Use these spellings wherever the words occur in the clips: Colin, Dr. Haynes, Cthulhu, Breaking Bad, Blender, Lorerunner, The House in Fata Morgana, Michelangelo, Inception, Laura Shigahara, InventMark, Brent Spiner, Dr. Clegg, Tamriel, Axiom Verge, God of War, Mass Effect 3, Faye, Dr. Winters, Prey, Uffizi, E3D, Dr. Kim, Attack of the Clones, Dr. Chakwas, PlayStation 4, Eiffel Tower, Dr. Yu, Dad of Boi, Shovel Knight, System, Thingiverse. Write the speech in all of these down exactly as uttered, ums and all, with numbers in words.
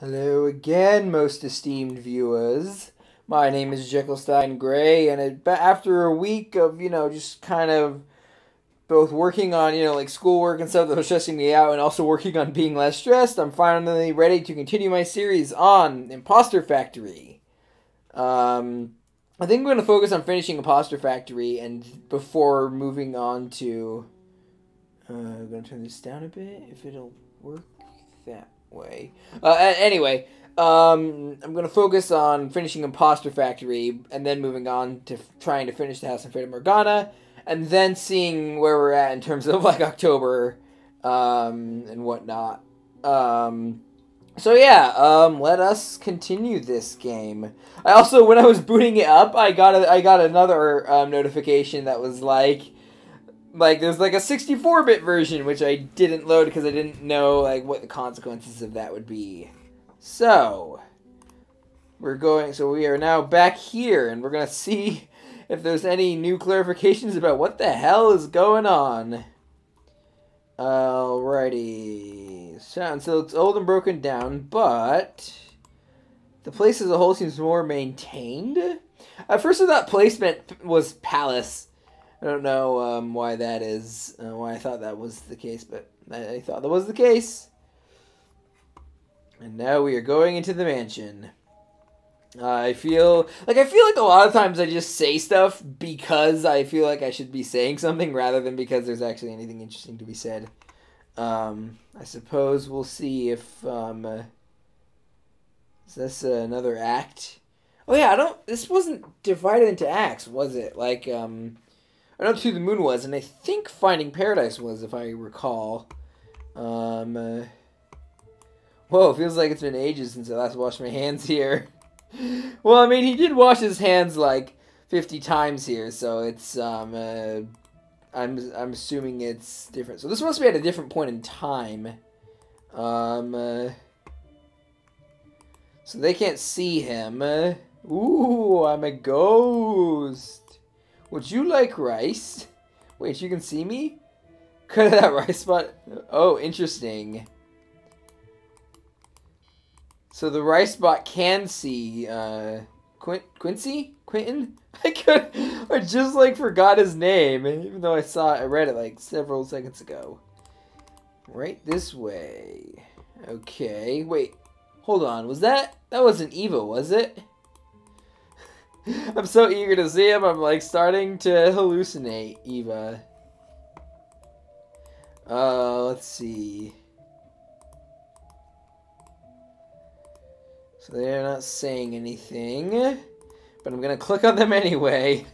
Hello again, most esteemed viewers. My name is Jekyllstein Gray, and it, after a week of, you know, just kind of both working on, you know, like schoolwork and stuff that was stressing me out and also working on being less stressed, I'm finally ready to continue my series on Impostor Factory. Um, I think I'm going to focus on finishing Impostor Factory and before moving on to... Uh, I'm going to turn this down a bit, if it'll work that way. Uh, anyway, um, I'm going to focus on finishing Impostor Factory, and then moving on to f trying to finish The House in Fata Morgana, and then seeing where we're at in terms of, like, October, um, and whatnot. Um, so yeah, um, let us continue this game. I also, when I was booting it up, I got, a, I got another, um, notification that was like, Like, there's, like, a sixty-four bit version, which I didn't load because I didn't know, like, what the consequences of that would be. So, we're going, so we are now back here, and we're going to see if there's any new clarifications about what the hell is going on. Alrighty. So, so it's old and broken down, but the place as a whole seems more maintained. At first I thought placement was palace. I don't know um, why that is, uh, why I thought that was the case, but I, I thought that was the case. And now we are going into the mansion. Uh, I feel, like, I feel like a lot of times I just say stuff because I feel like I should be saying something rather than because there's actually anything interesting to be said. Um, I suppose we'll see if, um, uh, is this uh, another act? Oh yeah, I don't, this wasn't divided into acts, was it? Like, um... I know To the Moon was, and I think Finding Paradise was, if I recall. Um, uh, whoa, feels like it's been ages since I last washed my hands here. Well, I mean, he did wash his hands like fifty times here, so it's, um, uh, I'm, I'm assuming it's different. So this must be at a different point in time. Um, uh, so they can't see him. Uh, ooh, I'm a ghost. Would you like rice? Wait, you can see me? Cut that rice spot. Oh, interesting. So the rice bot can see uh, Quin Quincy? Quinton? I could. I just like forgot his name, even though I saw it, I read it like several seconds ago. Right this way. Okay. Wait. Hold on. Was that that wasn't Eva, was it? I'm so eager to see him, I'm like starting to hallucinate, Eva. Uh, let's see. So they're not saying anything, but I'm gonna click on them anyway,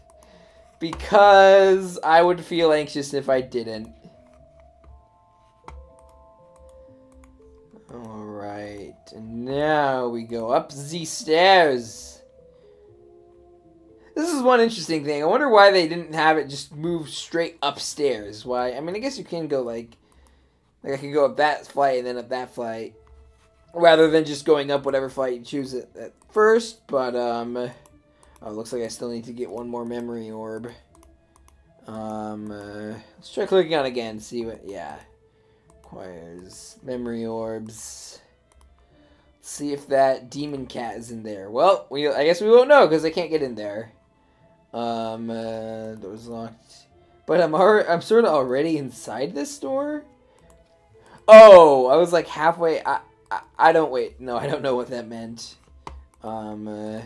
because I would feel anxious if I didn't. Alright, and now we go up the stairs. This is one interesting thing. I wonder why they didn't have it just move straight upstairs. Why? I mean, I guess you can go like... Like, I could go up that flight and then up that flight. Rather than just going up whatever flight you choose at, at first. But, um... Oh, it looks like I still need to get one more memory orb. Um, uh, let's try clicking on again. See what... Yeah. Requires memory orbs. Let's see if that demon cat is in there. Well, we I guess we won't know because I can't get in there. Um, uh, door's locked. But I'm already, I'm sort of already inside this door? Oh, I was like halfway, I, I, I don't, wait, no, I don't know what that meant. Um, uh,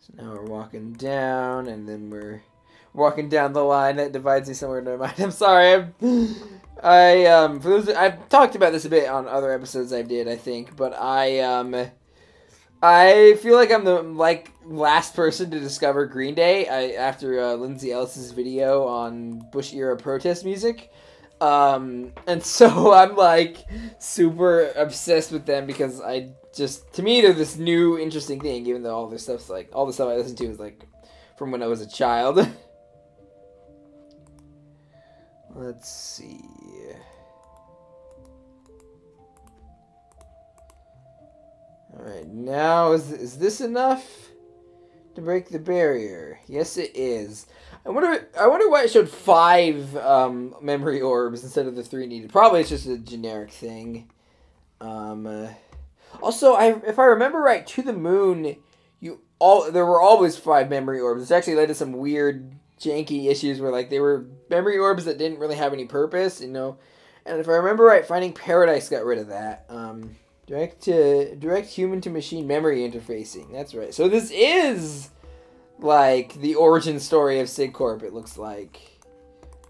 so now we're walking down, and then we're walking down the line that divides me somewhere in my mind. I'm sorry, I'm, I, um, for those, I've talked about this a bit on other episodes I did, I think, but I, um... I feel like I'm the like last person to discover Green Day I, after uh, Lindsay Ellis' video on Bush era protest music, um, and so I'm like super obsessed with them because I just to me they're this new interesting thing. Even though all their stuff's like all the stuff I listen to is like from when I was a child. Let's see. Alright, now, is, is this enough to break the barrier? Yes, it is. I wonder I wonder why it showed five um, memory orbs instead of the three needed. Probably it's just a generic thing. Um, uh, Also, I if I remember right, To the Moon, you all there were always five memory orbs. This actually led to some weird, janky issues where like they were memory orbs that didn't really have any purpose, you know. And if I remember right, Finding Paradise got rid of that. Um, direct to direct human to machine memory interfacing. That's right. So this is like the origin story of SigCorp. It looks like.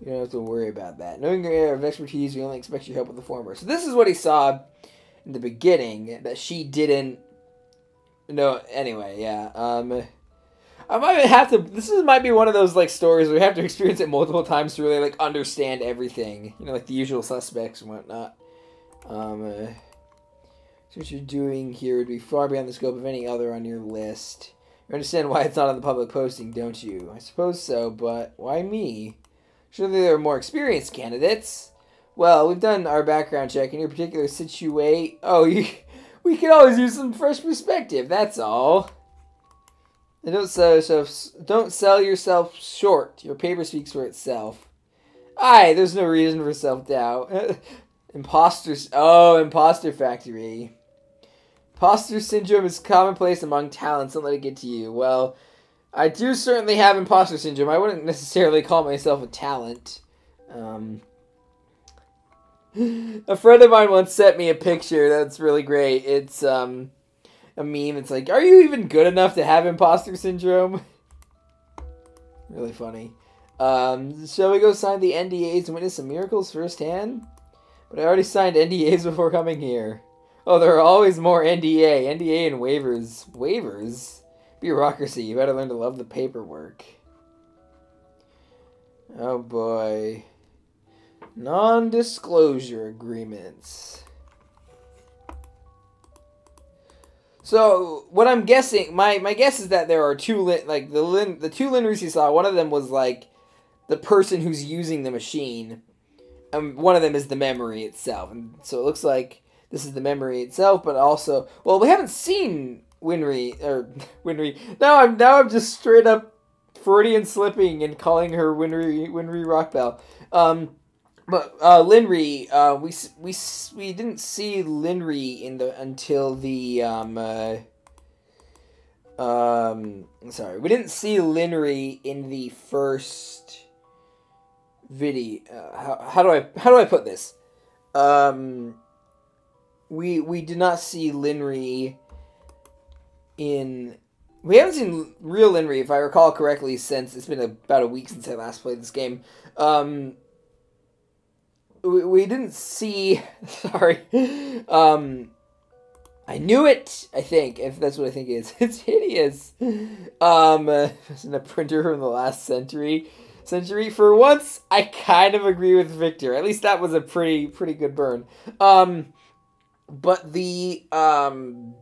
You don't have to worry about that. Knowing your area of expertise, we only expect your help with the former. So this is what he saw in the beginning that she didn't. No, anyway, yeah. Um, I might have to. This is, might be one of those like stories where you have to experience it multiple times to really like understand everything. You know, like The Usual Suspects and whatnot. Um, uh, so what you're doing here would be far beyond the scope of any other on your list. You understand why it's not on the public posting, don't you? I suppose so, but why me? Surely there are more experienced candidates. Well, we've done our background check in your particular situate. Oh, you, we could always use some fresh perspective. That's all. And don't sell yourself. Don't sell yourself short. Your paper speaks for itself. Aye, there's no reason for self-doubt. Imposters. Oh, Impostor Factory. Imposter syndrome is commonplace among talents. Don't let it get to you. Well. I do certainly have imposter syndrome. I wouldn't necessarily call myself a talent. Um, a friend of mine once sent me a picture that's really great. It's um, a meme. It's like, are you even good enough to have imposter syndrome? Really funny. Um, shall we go sign the N D As and witness some miracles firsthand? But I already signed N D As before coming here. Oh, there are always more N D A. N D A and waivers. Waivers? Bureaucracy, you better learn to love the paperwork. Oh boy. Non-disclosure agreements. So, what I'm guessing, my, my guess is that there are two, lin, like, the, lin, the two Linrys you saw, one of them was, like, the person who's using the machine, and one of them is the memory itself. And so it looks like this is the memory itself, but also, well, we haven't seen Winry, or Winry. Now I'm now I'm just straight up Freudian slipping and calling her Winry Winry Rockbell. Um, but uh, Linry, uh, we we we didn't see Linry in the until the um uh, um sorry we didn't see Linry in the first video. Uh, how how do I how do I put this? Um, we we did not see Linry. In we haven't seen real Linry, if I recall correctly, since it's been about a week since I last played this game. Um, we, we didn't see. Sorry, um, I knew it. I think if that's what I think it is, it's hideous. Um, uh, isn't a printer from the last century. Century for once, I kind of agree with Victor. At least that was a pretty pretty good burn. Um, but the um.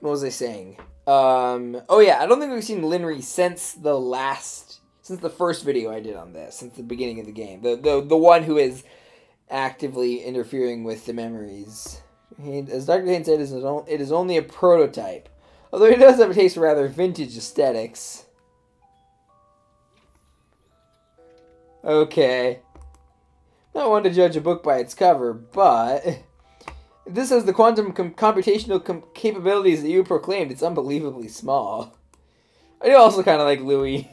What was I saying? Um, oh yeah, I don't think we've seen Linry since the last, since the first video I did on this, since the beginning of the game. The the, the one who is actively interfering with the memories. He, as Doctor Haynes said, it is only a prototype. Although he does have a taste for rather vintage aesthetics. Okay. Not one to judge a book by its cover, but... This has the quantum com computational com capabilities that you proclaimed. It's unbelievably small. I do also kind of like Louis.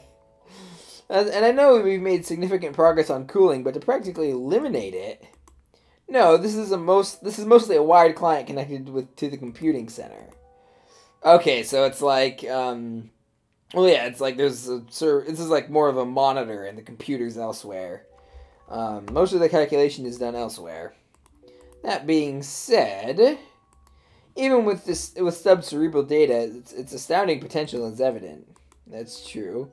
And I know we've made significant progress on cooling, but to practically eliminate it... No, this is a most this is mostly a wired client connected with to the computing center. Okay, so it's like, um... Well, yeah, it's like there's a... This is like more of a monitor and the computer's elsewhere. Um, most of the calculation is done elsewhere. That being said, even with this with subcerebral data, its, its astounding potential is evident. That's true.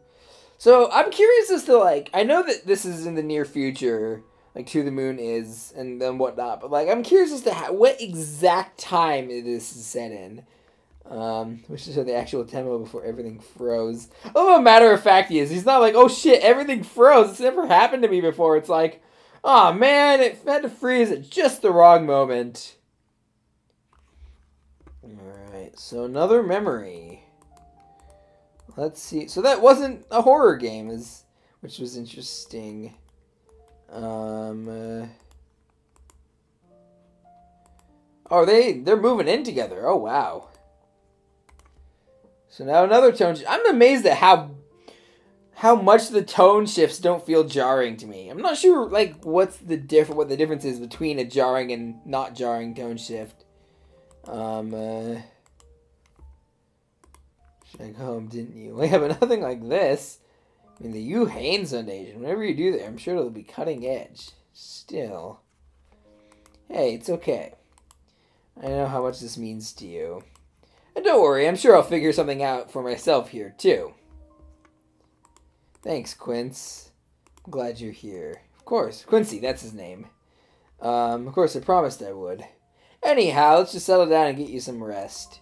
So I'm curious as to like I know that this is in the near future, like To the Moon is and then whatnot. But like I'm curious as to how, what exact time this is set in. Um, which is the actual demo before everything froze. Oh, a matter of fact he is. He's not like oh shit everything froze. It's never happened to me before. It's like. Aw, oh, man, it had to freeze at just the wrong moment. Alright, so another memory. Let's see. So that wasn't a horror game, is which was interesting. Um, uh, Oh, they, they're moving in together. Oh, wow. So now another tone shift. I'm amazed at how how much the tone shifts don't feel jarring to me. I'm not sure, like, what's the diff- what the difference is between a jarring and not jarring tone shift. Um, uh... Like home, didn't you? We have nothing like this. I mean, the you Haynes Foundation. Whenever you do that, I'm sure it'll be cutting edge. Still. Hey, it's okay. I know how much this means to you. And don't worry, I'm sure I'll figure something out for myself here, too. Thanks, Quince. I'm glad you're here. Of course. Quincy, that's his name. Um, of course, I promised I would. Anyhow, let's just settle down and get you some rest.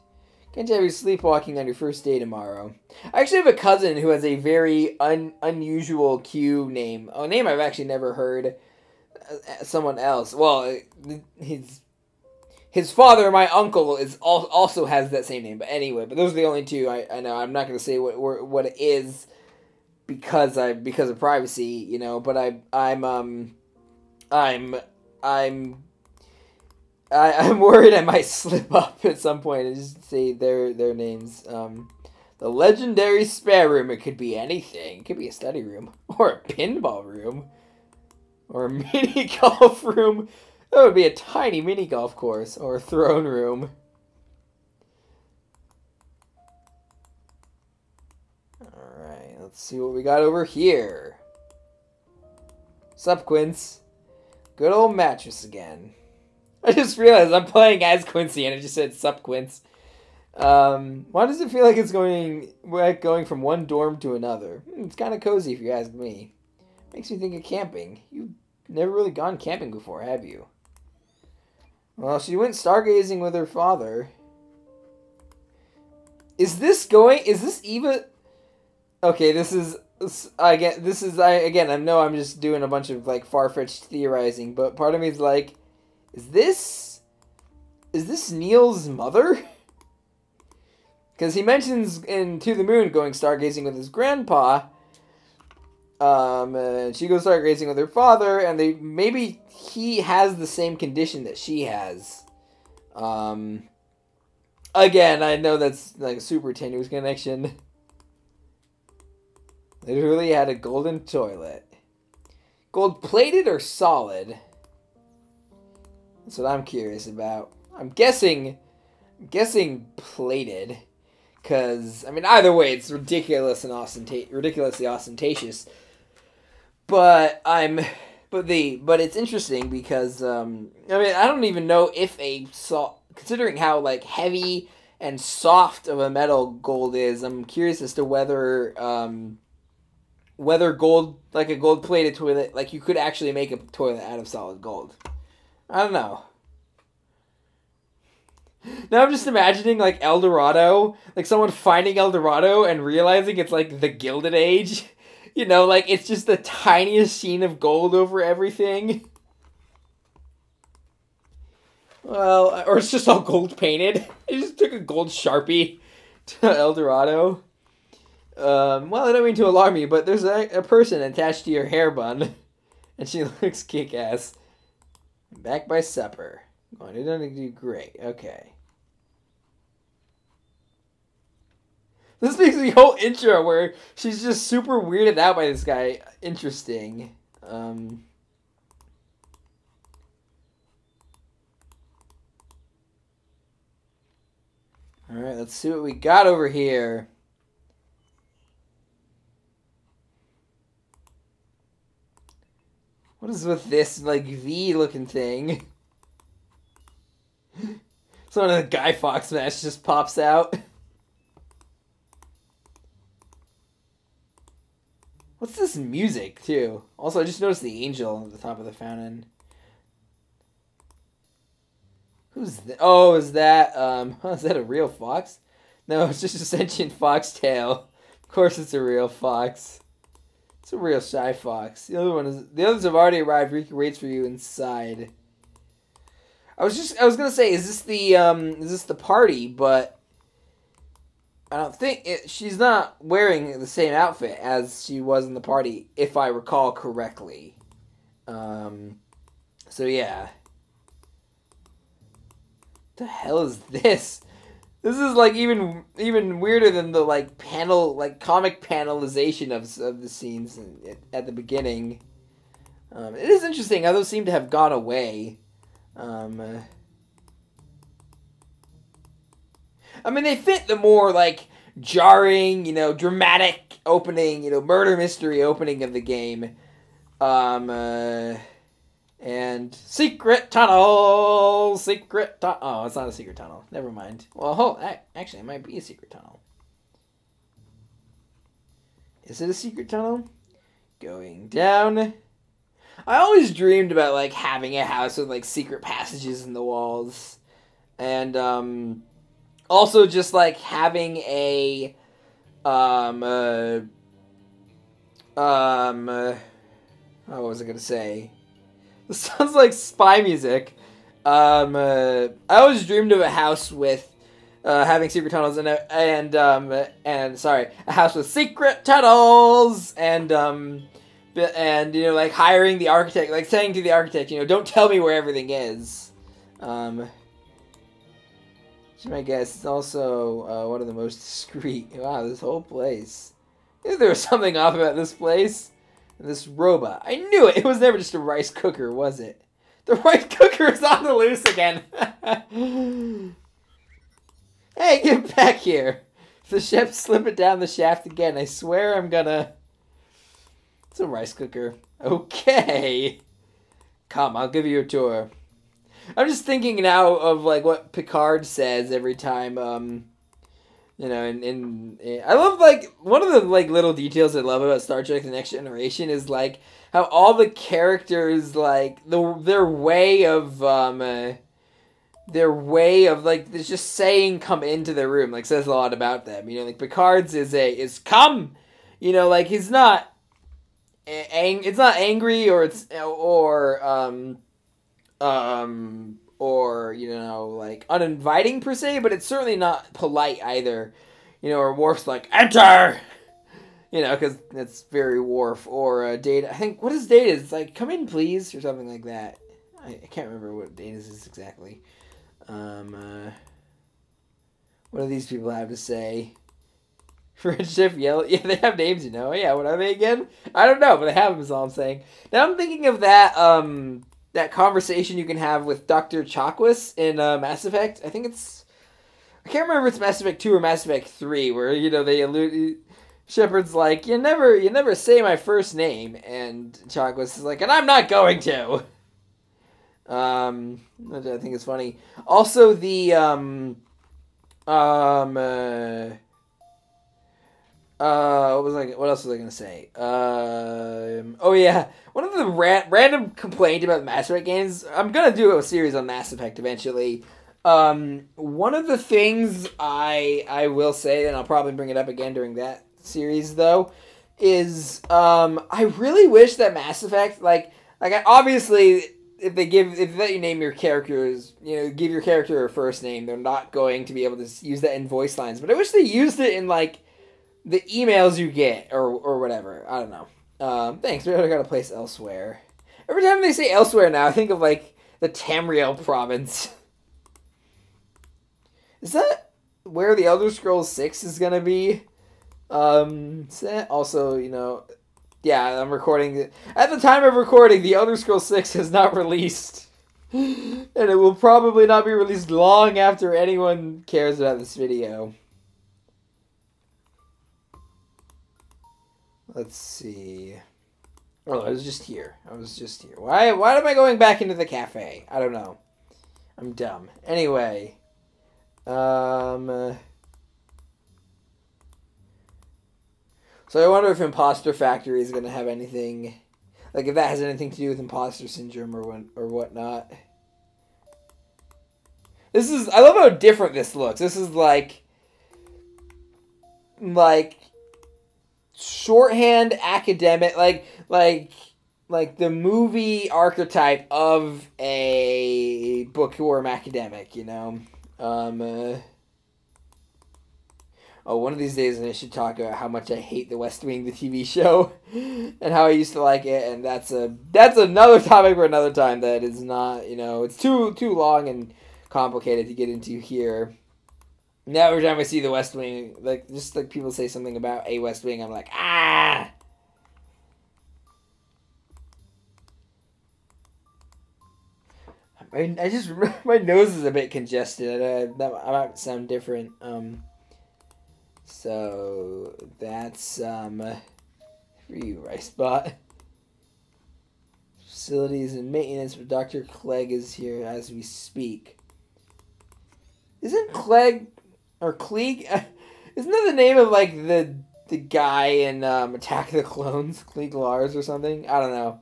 Can't you have you sleepwalking on your first day tomorrow? I actually have a cousin who has a very un unusual Q name. A name I've actually never heard someone else. Well, his, his father, my uncle, is al also has that same name. But anyway, but those are the only two I, I know. I'm not going to say what what it is because I because of privacy, you know. But I I'm um I'm I'm. I, I'm worried I might slip up at some point and just say their their names. Um, the legendary spare room. It could be anything. It could be a study room or a pinball room or a mini golf room. That would be a tiny mini golf course or a throne room. All right, let's see what we got over here. Sup, Quince? Good old mattress again. I just realized I'm playing as Quincy, and it just said "Sup, Quince." Um, why does it feel like it's going like going from one dorm to another? It's kind of cozy, if you ask me. Makes me think of camping. You've never really gone camping before, have you? Well, she went stargazing with her father. Is this going? Is this Eva? Okay, this is. I get this is. I again. I know I'm just doing a bunch of like far-fetched theorizing, but part of me is like. Is this... Is this Neil's mother? Because he mentions in To the Moon going stargazing with his grandpa. Um, and she goes stargazing with her father. And they maybe he has the same condition that she has. Um, again, I know that's like a super tenuous connection. Literally had a golden toilet. Gold-plated or solid? That's what I'm curious about. I'm guessing, I'm guessing plated, because I mean either way it's ridiculous and ostenta ridiculously ostentatious. But I'm, but the but it's interesting because um, I mean I don't even know if a so considering how like heavy and soft of a metal gold is. I'm curious as to whether um, whether gold like a gold plated toilet like you could actually make a toilet out of solid gold. I don't know. Now I'm just imagining, like, El Dorado. Like, someone finding El Dorado and realizing it's, like, the Gilded Age. You know, like, it's just the tiniest sheen of gold over everything. Well, or it's just all gold painted. I just took a gold Sharpie to El Dorado. Um, well, I don't mean to alarm you, but there's a, a person attached to your hair bun. And she looks kick-ass. Back by supper. Oh, it doesn't do great. Okay. This makes the whole intro where she's just super weirded out by this guy. Interesting. Um, Alright, let's see what we got over here. What is with this, like, V-looking thing? Some of the Guy Fawkes match just pops out. What's this music, too? Also, I just noticed the angel at the top of the fountain. Who's that? Oh, is that, um, is that a real fox? No, it's just a sentient foxtail. Of course it's a real fox. It's a real shy fox. The other one is the others have already arrived. Ricky waits for you inside. I was just I was gonna say, is this the um is this the party? But I don't think it, she's not wearing the same outfit as she was in the party, if I recall correctly. Um, so yeah. the hell is this? This is like even even weirder than the like panel like comic panelization of of the scenes at the beginning. Um, it is interesting how those seem to have gone away. Um, uh, I mean, they fit the more like jarring, you know, dramatic opening, you know, murder mystery opening of the game, um, uh, and secret tunnel, secret tunnel. Oh, it's not a secret tunnel. Never mind. Well, hold, actually, it might be a secret tunnel. Is it a secret tunnel? Going down. I always dreamed about like having a house with like secret passages in the walls, and um. Also, just, like, having a, um, uh, um, uh, oh, what was I gonna say? This sounds like spy music. Um, uh, I always dreamed of a house with, uh, having secret tunnels and, and, um, and, sorry, a house with secret tunnels and, um, and, you know, like, hiring the architect, like, saying to the architect, you know, don't tell me where everything is. Um... I guess it's also uh, one of the most discreet. Wow, this whole place. Knew there was something off about this place. And this robot. I knew it. It was never just a rice cooker, was it? The rice cooker is on the loose again. Hey, get back here. If the chef's slipping down the shaft again, I swear I'm gonna... It's a rice cooker. Okay. Come, I'll give you a tour. I'm just thinking now of, like, what Picard says every time, um, you know, and, and, and... I love, like, one of the, like, little details I love about Star Trek The Next Generation is, like, how all the characters, like, the, their way of, um, uh, their way of, like, there's just saying come into the room, like, says a lot about them. You know, like, Picard's is a, is come! You know, like, he's not, ang it's not angry or it's, or, um... Um, or, you know, like, uninviting per se, but it's certainly not polite either. You know, or Worf's like, enter! You know, because that's very Worf. Or uh, Data, I think, what is Data? It's like, come in please, or something like that. I, I can't remember what Data's is exactly. Um, uh, what do these people have to say? Friendship, yell, yeah, they have names, you know. Yeah, what are they again? I don't know, but I have them is all I'm saying. Now I'm thinking of that, um... that conversation you can have with Doctor Chakwas in uh, Mass Effect. I think it's... I can't remember if it's Mass Effect two or Mass Effect three, where, you know, they allude... Shepard's like, you never you never say my first name, and Chakwas is like, and I'm not going to! Um, I think it's funny. Also, the, um... Um, uh... Uh, what was I, what else was I gonna say? Um, oh yeah, one of the ra random complaint about Mass Effect games, I'm gonna do a series on Mass Effect eventually, um, one of the things I, I will say, and I'll probably bring it up again during that series though, is, um, I really wish that Mass Effect, like, like, I, obviously, if they give, if they let you name your characters, you know, give your character a first name, they're not going to be able to use that in voice lines, but I wish they used it in, like, the emails you get, or or whatever. I don't know. Um, thanks, we gotta go to a place elsewhere. Every time they say elsewhere now, I think of, like, the Tamriel province. Is that where the Elder Scrolls six is gonna be? Um, also, you know... Yeah, I'm recording... At the time of recording, the Elder Scrolls six has not released. And it will probably not be released long after anyone cares about this video. Let's see. Oh, I was just here. I was just here. Why Why am I going back into the cafe? I don't know. I'm dumb. Anyway. Um, uh, so I wonder if Impostor Factory is going to have anything... Like, if that has anything to do with imposter syndrome or when, or whatnot. This is... I love how different this looks. This is like... Like... shorthand academic, like like like the movie archetype of a bookworm academic, you know. Um, uh, oh, one of these days I should talk about how much I hate The West Wing, the T V show, and how I used to like it. And that's a that's another topic for another time. That is not, you know, it's too too long and complicated to get into here. Now every time I see the West Wing, like just like people say something about a West Wing, I'm like, ah. I I just my nose is a bit congested. I might sound different. Um. So that's um for you, Ricebot. Facilities and maintenance, but Doctor Clegg is here as we speak. Isn't Clegg or Clegg? Isn't that the name of like the the guy in um, Attack of the Clones, Clegg Lars or something? I don't know.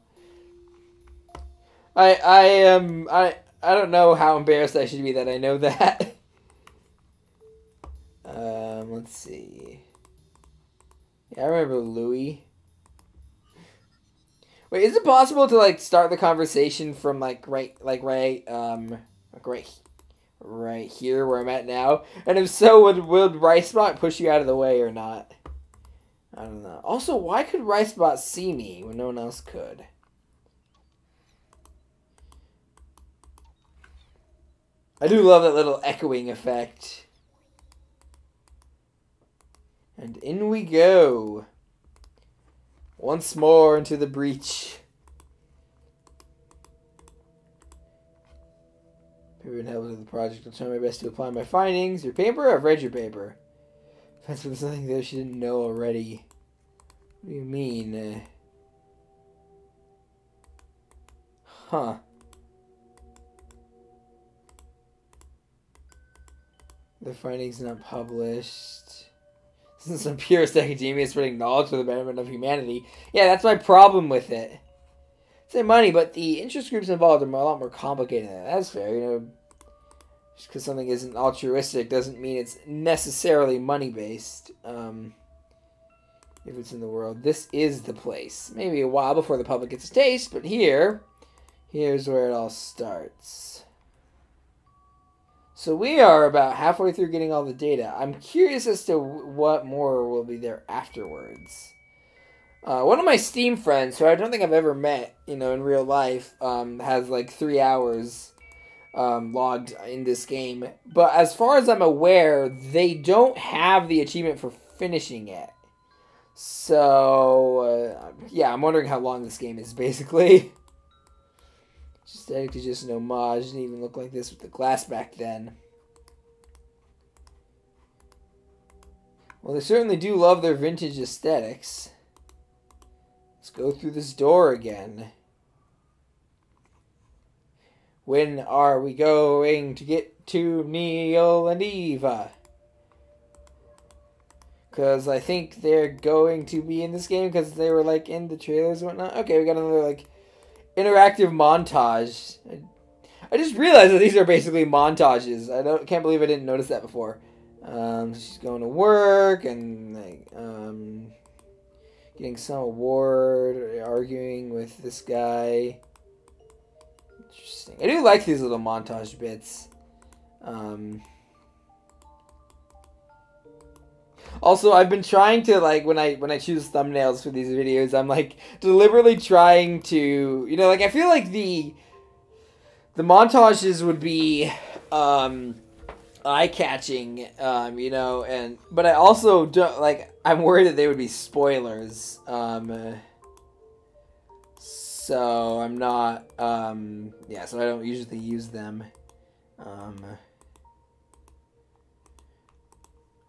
I I am um, I I don't know how embarrassed I should be that I know that. um, let's see. Yeah, I remember Louis. Wait, is it possible to like start the conversation from like right, like right, um, like right, right here where I'm at now? And if so, would would Ricebot push you out of the way or not? I don't know. Also, why could Ricebot see me when no one else could? I do love that little echoing effect. And in we go. Once more into the breach. Paper and help with the project. I'll try my best to apply my findings. Your paper? I've read your paper. That's there's nothing there she didn't know already. What do you mean? Huh. The findings not published. This is some purist academia spreading knowledge for the betterment of humanity. Yeah, that's my problem with it. It's their money, but the interest groups involved are a lot more complicated than that. That's fair, you know. Just because something isn't altruistic doesn't mean it's necessarily money-based. Um, if it's in the world, this is the place. Maybe a while before the public gets a taste, but here, here's where it all starts. So we are about halfway through getting all the data. I'm curious as to what more will be there afterwards. Uh, one of my Steam friends, who I don't think I've ever met, you know, in real life, um, has like three hours um, logged in this game. But as far as I'm aware, they don't have the achievement for finishing it. So, uh, yeah, I'm wondering how long this game is, basically. Aesthetic to just an homage. Didn't even look like this with the glass back then. Well, they certainly do love their vintage aesthetics. Let's go through this door again. When are we going to get to Neil and Eva? Because I think they're going to be in this game because they were like in the trailers and whatnot. Okay, we got another like interactive montage. I just realized that these are basically montages. I don't can't believe I didn't notice that before. Um, she's going to work and like um, getting some award, or arguing with this guy. Interesting. I do like these little montage bits. Um, Also, I've been trying to, like, when I when I choose thumbnails for these videos, I'm, like, deliberately trying to, you know, like, I feel like the the montages would be um, eye-catching, um, you know, and, but I also don't, like, I'm worried that they would be spoilers, um, so I'm not, um, yeah, so I don't usually use them, um,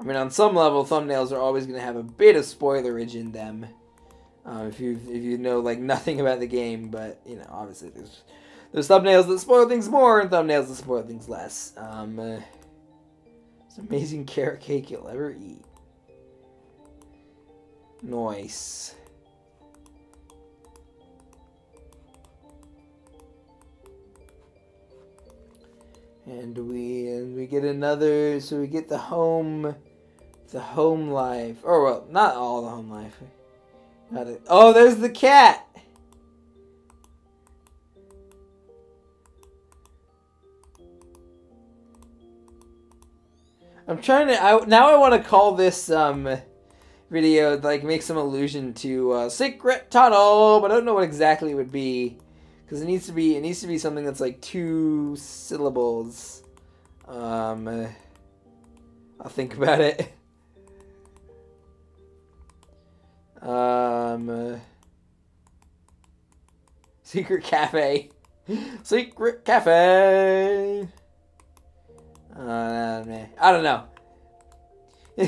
I mean, on some level, thumbnails are always going to have a bit of spoilerage in them, uh, if you if you know like nothing about the game. But you know, obviously, there's there's thumbnails that spoil things more and thumbnails that spoil things less. Um, uh, it's an amazing carrot cake you'll ever eat. Nice. And we and we get another. So we get the home. The home life. Or, well, not all the home life. Not a, oh, there's the cat! I'm trying to... I, now I want to call this um, video, like, make some allusion to uh, Secret Tunnel, but I don't know what exactly it would be. Because it needs to be... It needs to be something that's, like, two syllables. Um, uh, I'll think about it. Um, uh, secret cafe. Secret cafe. Uh, man. I don't know.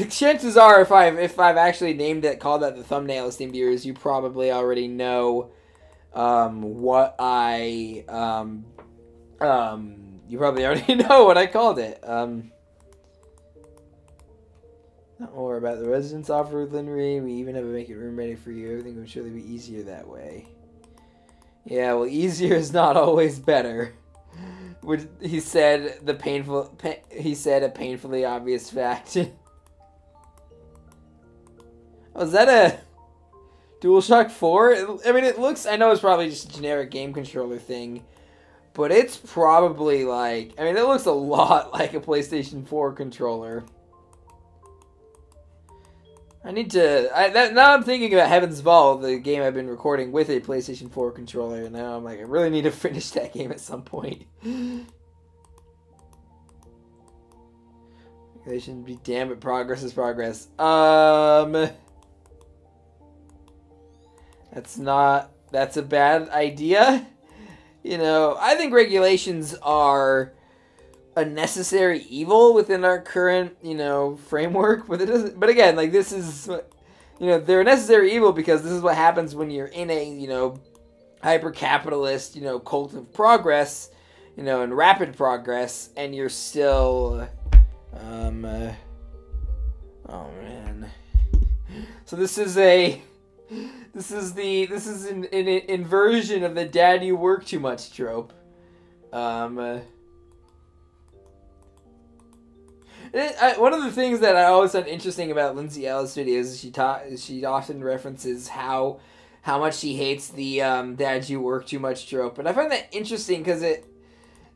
Chances are, if I've if I've actually named it, called that the thumbnail, esteemed viewers, you probably already know um, what I um, um, you probably already know what I called it. Um, not more about the residence offer with Linry. We even have a make it room ready for you. Everything would surely be easier that way. Yeah, well, easier is not always better. Which he said the painful. Pa he said a painfully obvious fact. Was that a DualShock four? I mean, it looks... I know it's probably just a generic game controller thing, but it's probably like... I mean, it looks a lot like a PlayStation four controller. I need to... I, that, now I'm thinking about Heaven's Ball, the game I've been recording with a PlayStation four controller, and now I'm like, I really need to finish that game at some point. They shouldn't be damn it, progress is progress. Um... That's not, that's a bad idea. You know, I think regulations are a necessary evil within our current, you know, framework, but it doesn't, but again, like this is, you know, they're a necessary evil because this is what happens when you're in a, you know, hyper-capitalist, you know, cult of progress, you know, and rapid progress, and you're still, um, uh, oh man. So this is a, This is the this is an, an, an inversion of the "Dad, you work too much" trope. Um, uh, it, I, one of the things that I always found interesting about Lindsay Ellis' videos is she ta she often references how how much she hates the um, "Dad, you work too much" trope, and I find that interesting because it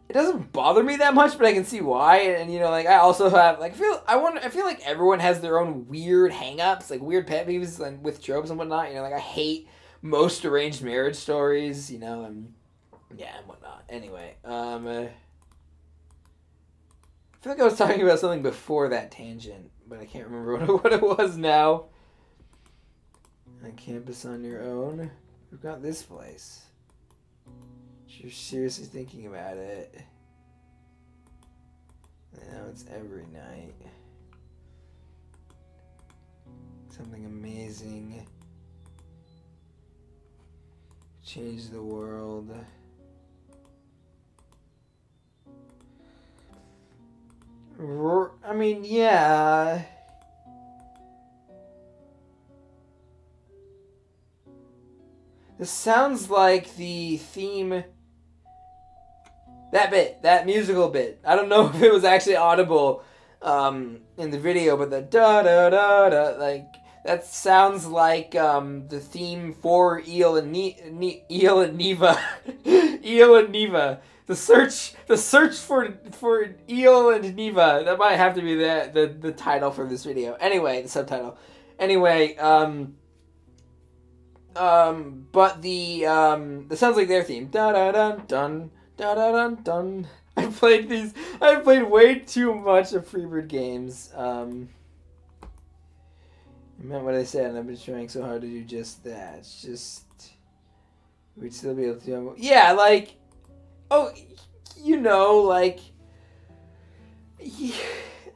it doesn't bother me that much, but I can see why. And, and you know, like I also have like feel I wonder I feel like everyone has their own weird hang-ups, like weird pet peeves, and with tropes and whatnot. You know, like I hate most arranged marriage stories. You know, and yeah, and whatnot. Anyway, um, uh, I feel like I was talking about something before that tangent, but I can't remember what, what it was now. On campus on your own, we've got this place. You're seriously thinking about it. Now it's every night. Something amazing. Change the world. Roar, I mean, yeah. This sounds like the theme... That bit, that musical bit. I don't know if it was actually audible um, in the video, but the da da da da, like that sounds like um, the theme for Eel and ne ne Eel and Neva, Eel and Neva. The search, the search for for Eel and Neva. That might have to be the the, the title for this video. Anyway, the subtitle. Anyway, um, um, but the um, that sounds like their theme. Da da da dun. Dun, dun, dun. I played these. I played way too much of Freebird games. Um, I meant what I said, and I've been trying so hard to do just that. It's just we'd still be able to. Do yeah, like oh, you know, like yeah,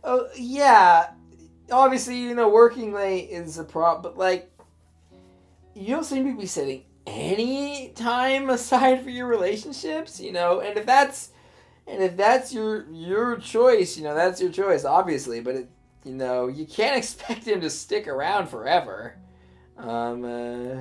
oh, yeah. Obviously, you know, working late is a problem, but like you don't seem to be sitting any time aside for your relationships, you know, and if that's and if that's your your choice, you know, that's your choice, obviously, but it, you know, you can't expect him to stick around forever. Um uh,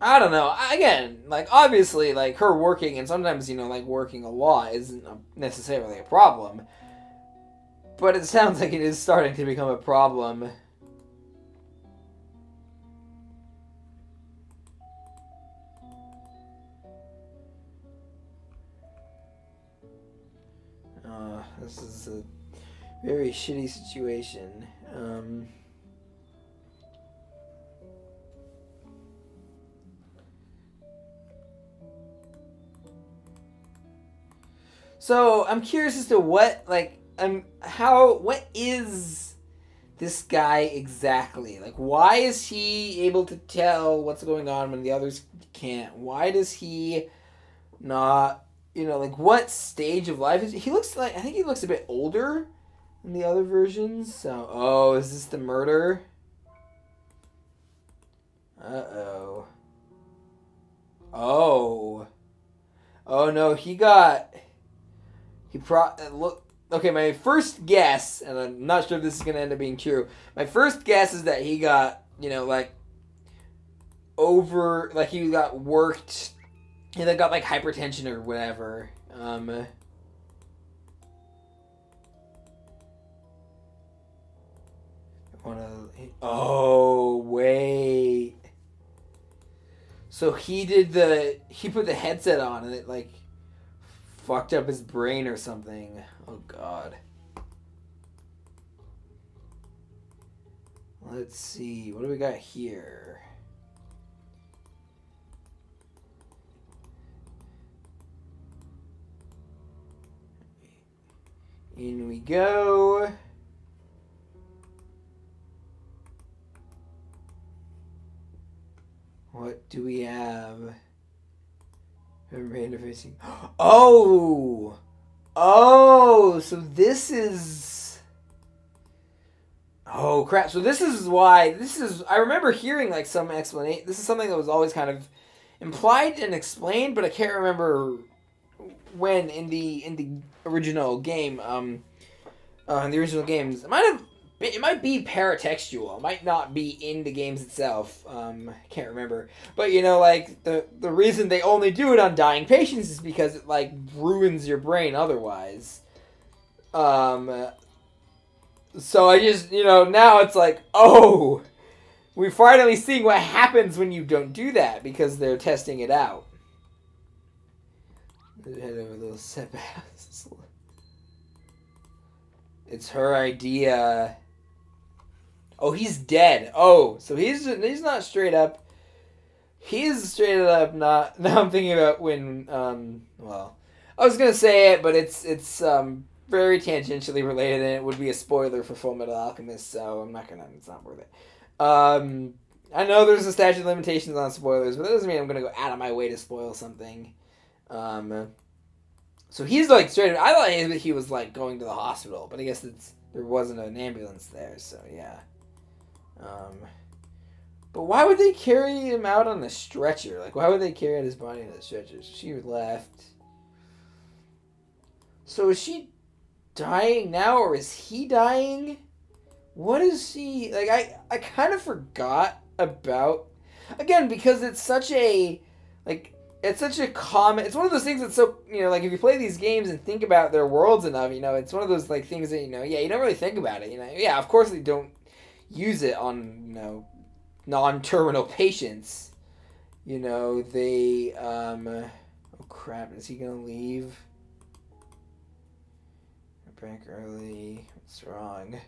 I don't know. Again, like obviously, like her working and sometimes, you know, like working a lot isn't necessarily a problem. But it sounds like it is starting to become a problem. Uh, this is a very shitty situation. Um, So I'm curious as to what, like, um, how, what is this guy exactly? Like, why is he able to tell what's going on when the others can't? Why does he not, you know, like, what stage of life is he? He looks like, I think he looks a bit older than the other versions. So, oh, is this the murder? Uh-oh. Oh. Oh, no, he got... He pro... Look... Okay, my first guess, and I'm not sure if this is going to end up being true, my first guess is that he got, you know, like, over... Like, he got worked... He got, like, hypertension or whatever. Um... One of the, oh, wait. So he did the... He put the headset on and it, like, fucked up his brain or something. Oh, God. Let's see. What do we got here? In we go... What do we have? Remember interfacing. Oh! Oh! So this is... Oh, crap. So this is why... This is... I remember hearing, like, some explanation. This is something that was always kind of implied and explained, but I can't remember when in the in the original game. Um, uh, in the original games. It might have... It might be paratextual. It might not be in the games itself. Um, I can't remember. But, you know, like, the the reason they only do it on dying patients is because it, like, ruins your brain otherwise. Um, so I just, you know, now it's like, oh, we're finally seeing what happens when you don't do that because they're testing it out. Head over those setbacks. It's her idea... Oh, he's dead. Oh, so he's he's not straight up. He's straight up not. Now I'm thinking about when. Um, well, I was gonna say it, but it's it's um, very tangentially related, and it would be a spoiler for Full Metal Alchemist, so I'm not gonna. It's not worth it. Um, I know there's a statute of limitations on spoilers, but that doesn't mean I'm gonna go out of my way to spoil something. Um, so he's like straight up. I thought he was like going to the hospital, but I guess it's there wasn't an ambulance there, so yeah. Um, but why would they carry him out on the stretcher? Like, why would they carry out his body on the stretcher? She left. So is she dying now, or is he dying? What is she... Like, I, I kind of forgot about... Again, because it's such a... Like, it's such a common... It's one of those things that's so... You know, like, if you play these games and think about their worlds enough, you know, it's one of those, like, things that, you know... Yeah, you don't really think about it, you know? Yeah, of course they don't... use it on, you know, non-terminal patients. You know, they, um... Oh, crap. Is he gonna leave? We're back early. What's wrong?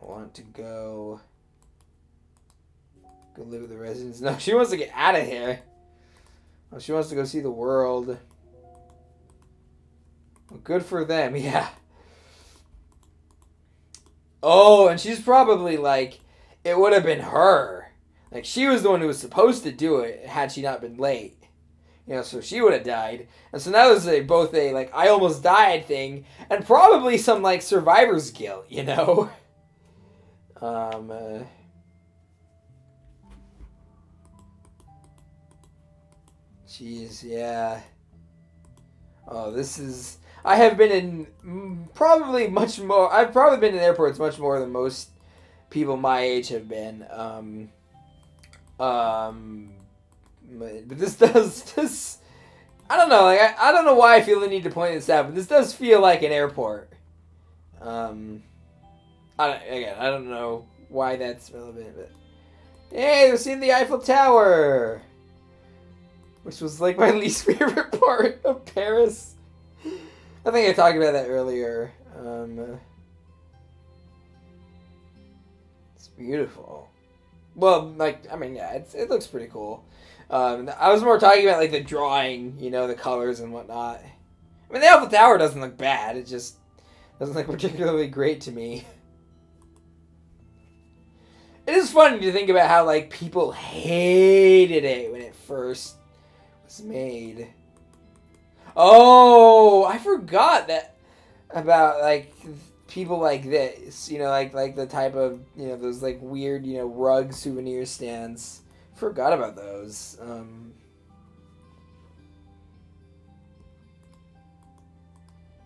I want to go... Go live with the residents. No, she wants to get out of here. Oh, she wants to go see the world. Well, good for them, yeah. Oh, and she's probably, like, it would have been her. Like, she was the one who was supposed to do it had she not been late. You know, so she would have died. And so now there's a, both a, like, I almost died thing and probably some, like, survivor's guilt, you know? Um, uh... Jeez, yeah. Oh, this is... I have been in probably much more... I've probably been in airports much more than most people my age have been. Um, um, but this does... this. I don't know. Like, I, I don't know why I feel the need to point this out, but this does feel like an airport. Um, I don't, again, I don't know why that's relevant, but... Hey, we've seen the Eiffel Tower! Which was, like, my least favorite part of Paris. I think I talked about that earlier. Um, it's beautiful. Well, like, I mean, yeah, it's, it looks pretty cool. Um, I was more talking about, like, the drawing, you know, the colors and whatnot. I mean, the Eiffel Tower doesn't look bad. It just doesn't look particularly great to me. It is funny to think about how, like, people hated it when it first was made. Oh, I forgot that about, like, people like this, you know, like, like the type of, you know, those, like, weird, you know, rug souvenir stands. Forgot about those. Um,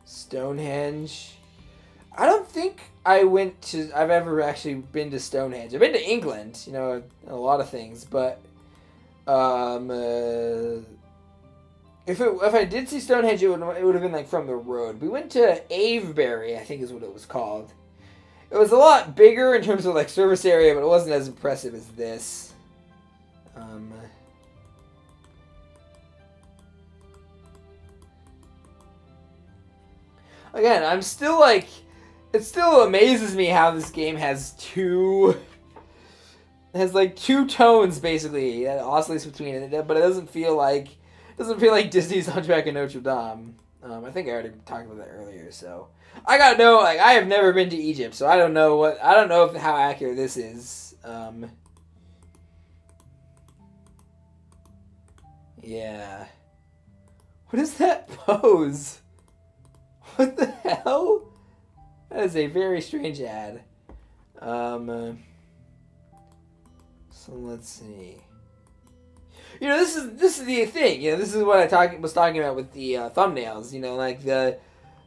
Stonehenge. I don't think I went to, I've ever actually been to Stonehenge. I've been to England, you know, a lot of things, but um, uh, if it, if I did see Stonehenge, it would, it would have been like from the road. We went to Avebury, I think is what it was called. It was a lot bigger in terms of like surface area, but it wasn't as impressive as this. Um, again, I'm still like, it still amazes me how this game has two, has like two tones basically that oscillates between it, but it doesn't feel like, it doesn't feel like Disney's Hunchback of Notre Dame. Um, I think I already talked about that earlier, so I gotta know, like, I have never been to Egypt, so I don't know what, I don't know if, how accurate this is. Um, yeah. What is that pose? What the hell? That is a very strange ad. Um, uh, so let's see. You know, this is this is the thing. You know, this is what I talk, was talking about with the uh, thumbnails. You know, like the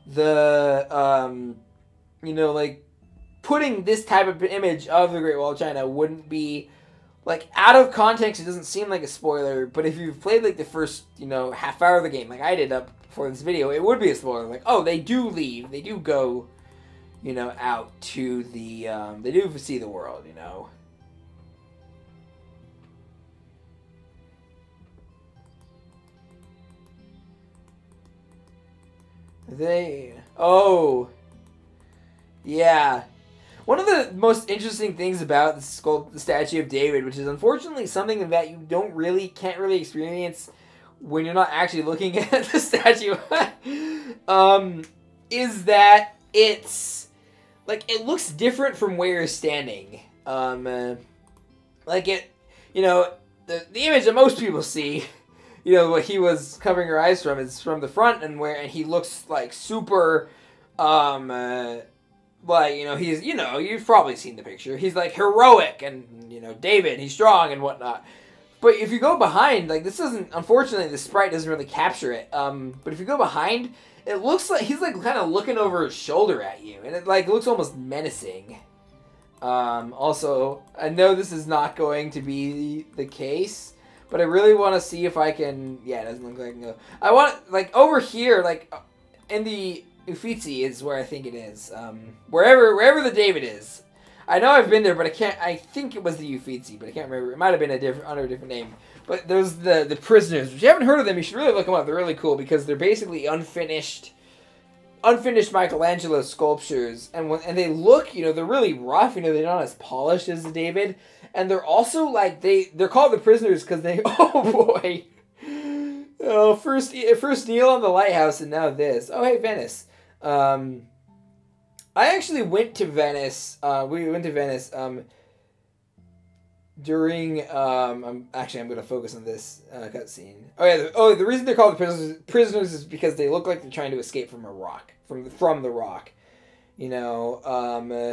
the um, you know, like putting this type of image of the Great Wall of China wouldn't be like out of context. It doesn't seem like a spoiler, but if you've played like the first you know half hour of the game, like I did up before this video, it would be a spoiler. Like, oh, they do leave. They do go. You know, out to the, um, they do see the world, you know. They, oh, yeah. One of the most interesting things about the, sculpt, the Statue of David, which is unfortunately something that you don't really, can't really experience when you're not actually looking at the statue, um, is that it's, like, it looks different from where you're standing. Um, uh, like, it, you know, the, the image that most people see, you know, what he was covering her eyes from is from the front, and where, and he looks, like, super, um, uh, like, you know, he's, you know, you've probably seen the picture. He's, like, heroic, and, you know, David, he's strong, and whatnot. But if you go behind, like, this doesn't, unfortunately, the sprite doesn't really capture it. Um, but if you go behind, it looks like he's, like, kind of looking over his shoulder at you. And it, like, looks almost menacing. Um, also, I know this is not going to be the case. But I really want to see if I can... Yeah, it doesn't look like I can go. I want... Like, over here, like, in the Uffizi is where I think it is. Um, wherever wherever the David is. I know I've been there, but I can't... I think it was the Uffizi, but I can't remember. It might have been a different under a different name. But there's the, the Prisoners. If you haven't heard of them, you should really look them up. They're really cool because they're basically unfinished unfinished Michelangelo sculptures. And when, and they look, you know, they're really rough. You know, they're not as polished as the David. And they're also, like, they, they're called the Prisoners because they... Oh, boy. Oh, first, first Neil on the lighthouse and now this. Oh, hey, Venice. Um, I actually went to Venice. Uh, we went to Venice. Um... During, um, I'm, actually, I'm going to focus on this uh, cutscene. Oh, yeah, the, oh, the reason they're called the prisoners, prisoners is because they look like they're trying to escape from a rock, from, from the rock, you know. Um, uh,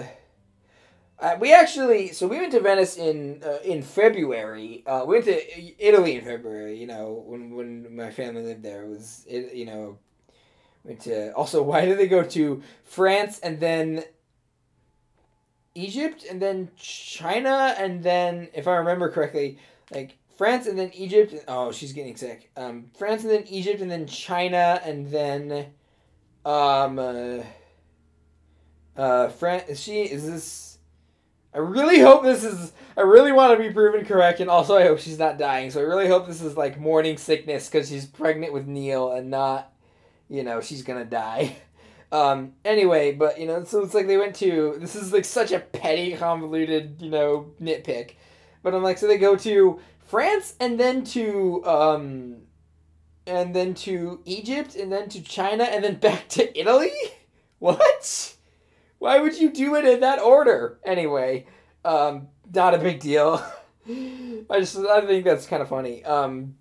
I, we actually, so we went to Venice in, uh, in February, uh, we went to Italy in February, you know, when, when my family lived there, it was, it, you know, went to, also, why did they go to France and then Egypt and then China and then, if I remember correctly, like France and then Egypt. And, oh, she's getting sick. Um, France and then Egypt and then China and then, um, uh, uh, France. Is she? Is this? I really hope this is. I really want to be proven correct, and also I hope she's not dying. So I really hope this is like morning sickness because she's pregnant with Neil and not, you know, she's gonna die. Um, anyway, but, you know, so it's like they went to, this is, like, such a petty, convoluted, you know, nitpick. But I'm like, so they go to France and then to, um, and then to Egypt, and then to China, and then back to Italy? What? Why would you do it in that order? Anyway, um, not a big deal. I just, I think that's kind of funny. Um,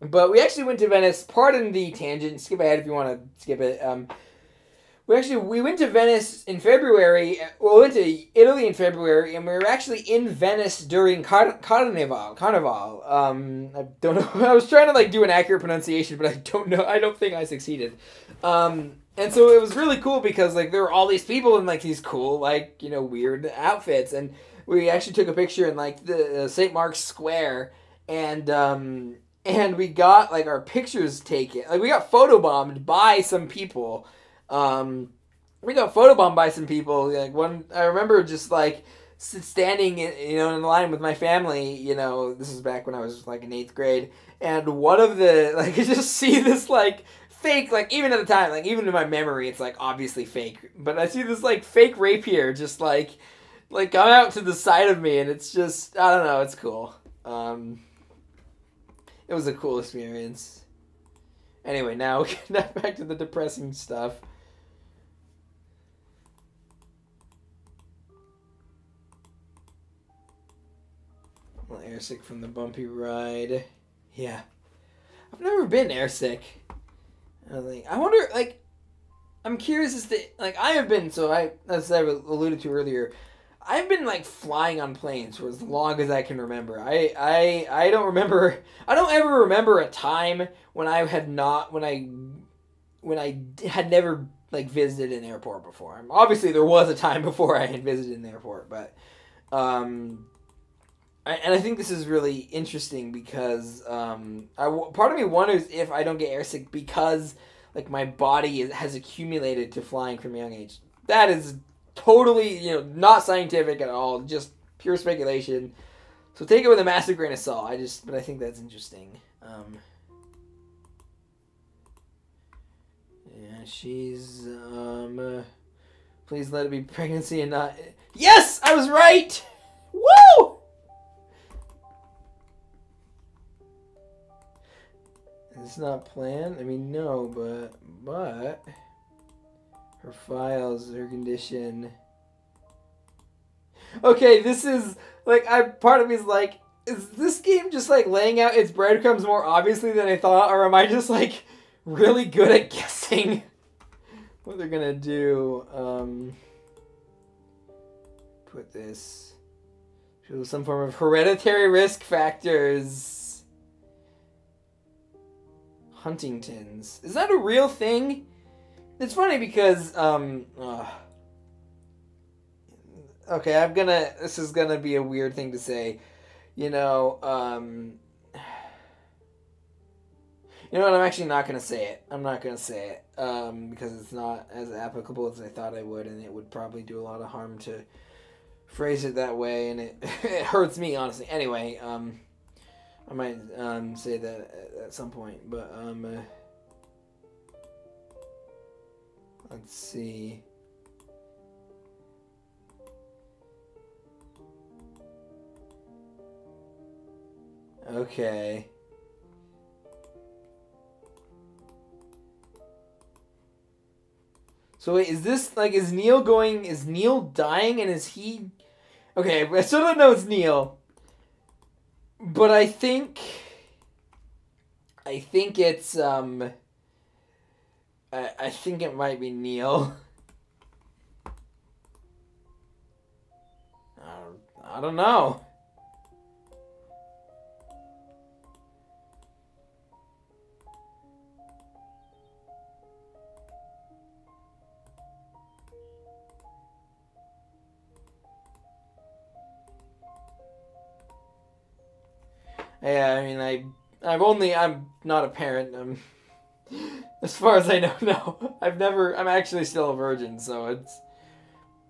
but we actually went to Venice. Pardon the tangent. Skip ahead if you want to skip it. Um, we actually, we went to Venice in February. Well, we went to Italy in February, and we were actually in Venice during Car- Carnival. Carnival. Um, I don't know. I was trying to, like, do an accurate pronunciation, but I don't know. I don't think I succeeded. Um... And so it was really cool because, like, there were all these people in, like, these cool, like, you know, weird outfits. And we actually took a picture in, like, the uh, Saint Mark's Square. And, um, and we got, like, our pictures taken. Like, we got photobombed by some people. Um, we got photobombed by some people. Like, one, I remember just, like, standing, in, you know, in line with my family. You know, this is back when I was, like, in eighth grade. And one of the, like, I just see this, like... fake, like, even at the time, like, even in my memory, it's, like, obviously fake, but I see this, like, fake rapier just, like, like, come out to the side of me, and it's just, I don't know, it's cool. Um, it was a cool experience. Anyway, now we get back to the depressing stuff. Well, airsick from the bumpy ride. Yeah. I've never been airsick. I think, I wonder, like, I'm curious as to, like, I have been, so I, as I alluded to earlier, I've been, like, flying on planes for as long as I can remember. I, I, I don't remember, I don't ever remember a time when I had not, when I, when I had never, like, visited an airport before. Obviously, there was a time before I had visited an airport, but, um... and I think this is really interesting because um, I, part of me wonders if I don't get airsick because, like, my body is, has accumulated to flying from a young age. That is totally, you know, not scientific at all, just pure speculation. So take it with a massive grain of salt. I just, but I think that's interesting. Um, yeah, she's. Um, uh, please let it be pregnancy and not. Yes, I was right. Woo! It's not planned. I mean, no, but but her files, her condition. Okay, this is like I. Part of me is like, is this game just like laying out its breadcrumbs more obviously than I thought, or am I just like really good at guessing what they're gonna do? Um, put this. Show some form of hereditary risk factors. Huntington's. Is that a real thing? It's funny because, um, uh, okay, I'm gonna, this is gonna be a weird thing to say, you know, um, you know what, I'm actually not gonna say it. I'm not gonna say it, um, because it's not as applicable as I thought I would, and it would probably do a lot of harm to phrase it that way, and it, it hurts me, honestly. Anyway, um, I might um, say that at some point, but um, uh, let's see. Okay. So wait, is this like is Neil going? Is Neil dying? And is he? Okay, I still don't know it's Neil. But I think, I think it's, um, I, I think it might be Neil. I don't, I don't know. Yeah, I mean, I, I've only, I'm not a parent, um, as far as I know, no, I've never, I'm actually still a virgin, so it's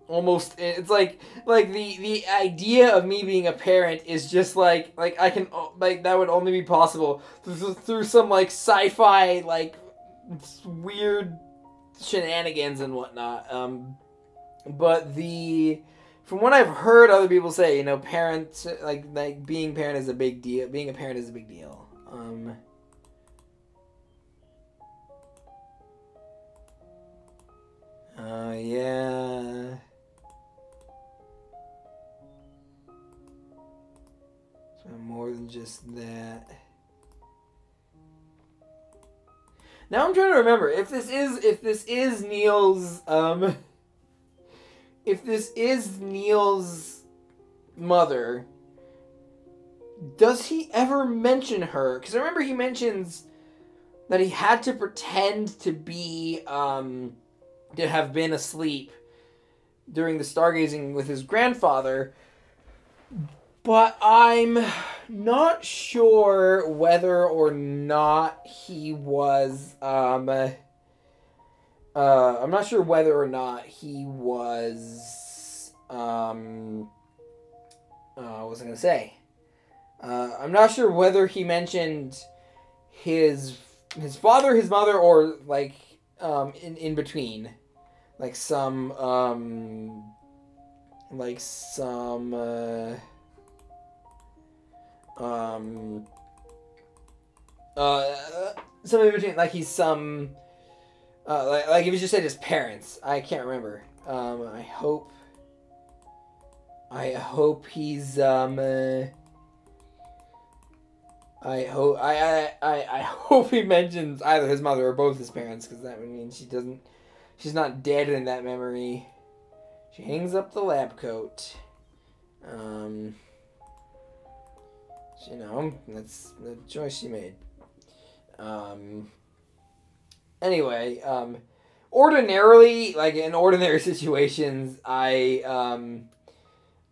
almost, it's like, like, the, the idea of me being a parent is just, like, like, I can, like, that would only be possible through, through some, like, sci-fi, like, weird shenanigans and whatnot, um, but the... From what I've heard other people say, you know, parents, like, like being parent is a big deal. Being a parent is a big deal. Um, Oh, uh, yeah. So more than just that. Now I'm trying to remember if this is if this is Neil's um if this is Neil's mother, does he ever mention her? Because I remember he mentions that he had to pretend to be um to have been asleep during the stargazing with his grandfather, but I'm not sure whether or not he was, um, uh, I'm not sure whether or not he was, um, uh, what was I going to say? Uh, I'm not sure whether he mentioned his, his father, his mother, or, like, um, in, in between. Like some, um, like some, uh... Um, uh, something in between, like he's some, uh, like, like if you just said his parents, I can't remember. Um, I hope, I hope he's, um, uh, I hope, I, I, I, I hope he mentions either his mother or both his parents, because that would mean she doesn't, she's not dead in that memory. She hangs up the lab coat. Um... You know, that's the choice she made. Um, anyway, um, ordinarily, like in ordinary situations, I um,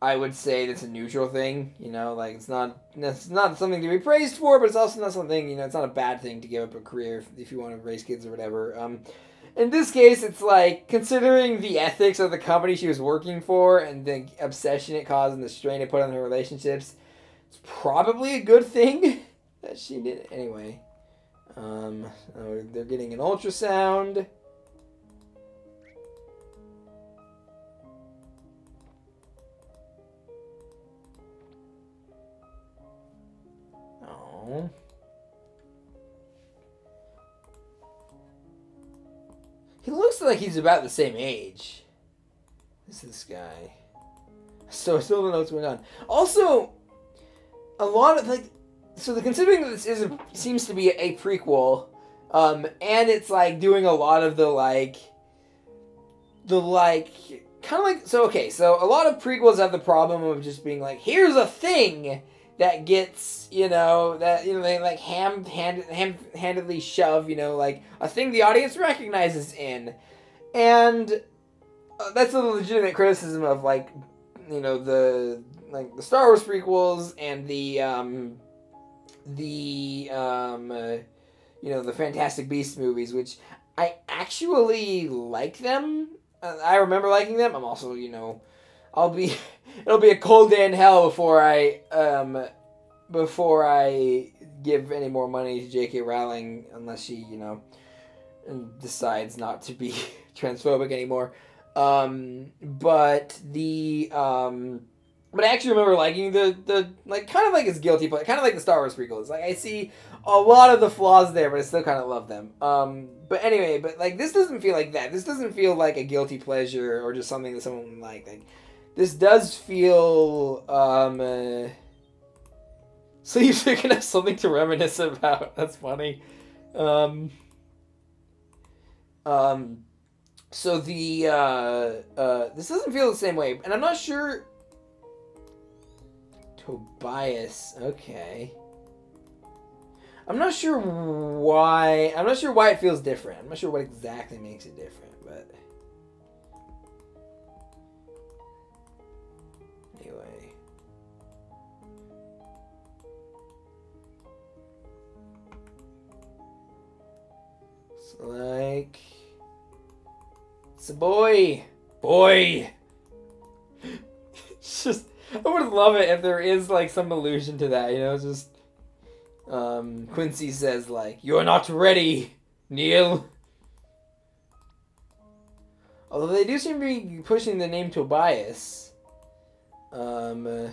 I would say that's a neutral thing. You know, like it's not it's not something to be praised for, but it's also not something, you know, it's not a bad thing to give up a career if, if you want to raise kids or whatever. Um, in this case, it's like considering the ethics of the company she was working for and the obsession it caused and the strain it put on her relationships. It's probably a good thing that she did it. Anyway, um, they're getting an ultrasound. Oh. He looks like he's about the same age as this guy. So I still don't know what's going on. Also, a lot of, like, so the, considering that this is a, seems to be a prequel, um, and it's, like, doing a lot of the, like, the, like, kind of like, so, okay, so a lot of prequels have the problem of just being, like, here's a thing that gets, you know, that, you know, they, like, ham, hand, ham, handedly shove, you know, like, a thing the audience recognizes in, and uh, that's a legitimate criticism of, like, you know, the, like, the Star Wars prequels and the, um, the, um, uh, you know, the Fantastic Beasts movies, which I actually like them. Uh, I remember liking them. I'm also, you know, I'll be, it'll be a cold day in hell before I, um, before I give any more money to J K Rowling, unless she, you know, decides not to be transphobic anymore. Um, but the, um... But I actually remember liking the, the like, kind of like his guilty pleasure, kind of like the Star Wars prequels. Like, I see a lot of the flaws there, but I still kind of love them. Um, but anyway, but, like, this doesn't feel like that. This doesn't feel like a guilty pleasure or just something that someone would like. Like, this does feel, um, uh... so you can have something to reminisce about. That's funny. Um... Um... So the, uh... Uh... This doesn't feel the same way, and I'm not sure... Tobias, okay. I'm not sure why, I'm not sure why it feels different. I'm not sure what exactly makes it different, but... Anyway. It's like... It's a boy! Boy! It's just... I would love it if there is, like, some allusion to that, you know, it's just, um, Quincy says, like, "You're not ready, Neil." Although they do seem to be pushing the name Tobias. Um, uh,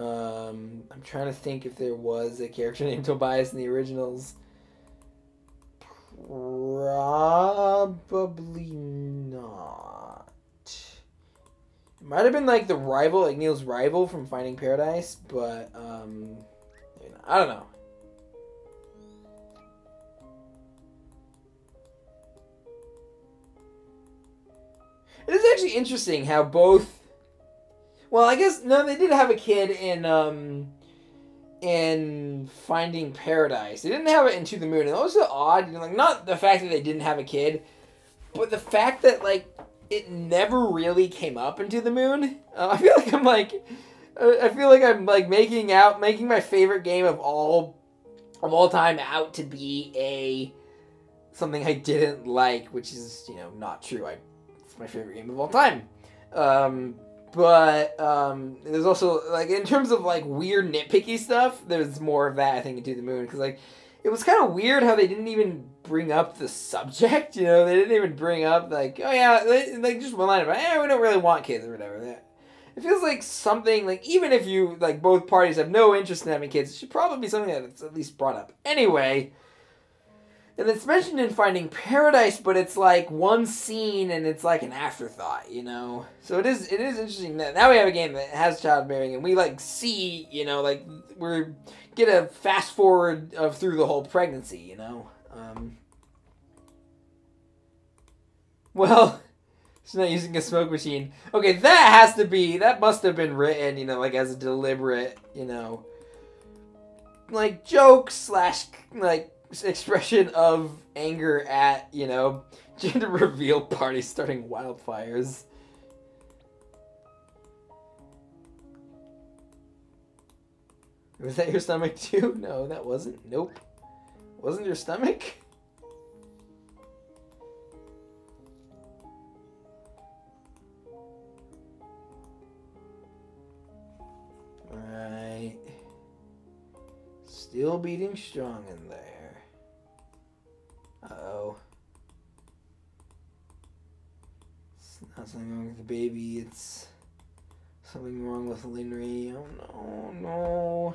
um, I'm trying to think if there was a character named Tobias in the originals. Probably not. It might have been like the rival, like Neil's rival from Finding Paradise, but um, I don't know. It is actually interesting how both. Well, I guess no, they did have a kid in um, in Finding Paradise. They didn't have it in To the Moon, and that was so odd. You know, like not the fact that they didn't have a kid, but the fact that like it never really came up in To the Moon. Uh, I feel like I'm like, I feel like I'm like making out, making my favorite game of all of all time out to be a something I didn't like, which is you know not true. I it's my favorite game of all time. Um, But um, there's also, like, in terms of, like, weird nitpicky stuff, there's more of that, I think, in To the Moon. Because, like, it was kind of weird how they didn't even bring up the subject, you know? They didn't even bring up, like, oh, yeah, they, like, just one line about, eh, we don't really want kids or whatever. It feels like something, like, even if you, like, both parties have no interest in having kids, it should probably be something that's at least brought up. Anyway, and it's mentioned in Finding Paradise, but it's like one scene and it's like an afterthought, you know? So it is it is interesting that now we have a game that has childbearing and we like see, you know, like we get a fast forward of through the whole pregnancy, you know? Um, well, it's not using a smoke machine. Okay, that has to be, that must have been written, you know, like as a deliberate, you know, like joke slash like, expression of anger at, you know, gender reveal parties starting wildfires. Was that your stomach too? No, that wasn't. Nope. Wasn't your stomach? Alright. Still beating strong in there. Uh-oh. It's not something wrong with the baby, it's something wrong with Linry. Oh no, no.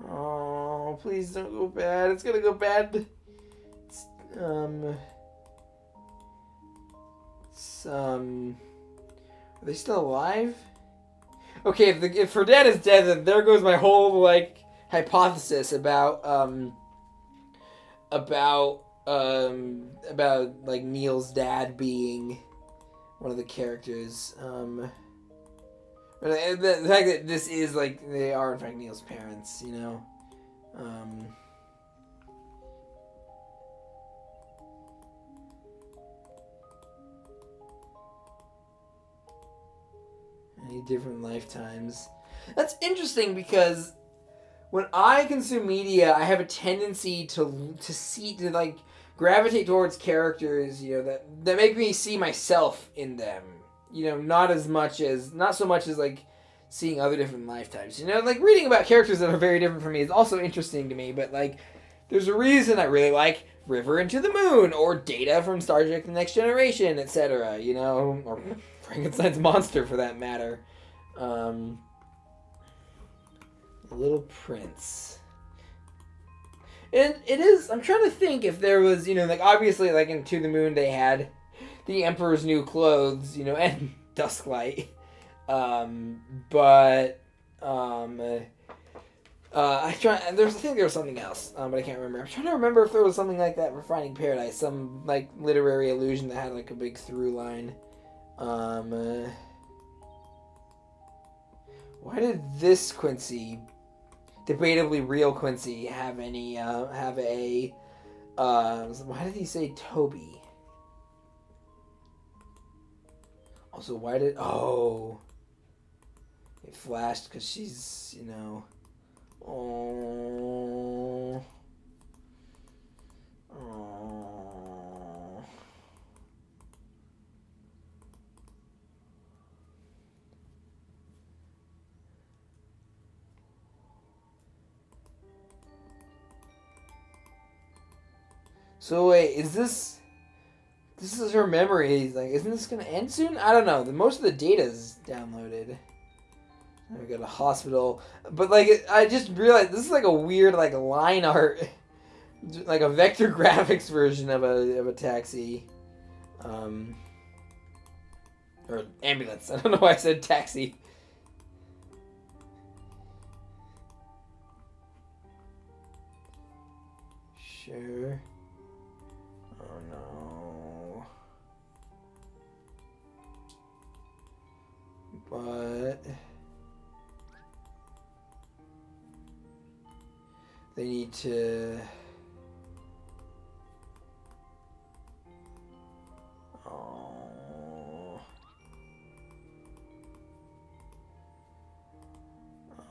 Oh. Oh, please don't go bad. It's gonna go bad. It's, um... Um, are they still alive? Okay, if, the, if her dad is dead, then there goes my whole, like, hypothesis about, um, about, um, about, like, Neil's dad being one of the characters. Um, the, the fact that this is, like, they are, in fact, Neil's parents, you know? Um... different lifetimes. That's interesting because when I consume media, I have a tendency to to see to like gravitate towards characters, you know, that that make me see myself in them. You know, not as much as not so much as like seeing other different lifetimes. You know, like reading about characters that are very different from me is also interesting to me, but like there's a reason I really like River and To the Moon or Data from Star Trek The Next Generation, et cetera, you know, or Frankenstein's monster, for that matter. Um, Little Prince. And it is, I'm trying to think if there was, you know, like, obviously, like, in To the Moon, they had the Emperor's New Clothes, you know, and Dusklight. Um, but, um, uh, I try, there's, I think there was something else, um, but I can't remember. I'm trying to remember if there was something like that for Finding Paradise, some, like, literary allusion that had, like, a big through line. Um, uh, why did this Quincy, debatably real Quincy, have any, uh, have a, uh, why did he say Toby? Also, why did, oh, it flashed because she's, you know, oh, oh. So wait, is this This is her memory. He's like, isn't this going to end soon? I don't know. The, most of the data is downloaded. We got a hospital. But, like, I just realized this is, like, a weird, like, line art. Like, a vector graphics version of a, of a taxi. Um, or ambulance. I don't know why I said taxi. Sure. Oh, no. But... they need to... Oh.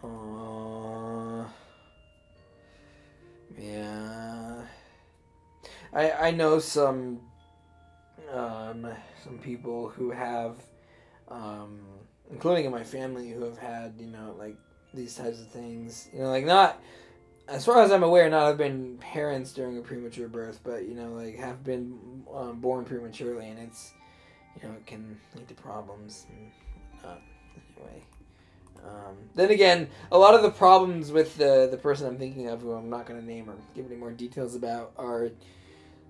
Oh. Yeah. I I know some um some people who have um including in my family who have had, you know, like these types of things. You know, like not as far as I'm aware, not have been parents during a premature birth, but, you know, like, have been um, born prematurely, and it's, you know, it can lead to problems and whatnot. Anyway. Um, then again, a lot of the problems with the, the person I'm thinking of, who I'm not going to name or give any more details about, are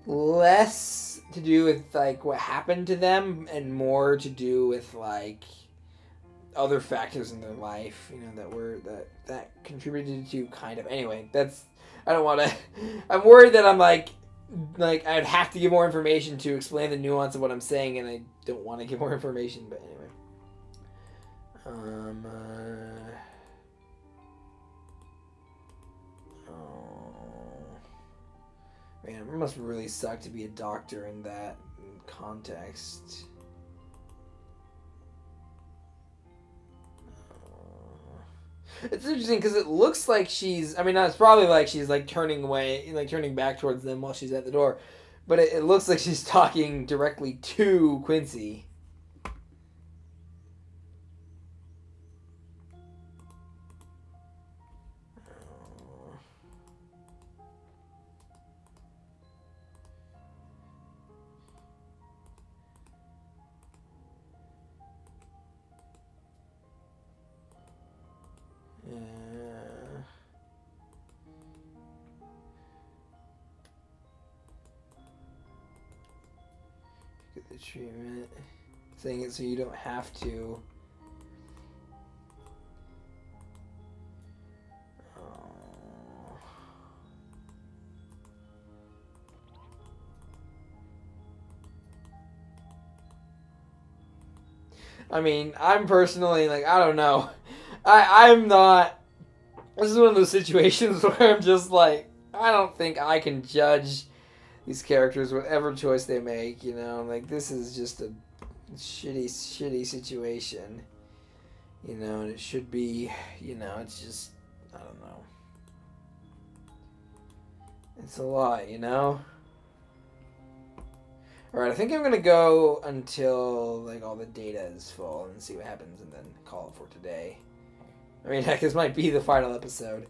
less to do with, like, what happened to them and more to do with, like... other factors in their life, you know, that were that that contributed to kind of anyway. That's I don't want to. I'm worried that I'm like like I'd have to give more information to explain the nuance of what I'm saying, and I don't want to give more information. But anyway, um, uh, oh man, it must really suck to be a doctor in that context. It's interesting because it looks like she's, I mean, it's probably like she's like turning away, like turning back towards them while she's at the door. But it, it looks like she's talking directly to Quincy. Treatment, saying it so you don't have to. Oh. I mean, I'm personally like, I don't know. I I'm not. This is one of those situations where I'm just like, I don't think I can judge these characters, whatever choice they make, you know, like, this is just a shitty, shitty situation, you know, and it should be, you know, it's just, I don't know. It's a lot, you know? Alright, I think I'm gonna go until, like, all the data is full and see what happens and then call it for today. I mean, heck, this might be the final episode.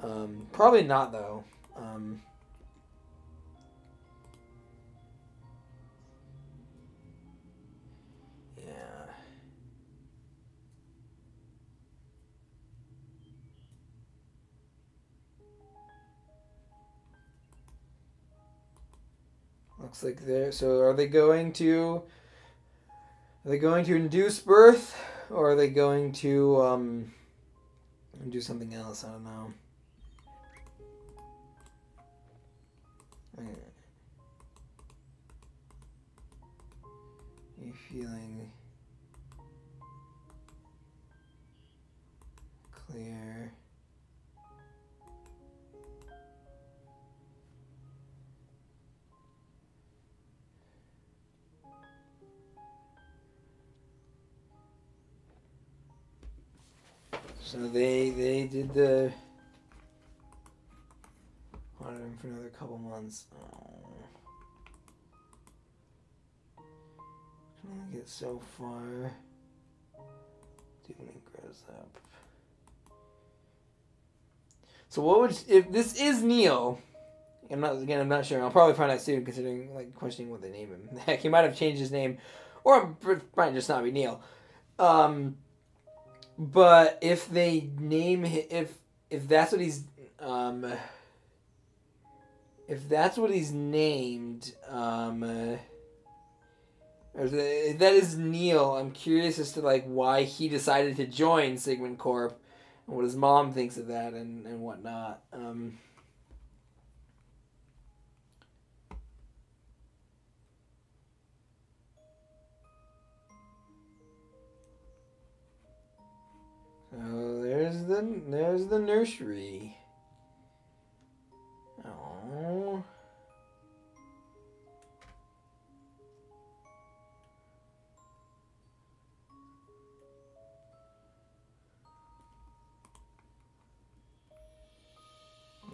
Um, probably not, though. Um... Looks like they're... So are they going to... Are they going to induce birth? Or are they going to, um... do something else? I don't know. Are you feeling... clear... So they they did the wanted him for another couple months. Oh. I don't get so far. Dude, when he grows up. So what would, if this is Neil, I'm not again. I'm not sure. I'll probably find out soon, considering like questioning what they name him. Heck, he might have changed his name, or it might just not be Neil. Um, but if they name him, if if that's what he's um, if that's what he's named, um, uh, if that is Neil, I'm curious as to like why he decided to join Sigmund Corp, and what his mom thinks of that, and and whatnot. Um. Oh, there's the there's the nursery. Oh.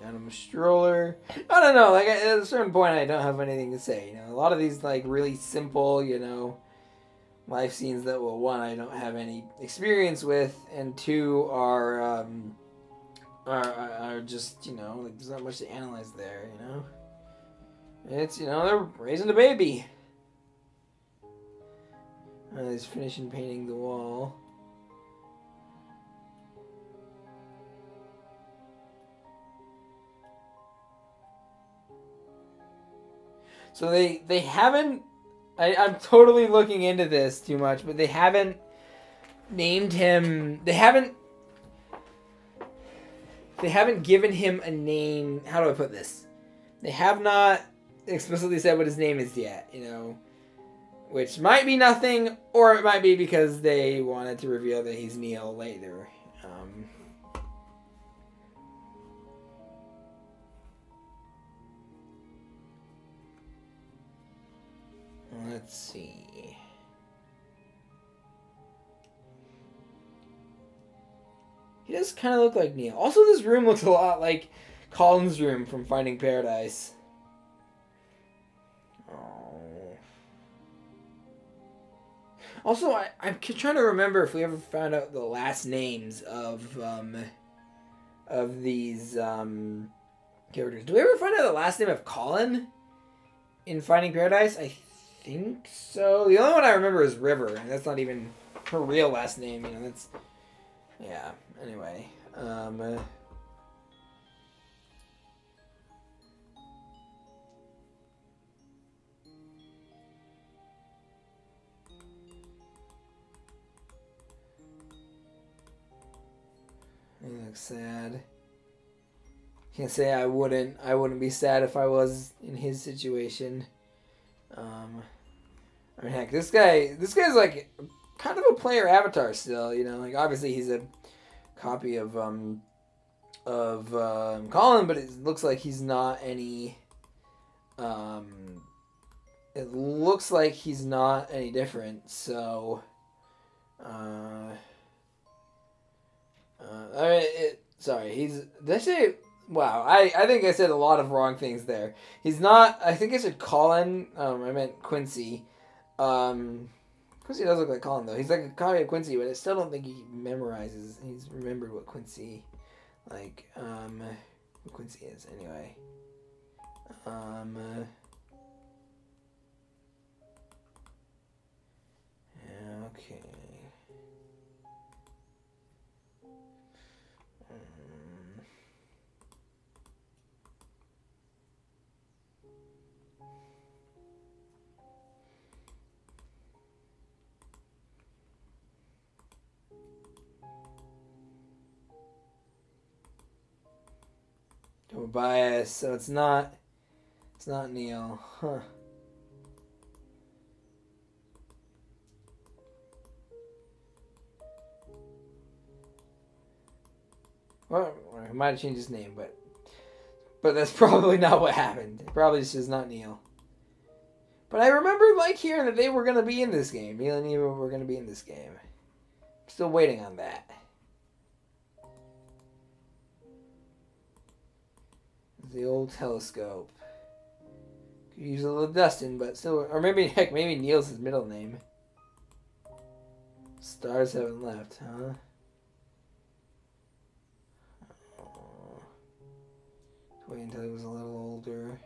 Got him a stroller. I don't know. Like at a certain point, I don't have anything to say. You know, a lot of these like really simple, you know, life scenes that, well, one, I don't have any experience with, and two, are, um, are, are just, you know, like, there's not much to analyze there, you know? It's, you know, they're raising a baby. Uh, he's finishing painting the wall. So they, they haven't, I, I'm totally looking into this too much, but they haven't named him. They haven't. They haven't given him a name. How do I put this? They have not explicitly said what his name is yet. You know, which might be nothing, or it might be because they wanted to reveal that he's Neil later. Um, Let's see. He does kind of look like Neil. Also, this room looks a lot like Colin's room from Finding Paradise. Oh. Also, I, I'm trying to remember if we ever found out the last names of um, of these um, characters. Do we ever find out the last name of Colin in Finding Paradise? I think. I think so. The only one I remember is River, and that's not even her real last name, you know, that's... Yeah, anyway. Um, uh... He looks sad. Can't say I wouldn't. I wouldn't be sad if I was in his situation. Um... I mean, heck, this guy, this guy's like kind of a player avatar still, you know, like obviously he's a copy of, um, of, um, Colin, but it looks like he's not any, um, it looks like he's not any different, so, uh, uh, I mean, it, sorry, he's, did I say, wow, I, I think I said a lot of wrong things there. He's not, I think I said Colin, um, I meant Quincy. Um, Quincy does look like Colin, though. He's like a copy of Quincy, but I still don't think he memorizes. He's remembered what Quincy, like, um, who Quincy is, anyway. Um, uh, okay. Bias, so it's not it's not Neil, huh? Well, I might have changed his name, but but that's probably not what happened. It probably just is not Neil. But I remember like hearing that they were gonna be in this game. Neil and Eva were gonna be in this game. I'm still waiting on that. The old telescope. Could use a little dusting, but still, or maybe heck, maybe Neil's his middle name. Stars haven't left, huh? Wait until he was a little older.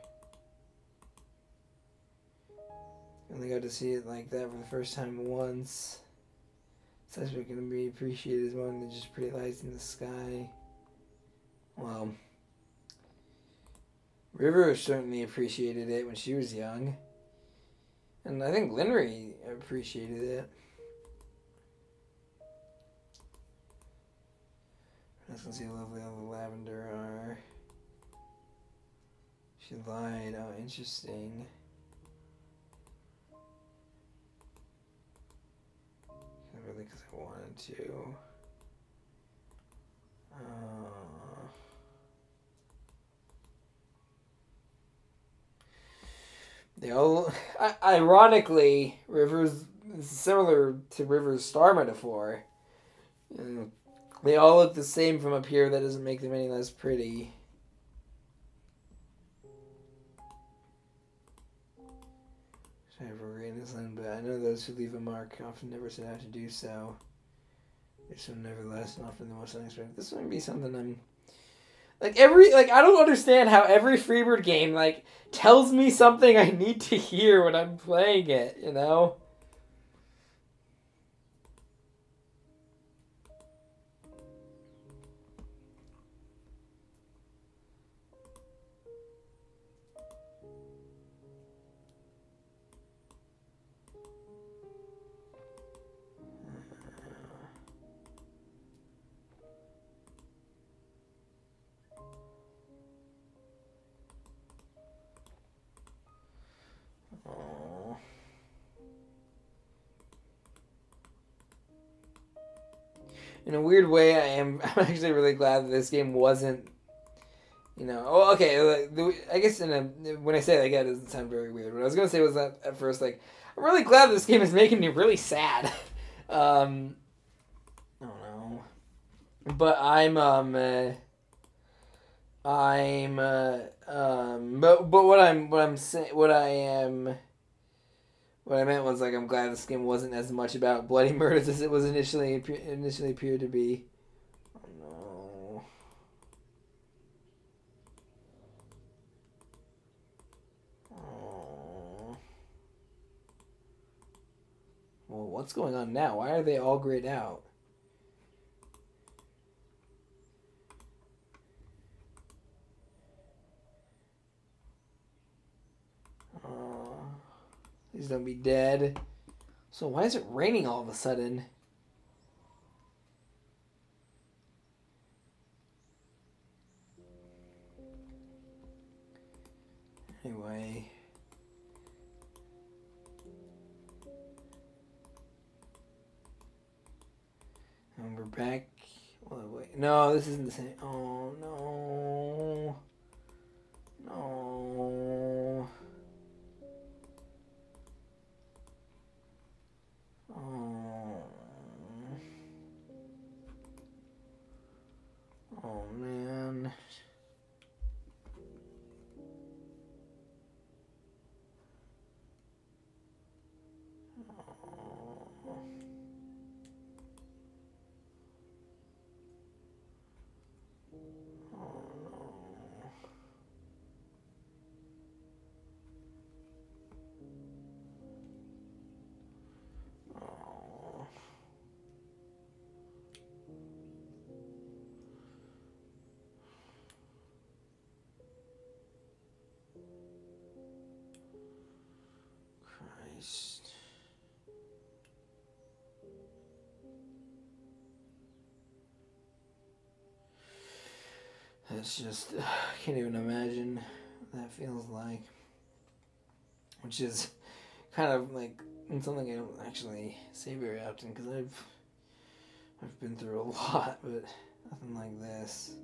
Only got to see it like that for the first time once. Such what can be appreciated as one that just pretty lights in the sky. Well, River certainly appreciated it when she was young. And I think Linry appreciated it. Let's see how lovely all the lavender are. She lied. Oh, interesting. Not really because I wanted to. Uh, they all, ironically, River's similar to River's star metaphor. Uh, They all look the same from up here. That doesn't make them any less pretty. Sorry for reading this line, but I know those who leave a mark often never set out to do so. They're so nevertheless and often the most unexpected. This might be something I'm... Like, every... Like, I don't understand how every Freebird game, like, tells me something I need to hear when I'm playing it, you know? In a weird way, I am. I'm actually really glad that this game wasn't, you know. Oh, okay. Like, the, I guess in a when I say like that, it doesn't sound very weird. What I was gonna say was that at first, like, I'm really glad this game is making me really sad. um, I don't know, but I'm um, uh, I'm uh, um, but but what I'm what I'm saying what I am. What I meant was, like, I'm glad this game wasn't as much about bloody murders as it was initially initially appeared to be. Oh, no. Oh. Well, what's going on now? Why are they all grayed out? Please don't be dead. So why is it raining all of a sudden? Anyway. And we're back. Well, wait. No, this isn't the same. Oh, no. No. Oh. Oh, man. Oh. It's just, I can't even imagine what that feels like. Which is kind of like something I don't actually say very often because I've I've been through a lot, but nothing like this.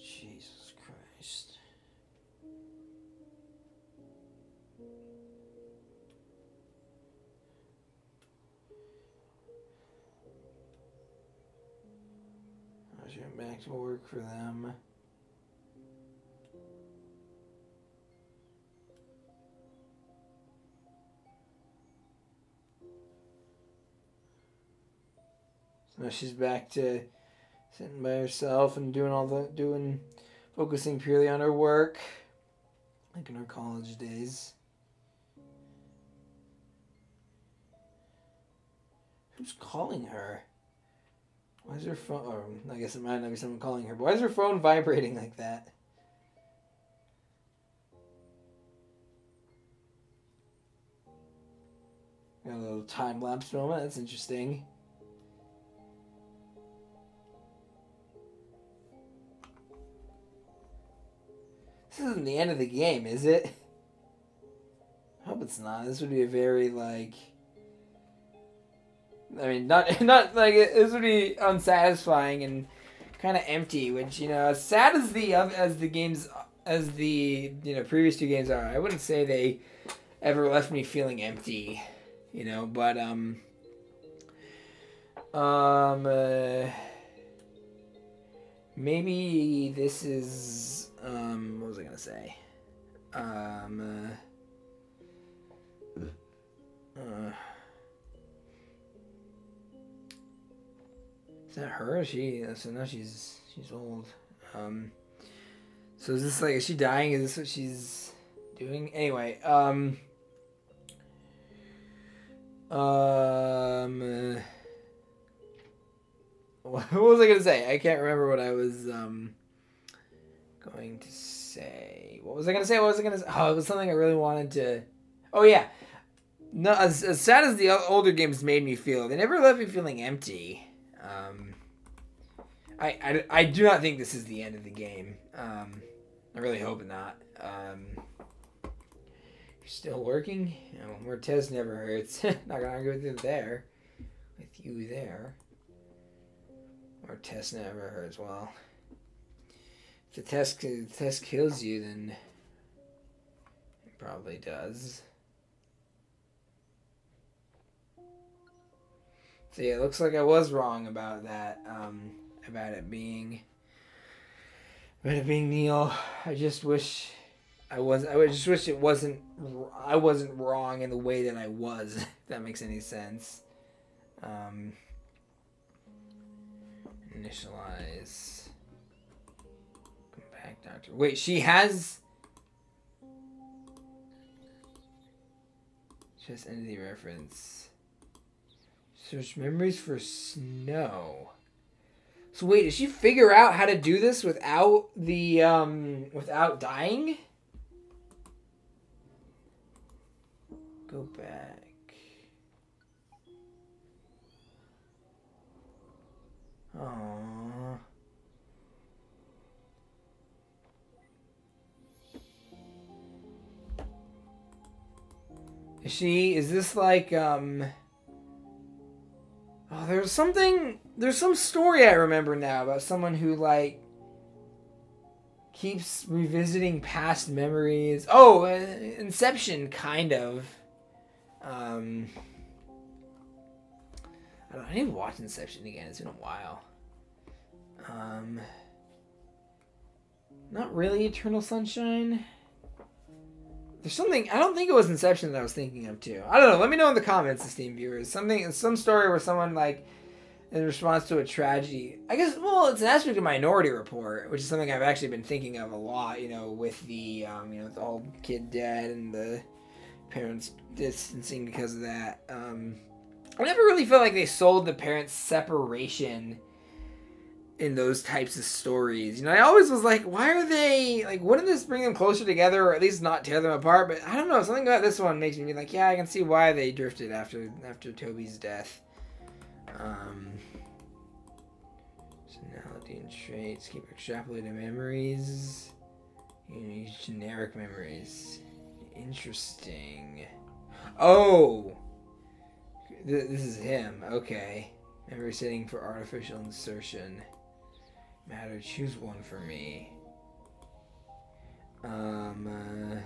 Jesus Christ. Back to work for them. Now she's back to sitting by herself and doing all the doing, focusing purely on her work, like in her college days. Who's calling her? Why is her phone? Oh, I guess it might not be someone calling her. But why is her phone vibrating like that? Got a little time lapse moment. That's interesting. This isn't the end of the game, is it? I hope it's not. This would be a very, like... I mean, not not like this would be unsatisfying and kind of empty. Which, you know, as sad as the as the games as the you know previous two games are, I wouldn't say they ever left me feeling empty. You know, but um, um, uh, maybe this is um. What was I gonna say? Um. Uh. uh Is that her? Is she? So now she's she's old. Um, so is this like, is she dying? Is this what she's doing? Anyway. Um. Um. Uh, what was I gonna say? I can't remember what I was um. going to say. What was I gonna say? What was I gonna say? Oh, it was something I really wanted to. Oh yeah. No, as as sad as the older games made me feel, they never left me feeling empty. Um, I, I, I do not think this is the end of the game. Um, I really hope not. Um, you're still working? You know, Mortez never hurts. Not gonna argue with you there. With you there. Mortez never hurts. Well, if the test, the test kills you, then it probably does. So yeah, it looks like I was wrong about that, um, about it being, about it being Neil. I just wish I was, I just wish it wasn't, I wasn't wrong in the way that I was, if that makes any sense. Um, initialize, come back, doctor. Wait, she has, just entity reference. Search memories for snow. So wait, did she figure out how to do this without the um without dying? Go back. Aww. Is she is this like um Oh, there's something, there's some story I remember now about someone who, like, keeps revisiting past memories. Oh, Inception, kind of. Um, I don't, I need to watch Inception again. It's been a while. Um, not really Eternal Sunshine. There's something, I don't think it was Inception that I was thinking of too. I don't know, let me know in the comments, Steam viewers. Something, some story where someone, like, in response to a tragedy, I guess, well, it's an aspect of Minority Report, which is something I've actually been thinking of a lot, you know, with the, um, you know, the old kid dead and the parents distancing because of that. Um, I never really felt like they sold the parents' separation in those types of stories. You know, I always was like, why are they, like, wouldn't this bring them closer together or at least not tear them apart? But I don't know, something about this one makes me be like, yeah, I can see why they drifted after after Toby's death. Um, personality and traits, keep extrapolating memories. You know, generic memories. Interesting. Oh! Th this is him, okay. Memory setting for artificial insertion. Matter, choose one for me. Um, uh,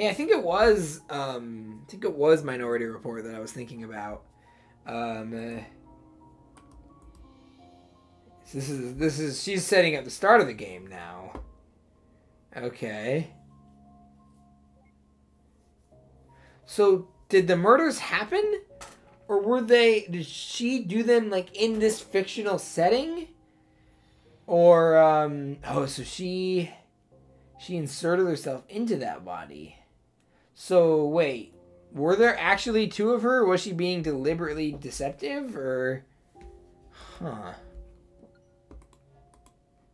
yeah, I think it was. Um, I think it was Minority Report that I was thinking about. Um, uh, this is this is she's setting up the start of the game now. Okay. So did the murders happen, Or were they... Did she do them, like, in this fictional setting? Or, um... Oh, so she... She inserted herself into that body. So, wait. Were there actually two of her? Was she being deliberately deceptive? Or... Huh.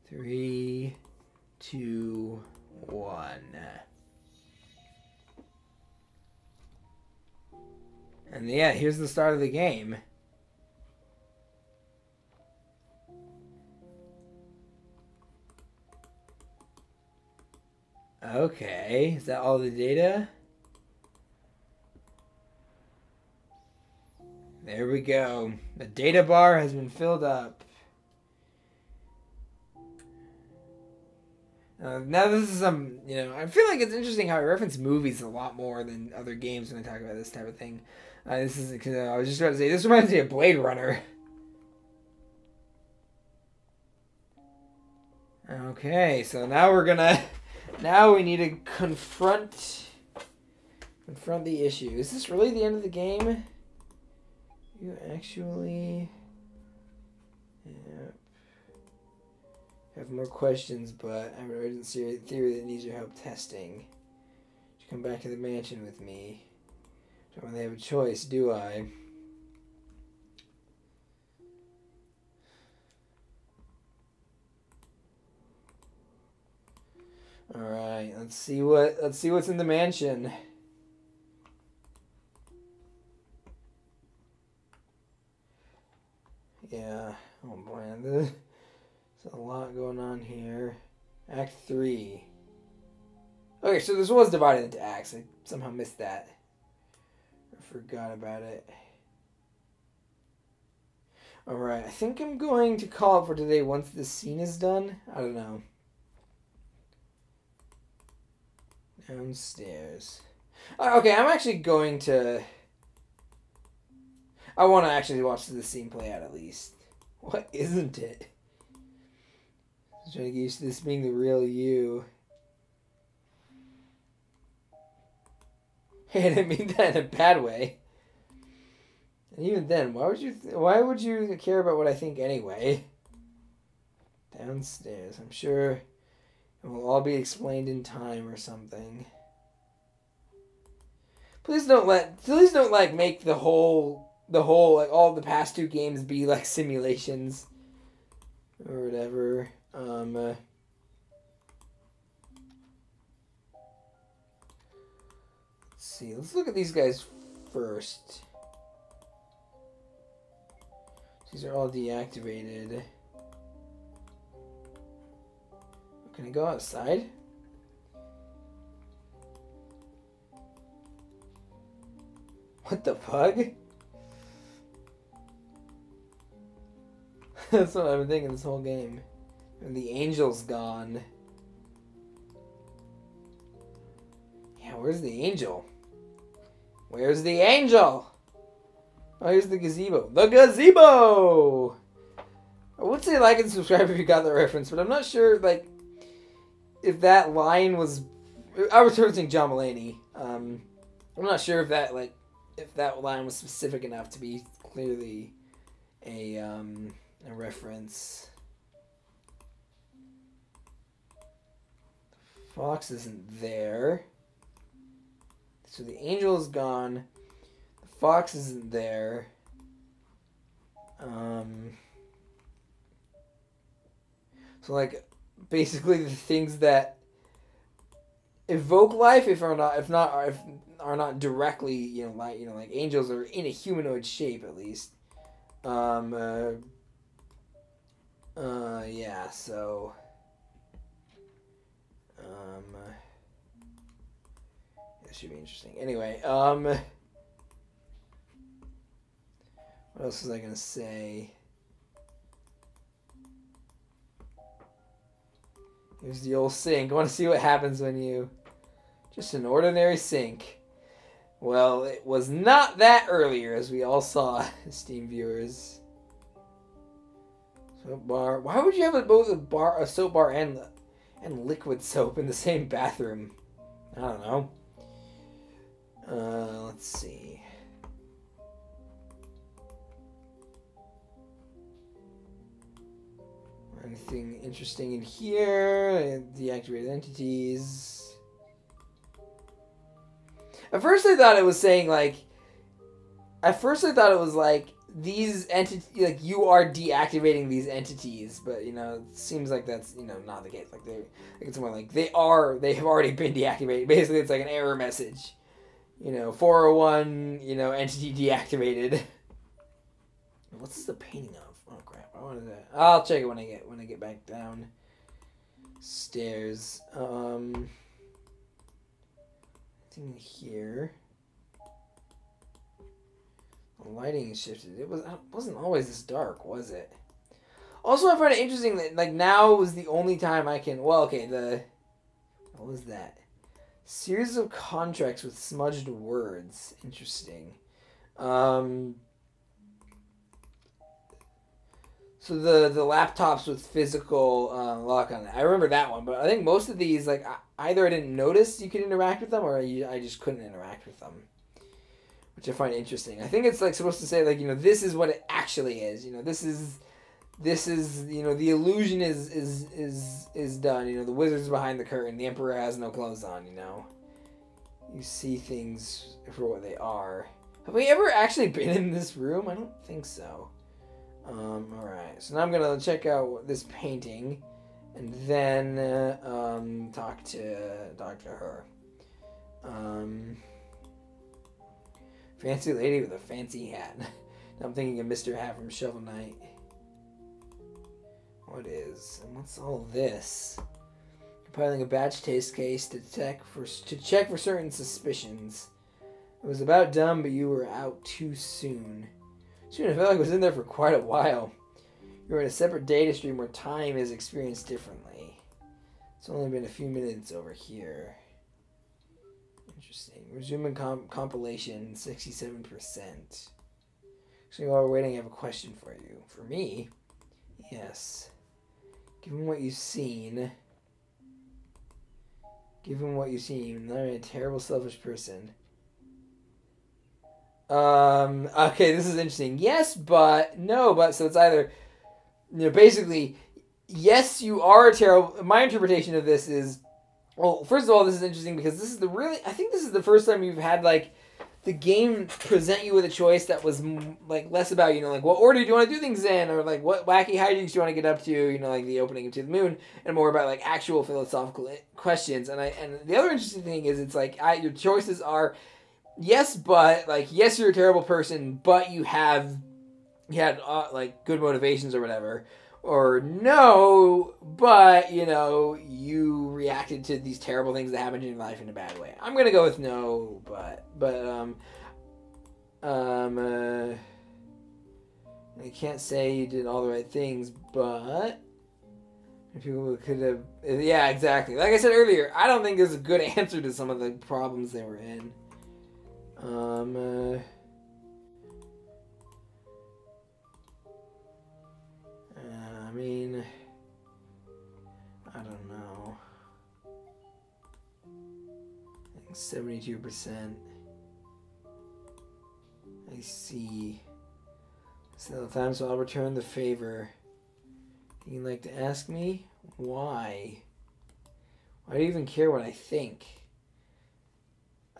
Three... Two... One... And yeah, here's the start of the game. Okay, is that all the data? There we go. The data bar has been filled up. Uh, now this is some, you know, I feel like it's interesting how I reference movies a lot more than other games when I talk about this type of thing. Uh, this is, cause, uh, I was just about to say, this reminds me of Blade Runner. Okay, so now we're gonna, now we need to confront, confront the issue. Is this really the end of the game? You actually, yeah. I have more questions, but I have an urgent theory that needs your help testing. Should come back to the mansion with me. Don't really have a choice, do I? All right, let's see what let's see what's in the mansion. Yeah. Oh boy, this. A lot going on here. Act three. Okay, so this was divided into acts. I somehow missed that. I forgot about it. Alright, I think I'm going to call it for today once this scene is done. I don't know. Downstairs. Uh, okay, I'm actually going to... I want to actually watch this scene play out at least. What isn't it? I'm trying to get used to this being the real you. Hey, I didn't mean that in a bad way. And even then, why would you? Th why would you care about what I think anyway? Downstairs, I'm sure it will all be explained in time or something. Please don't let. Please don't like make the whole, the whole, like all the past two games be like simulations, or whatever. Um, uh, let's see, let's look at these guys first. These are all deactivated. Can I go outside? What the fuck? That's what I've been thinking this whole game. And the angel's gone. Yeah, where's the angel? Where's the angel? Oh, here's the gazebo. The gazebo! I would say like and subscribe if you got the reference, but I'm not sure, like, if that line was... I was referencing John Mulaney. Um, I'm not sure if that, like, if that line was specific enough to be clearly a, um, a reference... Fox isn't there. So the angel is gone. The fox isn't there. Um, so, like, basically the things that evoke life, if are not, if not, are, if are not directly, you know, like, you know, like angels are in a humanoid shape at least. Um. Uh. uh yeah. So. Um, that should be interesting. Anyway, um, what else was I gonna say? Here's the old sink. I want to see what happens when you... Just an ordinary sink. Well, it was not that earlier, as we all saw, esteemed viewers. Soap bar. Why would you have a, both a bar, a soap bar, and the... and liquid soap in the same bathroom? I don't know. Uh, let's see. Anything interesting in here? Deactivated entities. At first I thought it was saying like... At first I thought it was like, these entities... Like, you are deactivating these entities. But, you know, it seems like that's, you know, not the case. Like, they, like it's more like, they are... They have already been deactivated. Basically, it's like an error message. You know, four oh one, you know, entity deactivated. What's this the painting of? Oh crap! I wanted that. I'll check it when I get when I get back down stairs. Um, thing here. The lighting shifted. It was it wasn't always this dark, was it? Also, I find it interesting that like now is the only time I can. Well, okay. The what was that? Series of contracts with smudged words. Interesting. Um. So the, the laptops with physical uh, lock on it. I remember that one, but I think most of these, like, I, either I didn't notice you could interact with them, or I, I just couldn't interact with them, which I find interesting. I think it's, like, supposed to say, like, you know, this is what it actually is. You know, this is, this is, you know, the illusion is, is, is, is done. You know, the wizard's behind the curtain. The emperor has no clothes on, you know. You see things for what they are. Have we ever actually been in this room? I don't think so. Um, alright, so now I'm gonna check out this painting and then uh, um, talk to Doctor Her. Um, fancy lady with a fancy hat. Now I'm thinking of Mister Hat from Shovel Knight. What is? And what's all this? Compiling a batch taste case to check for, to check for certain suspicions. It was about done, but you were out too soon. Soon, I felt like I was in there for quite a while. You're in a separate data stream where time is experienced differently. It's only been a few minutes over here. Interesting. Resuming comp compilation, sixty-seven percent. Actually, while we're waiting, I have a question for you. For me? Yes. Given what you've seen... Given what you've seen, I'm a terrible, selfish person. Um, okay, this is interesting. Yes, but no, but so it's either, you know, basically, yes, you are a terrible. My interpretation of this is, well, first of all, this is interesting because this is the really, I think this is the first time you've had, like, the game present you with a choice that was, like, less about, you know, like, what order do you want to do things in? Or, like, what wacky hijinks do you want to get up to? You know, like, the opening of To the Moon, and more about, like, actual philosophical questions. And I, and the other interesting thing is it's, like, I, your choices are, yes, but, like, yes, you're a terrible person, but you have, you had, uh, like, good motivations or whatever. Or no, but, you know, you reacted to these terrible things that happened in your life in a bad way. I'm going to go with no, but, but, um, um, uh, I can't say you did all the right things, but... People could have, yeah, exactly. Like I said earlier, I don't think there's a good answer to some of the problems they were in. Um, uh, I mean, I don't know. I think seventy-two percent. I see. Still time, so I'll return the favor. You'd like to ask me why? Why do you even care what I think?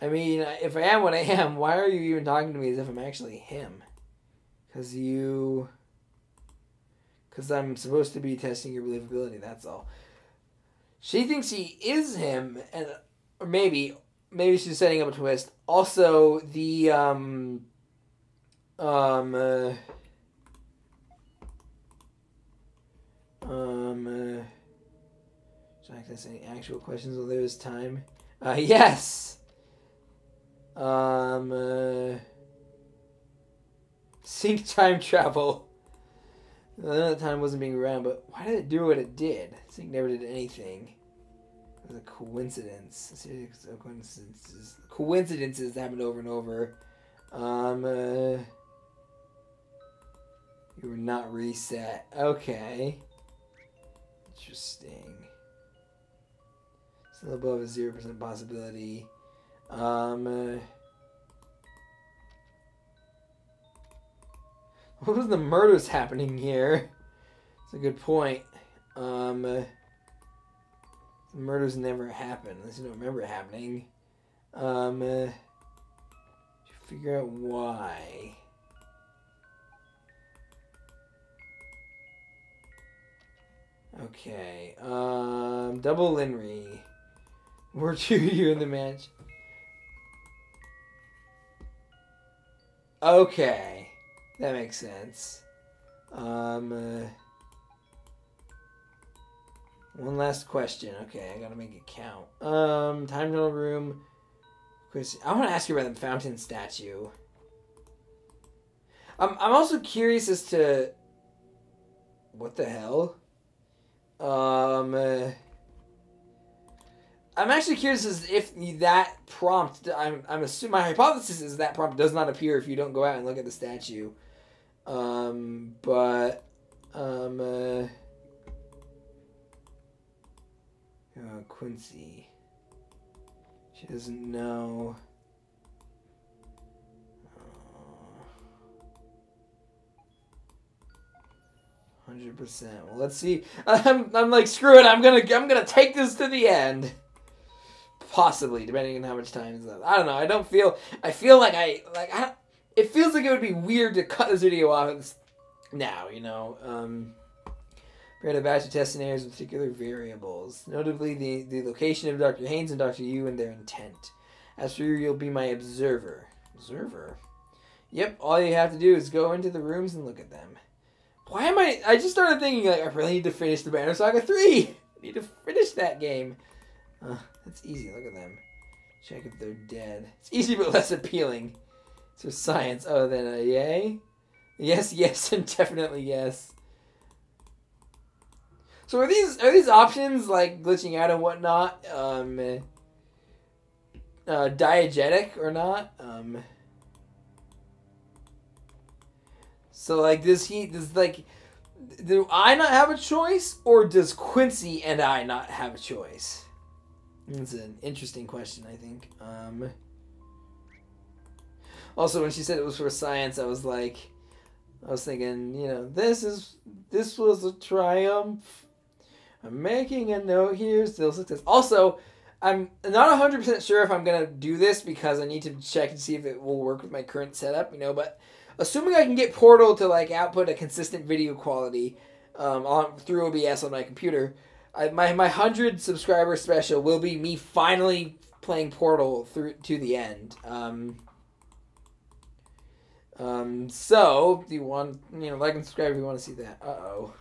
I mean, if I am what I am, why are you even talking to me as if I'm actually him? Because you... Because I'm supposed to be testing your believability, that's all. She thinks he is him, and or maybe, maybe she's setting up a twist. Also, the, um... Um... Uh, um... Uh, should I ask any actual questions while there is time? Uh, yes! Um, uh, sync time travel. Another time wasn't being around, but why did it do what it did? Sync never did anything. It was a coincidence. A series of coincidences. Coincidences that happened over and over. Um, uh, you were not reset. Okay. Interesting. Still above a zero percent possibility. Um, uh, what was the murders happening here? That's a good point. Um, uh, murders never happen. Unless you don't remember it happening. Um, uh, figure out why. Okay. Um, double Linry. Were two of you in the match? Okay. That makes sense. Um, uh, one last question. Okay, I gotta make it count. Um, time tunnel room. Quincy. I want to ask you about the fountain statue. I'm, I'm also curious as to... What the hell? Um... Uh, I'm actually curious as if that prompt... I'm, I'm assuming... My hypothesis is that prompt does not appear if you don't go out and look at the statue. Um, but... Um... Uh, uh, Quincy... She doesn't know. Hundred percent. Well, let's see. I'm, I'm like, screw it. I'm gonna, I'm gonna take this to the end. Possibly, depending on how much time is left. I don't know. I don't feel. I feel like I, like I. It feels like it would be weird to cut this video off now. You know. Um. Ran a batch of test scenarios with particular variables, notably the, the location of Doctor Haynes and Doctor Yu and their intent. As for you, you'll be my observer. Observer? Yep, all you have to do is go into the rooms and look at them. Why am I... I just started thinking, like, I really need to finish the Banner Saga three! I need to finish that game! Uh, that's easy, look at them. Check if they're dead. It's easy but less appealing. It's for science. Oh, then a uh, yay? Yes, yes, and definitely yes. So are these are these options like glitching out and whatnot um, uh, diegetic or not? Um, so like does he does like do I not have a choice or does Quincy and I not have a choice? It's an interesting question, I think. Um, also, when she said it was for science, I was like, I was thinking, you know, this is this was a triumph. I'm making a note here, still success. Also, I'm not one hundred percent sure if I'm going to do this because I need to check and see if it will work with my current setup, you know, but assuming I can get Portal to, like, output a consistent video quality um, on through O B S on my computer, I, my, my one hundred subscriber special will be me finally playing Portal through to the end. Um, um, so, if you want, you know, like and subscribe if you want to see that. Uh-oh.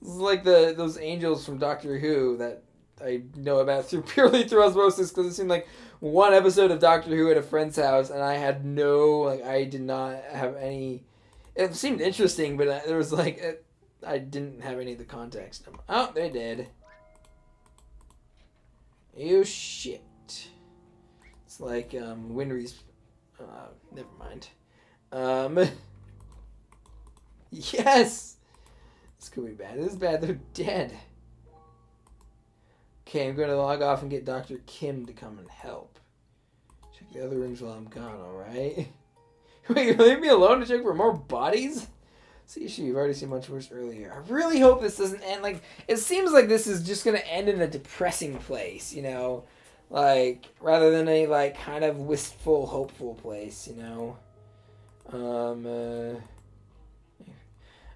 This is like the those angels from Doctor Who that I know about through purely through osmosis because it seemed like one episode of Doctor Who at a friend's house and I had no like I did not have any. It seemed interesting, but I, there was like it, I didn't have any of the context. I'm, oh, they did. Oh shit! It's like um, Winry's. Uh, never mind. Um. Yes. This could be bad. This is bad. They're dead. Okay, I'm going to log off and get Doctor Kim to come and help. Check the other rooms while I'm gone, alright? Wait, you leave me alone to check for more bodies? See, you've already seen much worse earlier. I really hope this doesn't end. Like, it seems like this is just going to end in a depressing place, you know? Like, rather than a, like, kind of wistful, hopeful place, you know? Um, uh...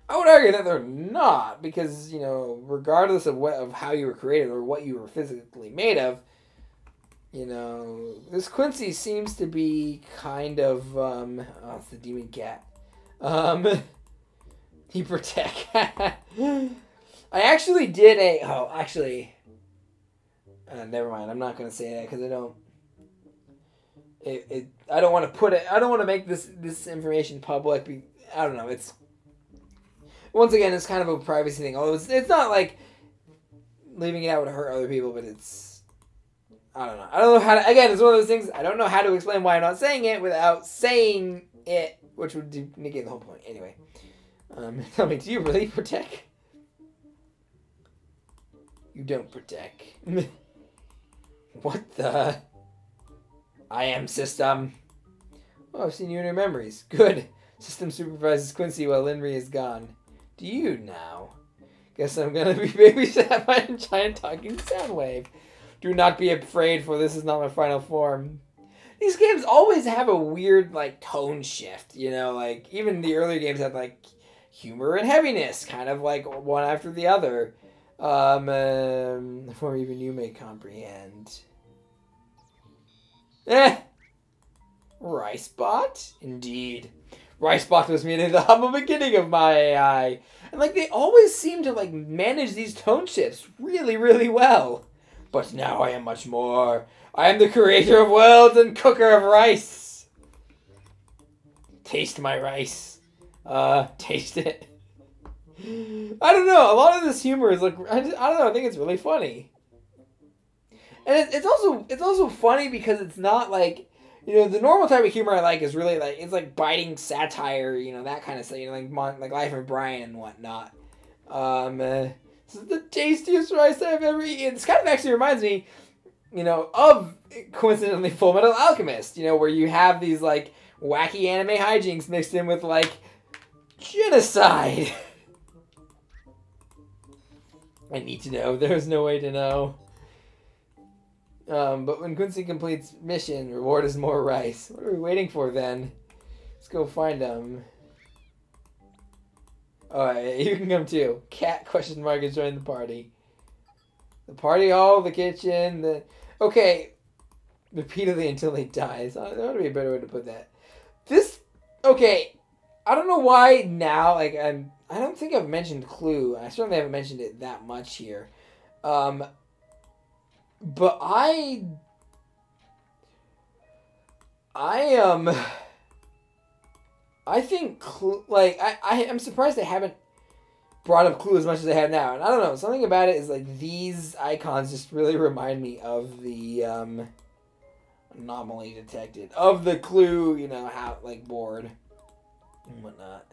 I would argue that they're not, because, you know, regardless of what of how you were created or what you were physically made of, you know, this Quincy seems to be kind of, um, oh, it's the demon cat. Um, he protect. I actually did a, oh, actually, uh, never mind, I'm not going to say that, because I don't, it, it, I don't want to put it, I don't want to make this, this information public, be, I don't know, it's, once again, it's kind of a privacy thing. Although it's, it's not like leaving it out would hurt other people, but it's... I don't know. I don't know how to... Again, it's one of those things, I don't know how to explain why I'm not saying it without saying it, which would negate the whole point. Anyway. Um, tell me, do you really protect? You don't protect. What the... I am system. Oh, I've seen you in your memories. Good. System supervises Quincy while Linry is gone. Do you now? Guess I'm gonna be babysat by a giant talking sound wave. Do not be afraid, for this is not my final form. These games always have a weird, like, tone shift, you know? Like, even the earlier games had, like, humor and heaviness, kind of, like, one after the other. Um, um before even you may comprehend. Eh! Ricebot? Indeed. Ricebot was merely the humble beginning of my A I. And, like, they always seem to, like, manage these tone shifts really, really well. But now I am much more. I am the creator of worlds and cooker of rice. Taste my rice. Uh, taste it. I don't know. A lot of this humor is like, I, just, I don't know. I think it's really funny. And it, it's also, it's also funny because it's not like, you know, the normal type of humor I like is really like, it's like biting satire, you know, that kind of stuff, you know, like, Mon like Life of Brian and whatnot. Um, uh, this is the tastiest rice I've ever eaten. This kind of actually reminds me, you know, of, coincidentally, Full Metal Alchemist, you know, where you have these, like, wacky anime hijinks mixed in with, like, genocide. I need to know. There's no way to know. Um, but when Quincy completes mission, reward is more rice. What are we waiting for, then? Let's go find him. Alright, you can come too. Cat question mark has joined the party. The party hall, the kitchen, the... Okay. Repeatedly until he dies. That would be a better way to put that. This... Okay. I don't know why now, like, I'm... I don't think I've mentioned Clue. I certainly haven't mentioned it that much here. Um... But I... I, um... I think, Clue, like, I, I, I'm surprised they haven't brought up Clue as much as they have now. And I don't know, something about it is, like, these icons just really remind me of the, um, anomaly detected. Of the Clue, you know, how, like, board and whatnot.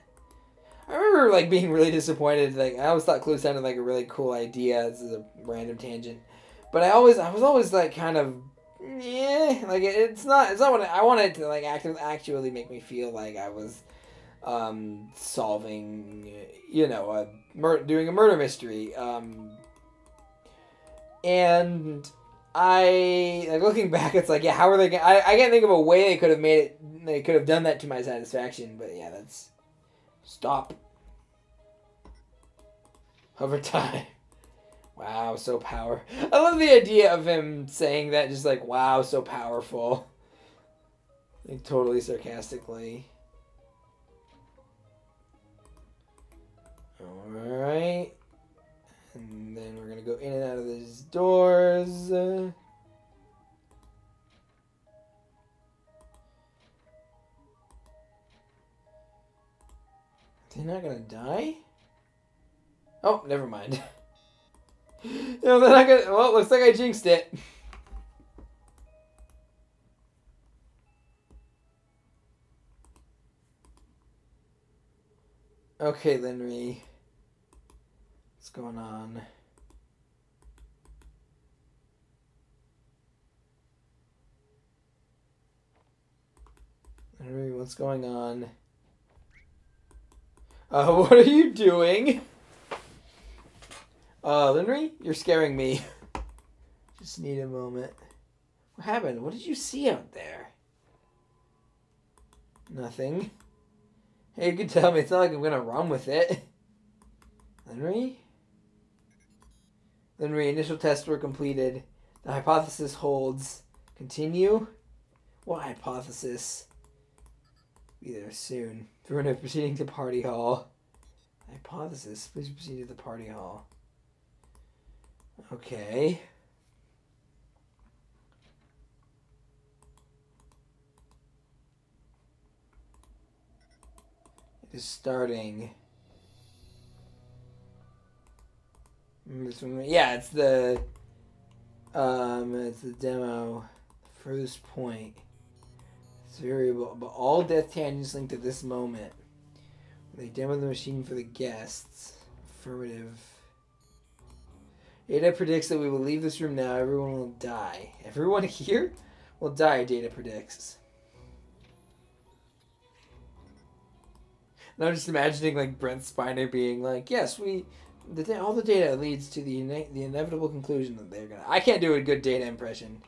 I remember, like, being really disappointed. Like, I always thought Clue sounded like a really cool idea. This is a random tangent. But I always, I was always, like, kind of... Yeah, like, it, it's not, it's not what I, I wanted to, like, act, actually make me feel like I was, um, solving, you know, a mur doing a murder mystery, um, and I, like, looking back, it's like, yeah, how are they, gonna, I, I can't think of a way they could have made it, they could have done that to my satisfaction, but yeah, that's, stop, hover time. Wow, so power. I love the idea of him saying that, just like, wow, so powerful. Like, totally sarcastically. Alright. And then we're gonna go in and out of these doors. Uh, they're not gonna die? Oh, never mind. You know, then I got, well, it looks like I jinxed it. Okay, Linry. What's going on? Linry, what's going on? Uh, what are you doing? Uh, Linry, you're scaring me. Just need a moment. What happened? What did you see out there? Nothing. Hey, you can tell me. It's not like I'm gonna run with it. Linry? Linry, initial tests were completed. The hypothesis holds. Continue? What hypothesis? Be there soon. We're now proceeding to party hall. Hypothesis. Please proceed to the party hall. Okay. It is starting. Yeah, it's the um, it's the demo. The furthest point. It's variable, but all death tangents linked to this moment. They demo the machine for the guests. Affirmative. Data predicts that we will leave this room now. Everyone will die. Everyone here will die, Data predicts. And I'm just imagining, like, Brent Spiner being like, yes, we the all the data leads to the the inevitable conclusion that they're gonna. I can't do a good data impression.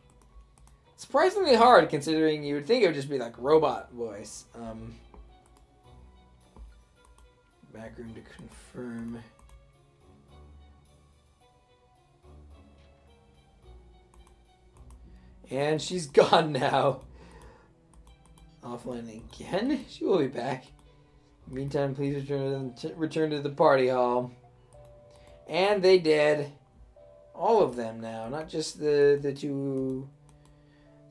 Surprisingly hard, considering you would think it would just be like robot voice. Um, back room to confirm. And she's gone now. Offline again? She will be back. Meantime, please return to, the, return to the party hall. And they did. All of them now. Not just the, the two...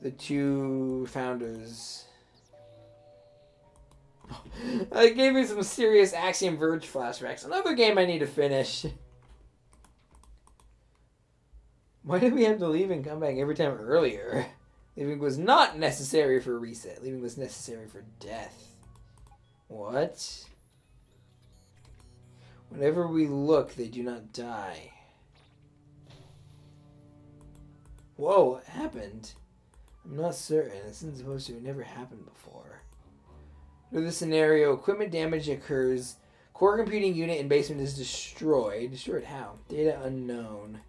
The two founders. It gave me some serious Axiom Verge flashbacks. Another game I need to finish. Why did we have to leave and come back every time earlier? Leaving was not necessary for reset. Leaving was necessary for death. What? Whenever we look, they do not die. Whoa, what happened? I'm not certain. This isn't supposed to. It never happened before. Under this scenario, equipment damage occurs. Core computing unit in basement is destroyed. Destroyed how? Data unknown.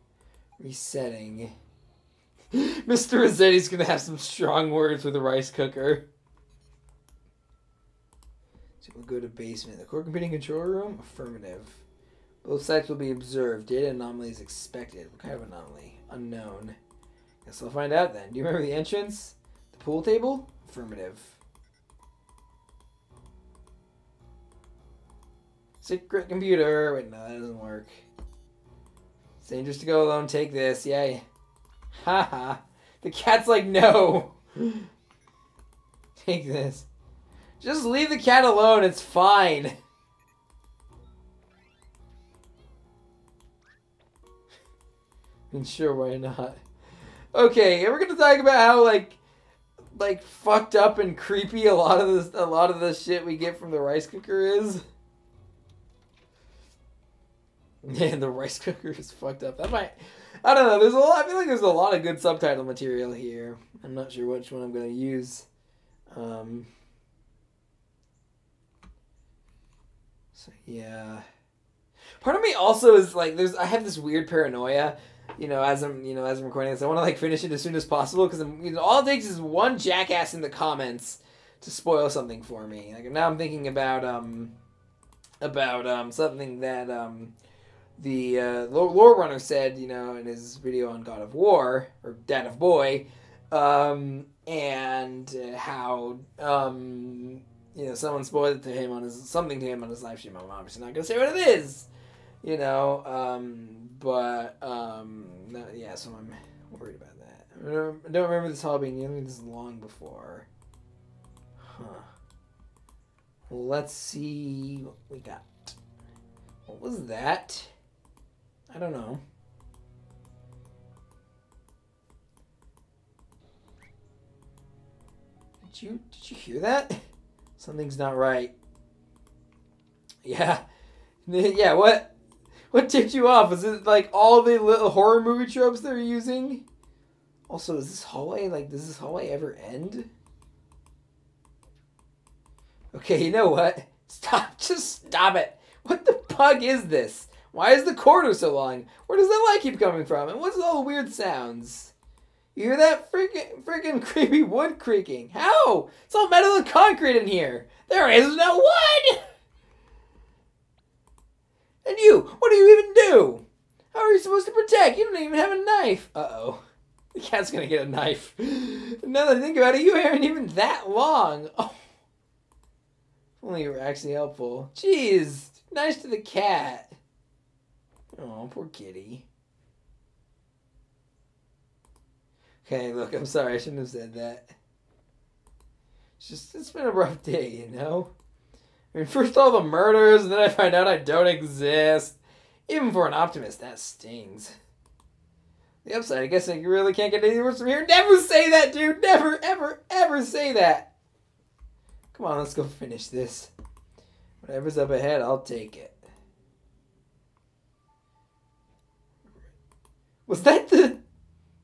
Resetting. Mister Rossetti's gonna have some strong words with the rice cooker. So we'll go to basement. The core computing control room? Affirmative. Both sites will be observed. Data anomaly is expected. What kind of anomaly? Unknown. Guess I'll find out then. Do you remember the entrance? The pool table? Affirmative. Secret computer. Wait, no, that doesn't work. It's dangerous to go alone. Take this. Yay. Ha ha. The cat's like, no. Take this. Just leave the cat alone. It's fine. And sure, why not? Okay, and we're gonna talk about how like, like fucked up and creepy a lot of this, a lot of the shit we get from the rice cooker is. Man, the rice cooker is fucked up. That might, I don't know. There's a lot. I feel like there's a lot of good subtitle material here. I'm not sure which one I'm gonna use. Um, so yeah, part of me also is like, there's. I have this weird paranoia. You know, as I'm, you know, as I'm recording this, I want to like finish it as soon as possible because you know, all it takes is one jackass in the comments to spoil something for me. Like now, I'm thinking about um, about um, something that um, the uh, lore runner said, you know, in his video on God of War or Dad of Boy, um, and how um, you know, someone spoiled it to him on his something to him on his live stream. I'm obviously not gonna say what it is. You know, um, but, um, no, yeah, so I'm worried about that. I don't, I don't remember this hall being nearly this long before. Huh. Well, let's see what we got. What was that? I don't know. Did you, did you hear that? Something's not right. Yeah. Yeah, what? What tipped you off? Is it like all the little horror movie tropes they're using? Also, is this hallway like does this hallway ever end? Okay, you know what? Stop! Just stop it! What the fuck is this? Why is the corridor so long? Where does that light keep coming from? And what's all the weird sounds? You hear that freaking freaking creepy wood creaking? How? It's all metal and concrete in here. There is no wood. And you, what do you even do? How are you supposed to protect? You don't even have a knife. Uh-oh. The cat's gonna get a knife. Now that I think about it, you aren't even that long. Oh. If only you were actually helpful. Jeez. Nice to the cat. Oh, poor kitty. Okay, look, I'm sorry. I shouldn't have said that. It's just, it's been a rough day, you know? I mean, first all the murders, and then I find out I don't exist. Even for an optimist, that stings. The upside, I guess I really can't get any worse from here. Never say that, dude! Never, ever, ever say that! Come on, let's go finish this. Whatever's up ahead, I'll take it. Was that the...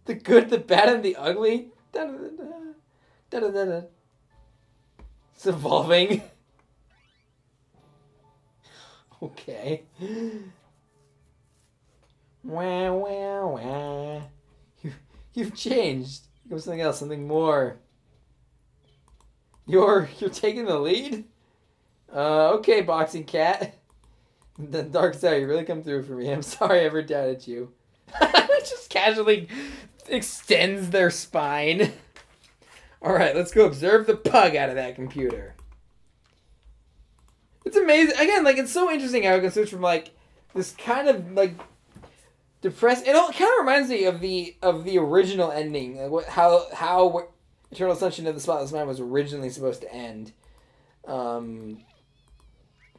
The good, the bad, and the ugly? Da-da-da-da. Da-da-da-da. It's evolving. Okay. Wah, wah, wah. You, you've changed. You become something else, something more. You're you're taking the lead? Uh, okay, Boxing Cat. The Dark Side, you really come through for me. I'm sorry I ever doubted you. Just casually extends their spine. Alright, let's go observe the pug out of that computer. It's amazing. Again, like, it's so interesting how I can switch from, like, this kind of, like, depressed... It all it kind of reminds me of the of the original ending. Like, what, how, how Eternal Sunshine of the Spotless Mind was originally supposed to end. Um...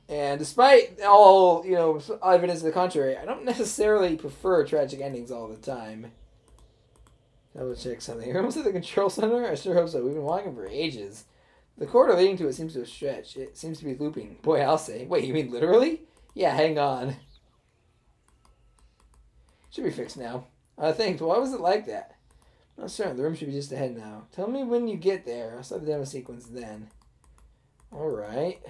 And despite all, you know, evidence to the contrary, I don't necessarily prefer tragic endings all the time. Double check something. You're almost at the control center? I sure hope so. We've been walking for ages. The corridor leading to it seems to have stretched. It seems to be looping. Boy, I'll say. Wait, you mean literally? Yeah, hang on. Should be fixed now. I uh, think. Why was it like that? I'm not certain. The room should be just ahead now. Tell me when you get there. I'll start the demo sequence then. Alright.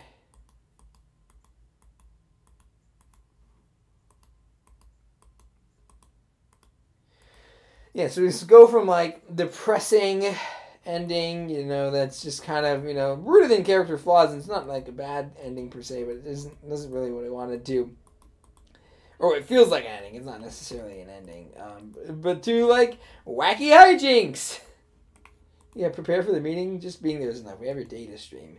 Yeah, so we just go from, like, depressing ending, you know, that's just kind of, you know, rooted in character flaws, and it's not, like, a bad ending per se, but it isn't, isn't really what I want to do. Or it feels like an ending, it's not necessarily an ending. Um, but to, like, wacky hijinks! Yeah, prepare for the meeting, just being there is enough. We have your data stream.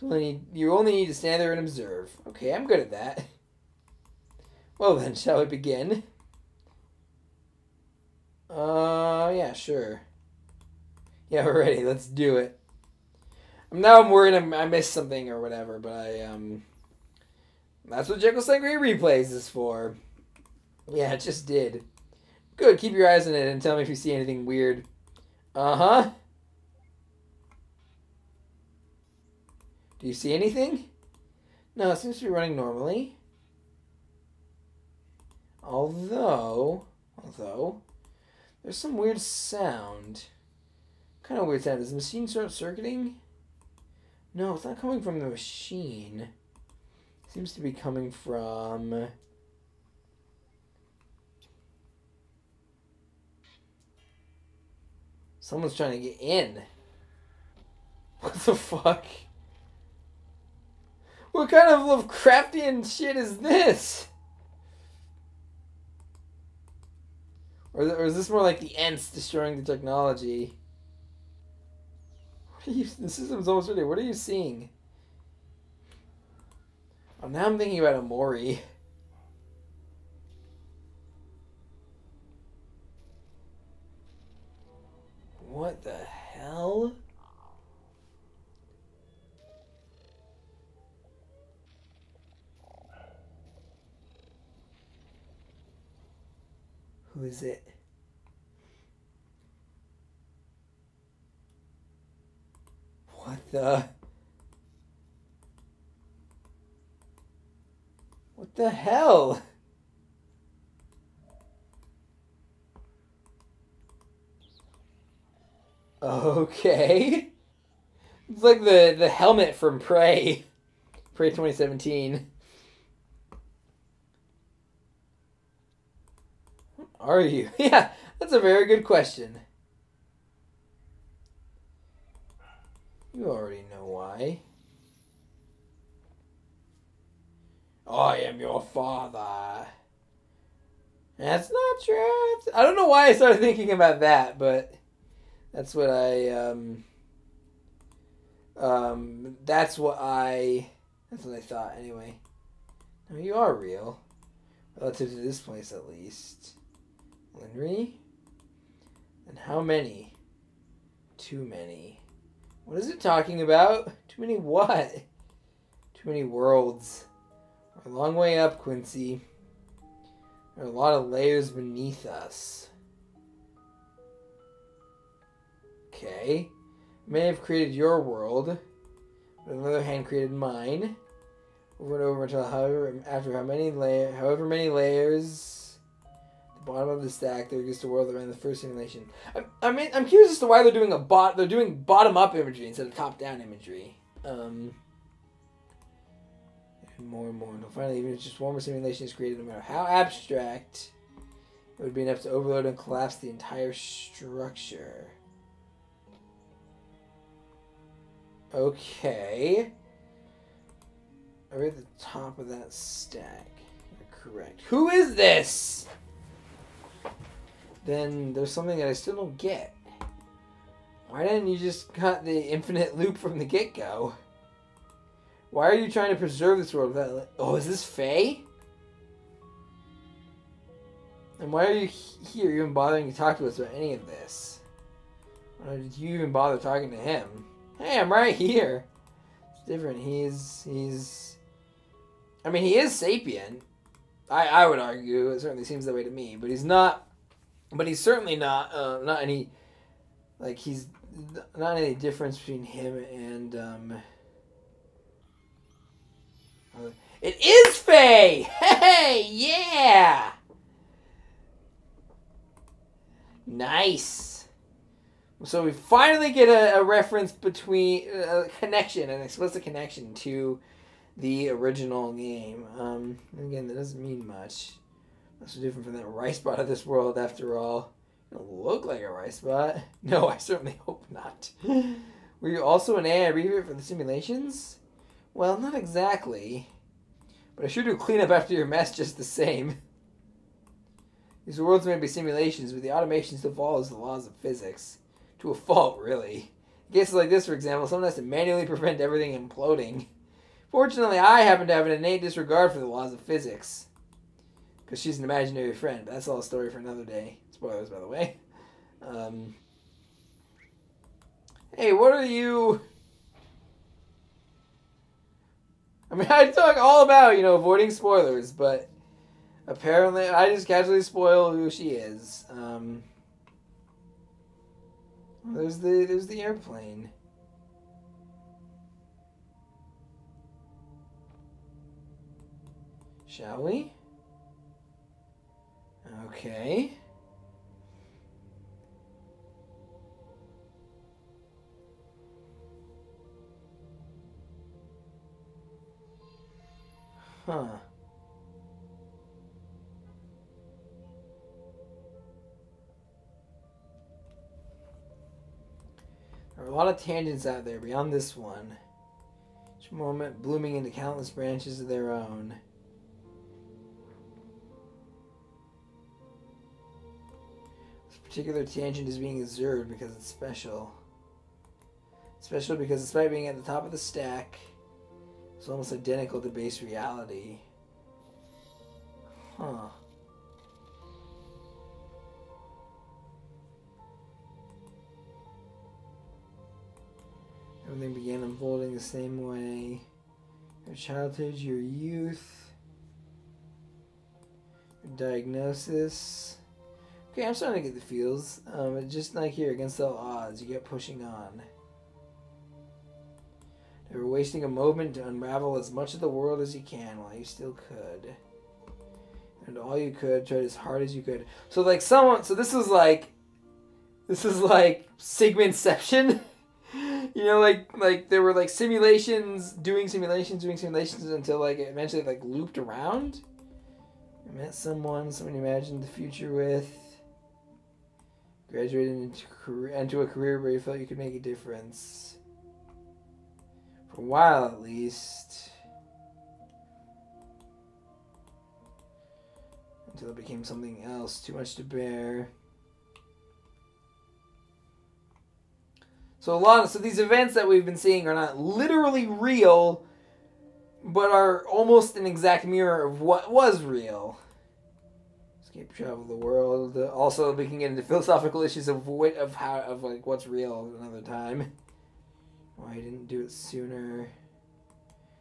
You only need, you only need to stand there and observe. Okay, I'm good at that. Well then, shall we begin? Uh, yeah, sure. Yeah, we're ready. Let's do it. Now I'm worried I'm, I missed something or whatever, but I, um... That's what Jekyllstein Gray Replays is for. Yeah, it just did. Good, keep your eyes on it and tell me if you see anything weird. Uh-huh. Do you see anything? No, it seems to be running normally. Although... Although... There's some weird sound. What kind of weird sound? Does the machine start circuiting? No, it's not coming from the machine. It seems to be coming from... Someone's trying to get in. What the fuck? What kind of Lovecraftian shit is this? Or is this more like the Ents destroying the technology? What are you, the system's almost ready. What are you seeing? Oh, now I'm thinking about Amori. What the hell? Who is it? What the? What the hell? Okay. It's like the, the helmet from Prey. Prey twenty seventeen. Are you? Yeah, that's a very good question. You already know why. I am your father. That's not true. I don't know why I started thinking about that, but that's what I, um, um, that's what I, that's what I thought anyway. No, you are real. Relative to this place, at least. Linry? And how many? Too many. What is it talking about? Too many what? Too many worlds. We're a long way up, Quincy. There are a lot of layers beneath us. Okay. I may have created your world, but on the other hand created mine. Over and over until however after how many layer however many layers bottom of the stack, there exists a world that ran the first simulation. I, I mean, I'm curious as to why they're doing a bot. They're doing bottom-up imagery instead of top-down imagery. Um, and more and more, and finally, even if just one more simulation is created, no matter how abstract, It would be enough to overload and collapse the entire structure. Okay. Over at the top of that stack. Correct. Who is this? Then there's something that I still don't get. Why didn't you just cut the infinite loop from the get-go? Why are you trying to preserve this world without... Oh, is this Faye? And why are you here even bothering to talk to us about any of this? Why did you even bother talking to him? Hey, I'm right here. It's different. He's... He's... I mean, he is sapient. I, I would argue. It certainly seems that way to me. But he's not... But he's certainly not... Uh, not any... Like, he's... Not any difference between him and... Um, it is Faye! Hey! Yeah! Nice. So we finally get a, a reference between a connection, an explicit connection to the original game. Um, again, that doesn't mean much. That's so different from that Ricebot of this world, after all. You don't look like a Ricebot. No, I certainly hope not. Were you also an A I reboot for the simulations? Well, not exactly. But I sure do clean up after your mess just the same. These worlds may be simulations, but the automation still follows the laws of physics. To a fault, really. In cases like this, for example, someone has to manually prevent everything imploding. Fortunately, I happen to have an innate disregard for the laws of physics. Because she's an imaginary friend, but that's all a story for another day. Spoilers, by the way. Um, hey, what are you... I mean, I talk all about, you know, avoiding spoilers, but... Apparently, I just casually spoil who she is. Um, there's the there's the airplane. Shall we? Okay. Huh. There are a lot of tangents out there beyond this one, each moment blooming into countless branches of their own. This particular tangent is being observed because it's special. It's special because despite being at the top of the stack, it's almost identical to base reality. Huh. Everything began unfolding the same way. Your childhood, your youth, your diagnosis. Okay, I'm starting to get the feels. Um, it's just like here, against all odds, you get pushing on. They were wasting a moment to unravel as much of the world as you can while you still could. And all you could, tried as hard as you could. So like someone, so this is like, this is like Sigma-Inception. You know, like, like there were like simulations, doing simulations, doing simulations until like it eventually like looped around. I met someone, someone you imagined the future with. Graduated into, career, into a career where you felt you could make a difference. For a while, at least. Until it became something else, too much to bear. So a lot of, so these events that we've been seeing are not literally real, but are almost an exact mirror of what was real. Escape travel the world. Also, we can get into philosophical issues of what, of how, of like what's real another time. Why I didn't do it sooner?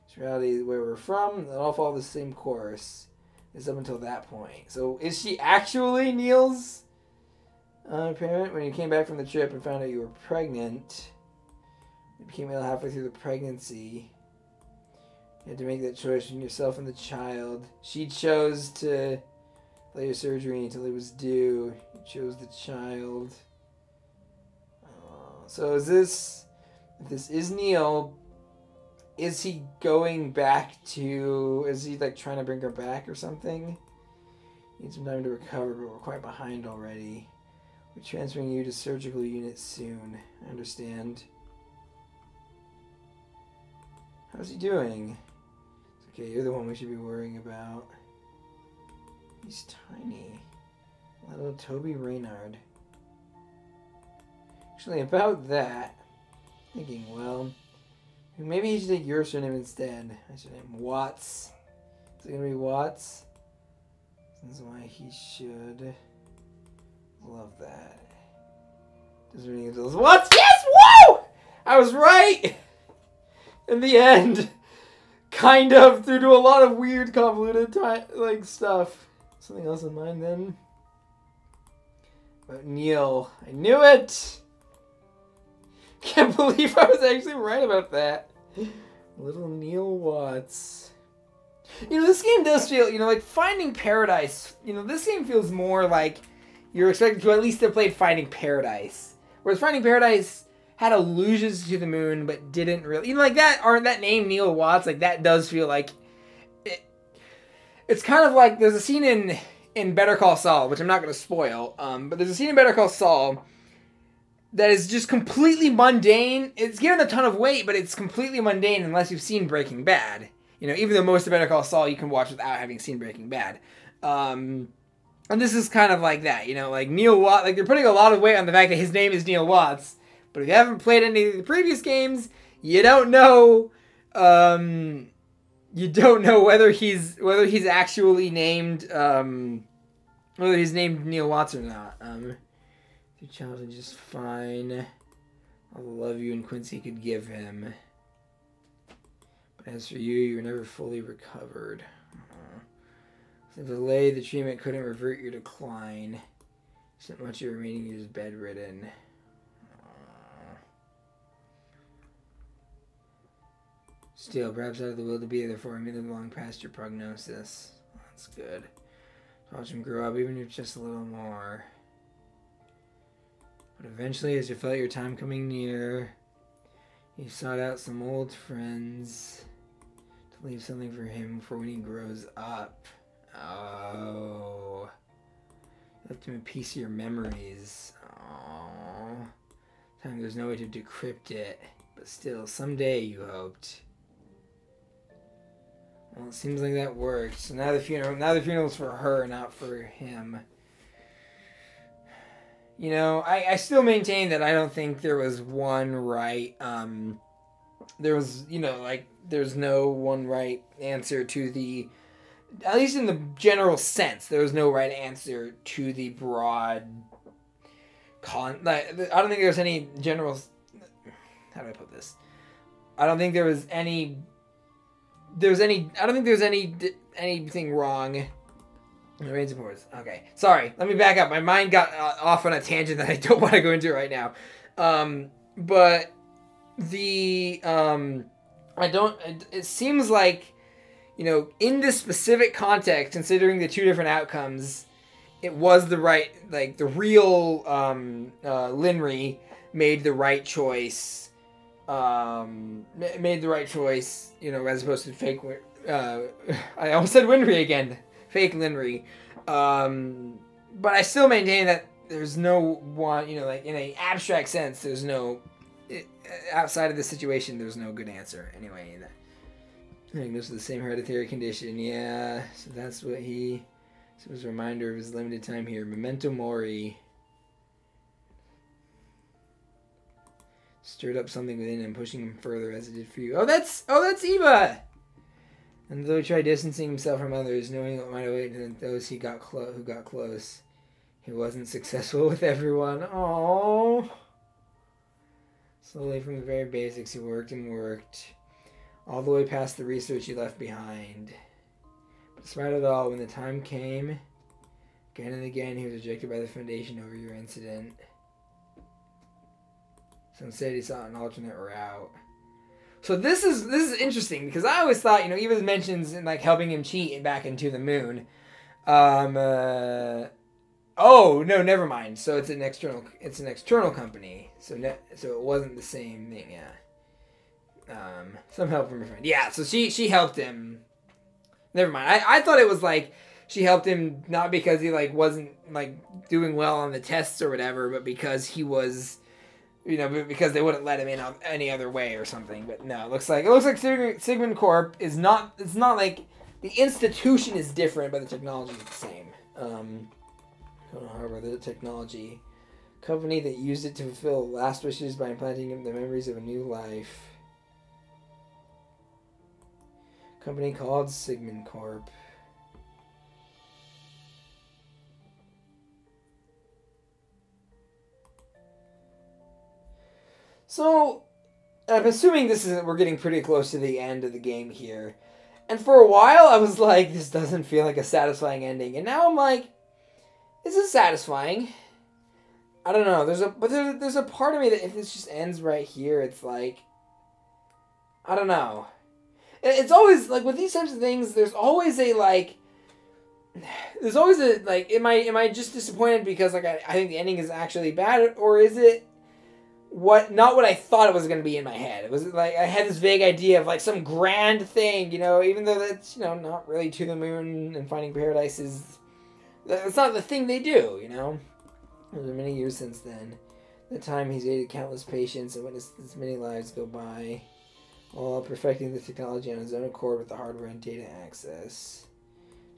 It's reality where we're from. They all follow the same course. It's up until that point. So is she actually Neil's? Uh, parent, when you came back from the trip and found out you were pregnant, you became ill halfway through the pregnancy. You had to make that choice between yourself and the child. She chose to delay your surgery until it was due. You chose the child. Uh, so is this, if this is Neil, is he going back to, is he like trying to bring her back or something? Need some time to recover, but we're quite behind already. We're transferring you to surgical unit soon. I understand. How's he doing? It's okay, you're the one we should be worrying about. He's tiny. Little Toby Reynard. Actually, about that, thinking, well, maybe he should take your surname instead. My surname, Watts. Is it going to be Watts? That's why he should love that. Doesn't really get those Watts. Yes! Woo! I was right! In the end, kind of, through to a lot of weird, convoluted, like, stuff. Something else in mind then. But Neil, I knew it! Can't believe I was actually right about that. Little Neil Watts. You know, this game does feel, you know, like Finding Paradise. You know, this game feels more like you're expected to at least have played Finding Paradise. Whereas Finding Paradise had allusions to the moon, but didn't really. You know, like that, or that name, Neil Watts, like that does feel like... It, it's kind of like, there's a scene in, in Better Call Saul, which I'm not going to spoil, um, but there's a scene in Better Call Saul that is just completely mundane. It's given a ton of weight, but it's completely mundane unless you've seen Breaking Bad. You know, even though most of Better Call Saul you can watch without having seen Breaking Bad. Um, and this is kind of like that, you know, like Neil Watts, like they're putting a lot of weight on the fact that his name is Neil Watts, but if you haven't played any of the previous games, you don't know, um, you don't know whether he's, whether he's actually named, um, whether he's named Neil Watts or not. Um, your child is just fine. All the love you and Quincy could give him. As for you, you were never fully recovered. Uh-huh. The delay, the treatment couldn't revert your decline. Except much of your remaining is bedridden. Uh-huh. Still, perhaps out of the will to be, therefore, you live long past your prognosis. That's good. Watch him grow up, even if just a little more. But eventually, as you felt your time coming near, you sought out some old friends. Leave something for him for when he grows up. Oh. Left him a piece of your memories. Oh. Time there's no way to decrypt it. But still, someday you hoped. Well, it seems like that worked. So now the funeral now the funeral's for her, not for him. You know, I, I still maintain that I don't think there was one right um there was, you know, like, there's no one right answer to the, at least in the general sense, there was no right answer to the broad con, like, I don't think there's any general, how do I put this? I don't think there was any, there's any, I don't think there's any, anything wrong. The rains and pours. Okay. Sorry. Let me back up. My mind got uh, off on a tangent that I don't want to go into right now. Um, but the, um, I don't, it, it seems like, you know, in this specific context, considering the two different outcomes, it was the right, like the real, um, uh, Linry made the right choice, um, made the right choice, you know, as opposed to fake, uh, I almost said Winry again. Fake Linry, um, but I still maintain that there's no one, you know, like in an abstract sense, there's no, it, outside of this situation, there's no good answer. Anyway, I think this is the same hereditary condition, yeah, so that's what he, so it was a reminder of his limited time here, memento mori. Stirred up something within him, pushing him further as it did for you. Oh, that's, oh, that's Eva! And though he tried distancing himself from others, knowing what might await and those he got clo who got close, he wasn't successful with everyone. Aww. Slowly from the very basics, he worked and worked, all the way past the research he left behind. But despite it all, when the time came, again and again, he was rejected by the Foundation over your incident. So instead, he sought an alternate route. So this is this is interesting because I always thought, you know, Eva's mentions in like helping him cheat back into the moon. Um, uh, oh no, never mind. So it's an external it's an external company. So ne so it wasn't the same thing. Yeah. Um, some help from her friend. Yeah. So she she helped him. Never mind. I I thought it was like she helped him not because he like wasn't like doing well on the tests or whatever, but because he was, you know, because they wouldn't let him in on any other way or something. But no, it looks like it looks like Sig Sigmund Corp is not. It's not like the institution is different, but the technology is the same. Um, I don't know, however, the technology company that used it to fulfill last wishes by implanting the memories of a new life. Company called Sigmund Corp. So, I'm assuming this is, we're getting pretty close to the end of the game here. And for a while, I was like, this doesn't feel like a satisfying ending. And now I'm like, this is satisfying. I don't know. There's a, but there's, there's a part of me that if this just ends right here, it's like, I don't know. It's always, like, with these types of things, there's always a, like, there's always a, like, am I, am I just disappointed because, like, I, I think the ending is actually bad, or is it what not what I thought it was going to be in my head? It was like I had this vague idea of like some grand thing, you know, even though that's, you know, not really To the Moon and Finding Paradise is, that's not the thing they do, you know. It's been many years since then. The time he's aided countless patients and witnessed as many lives go by, all perfecting the technology on his own accord with the hardware and data access.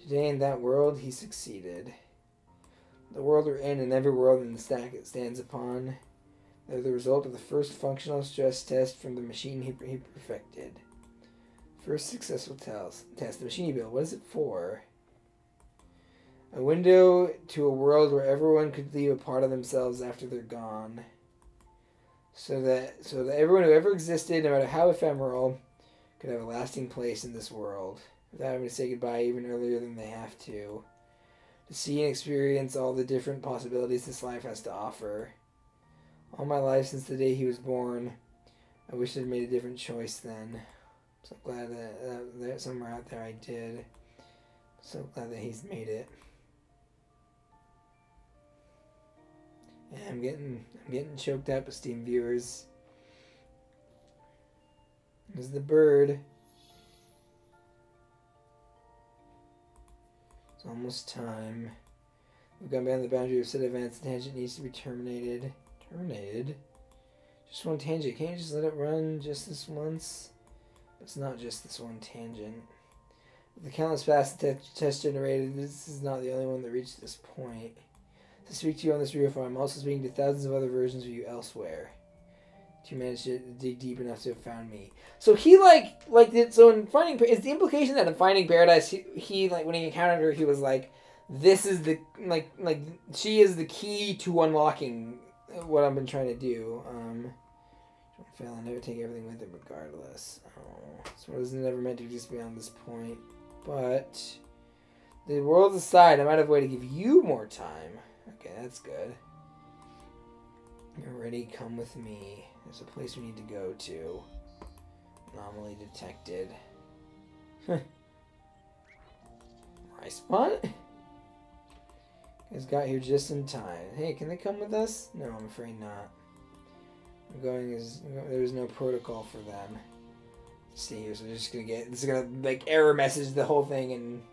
Today in that world he succeeded. The world we're in and every world in the stack it stands upon. They're the result of the first functional stress test from the machine he, he perfected. First successful test. The machine he built. What is it for? A window to a world where everyone could leave a part of themselves after they're gone. So that, so that everyone who ever existed, no matter how ephemeral, could have a lasting place in this world. Without having to say goodbye even earlier than they have to. To see and experience all the different possibilities this life has to offer. All my life since the day he was born, I wish I'd made a different choice then. So glad that, that, that somewhere out there I did. So glad that he's made it. And I'm getting, I'm getting choked up, esteemed viewers. There's the bird. It's almost time. We've gone beyond the boundary of said events. The tangent needs to be terminated. Terminated. Just one tangent. Can't you just let it run just this once? It's not just this one tangent. The countless past te tests generated, this is not the only one that reached this point. To speak to you on this video, I'm also speaking to thousands of other versions of you elsewhere. To manage to dig deep enough to have found me. So he like like did, so in Finding, is the implication that in Finding Paradise he, he like when he encountered her he was like, this is the like like she is the key to unlocking what I've been trying to do. Um, don't fail and never take everything with it regardless. Oh, so it was never meant to exist beyond this point. But the world aside, I might have a way to give you more time. Okay, that's good. You're ready, come with me. There's a place we need to go to. Anomaly detected. Huh. Ricebot? Has got here just in time. Hey, can they come with us? No, I'm afraid not. We're going as there's no protocol for them. Let's see here, so they're just gonna get. It's gonna like error message the whole thing, and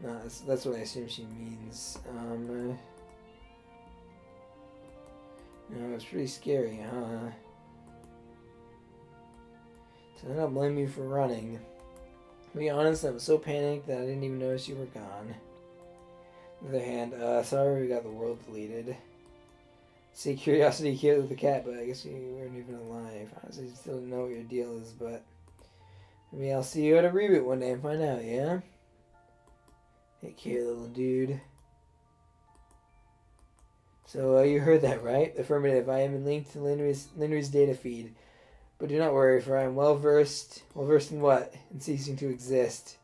no, that's, that's what I assume she means. Um, no, it's pretty scary, huh? So I don't blame you for running. To be honest, I was so panicked that I didn't even notice you were gone. On the other hand, uh, sorry we got the world deleted. See, curiosity killed the cat, but I guess you weren't even alive. Honestly, I still don't know what your deal is, but maybe I'll see you at a reboot one day and find out, yeah? Take care, little dude. So, uh, you heard that, right? Affirmative, I am linked to Linry's, Linry's data feed. But do not worry, for I am well-versed. Well-versed in what? In ceasing to exist.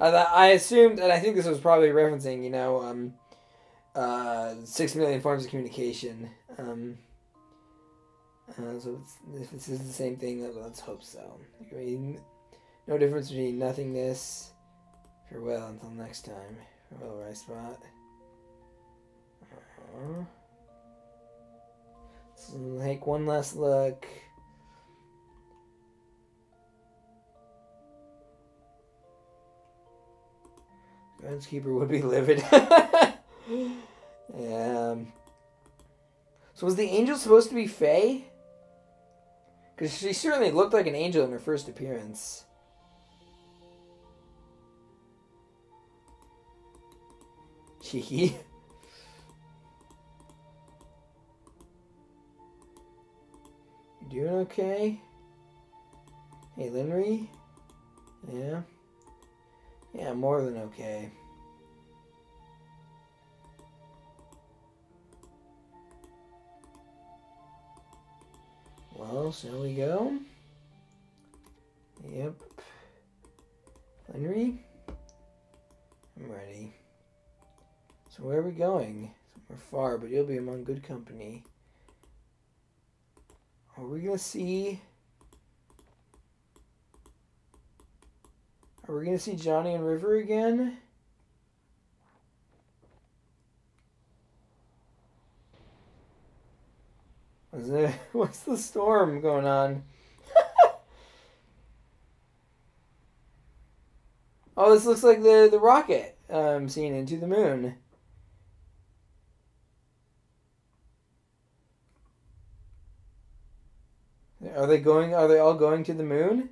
I assumed, and I think this was probably referencing, you know, um, uh, six million forms of communication. Um, uh, so it's, if this is the same thing, let's hope so. I mean, no difference between nothingness. Farewell until next time. Farewell, Ricebot. Uh-huh. So we'll take one last look. Groundskeeper would be livid. um, so was the angel supposed to be Faye? Because she certainly looked like an angel in her first appearance. Cheeky. You doing okay? Hey, Linry? Yeah? Yeah, more than okay. Well, shall we go? Yep. Linry? I'm ready. So where are we going? Somewhere far, but you'll be among good company. Are we gonna see... Are we gonna see Johnny and River again? What's the, what's the storm going on? Oh, this looks like the, the rocket um, scene in To the Moon. Are they going, are they all going to the moon?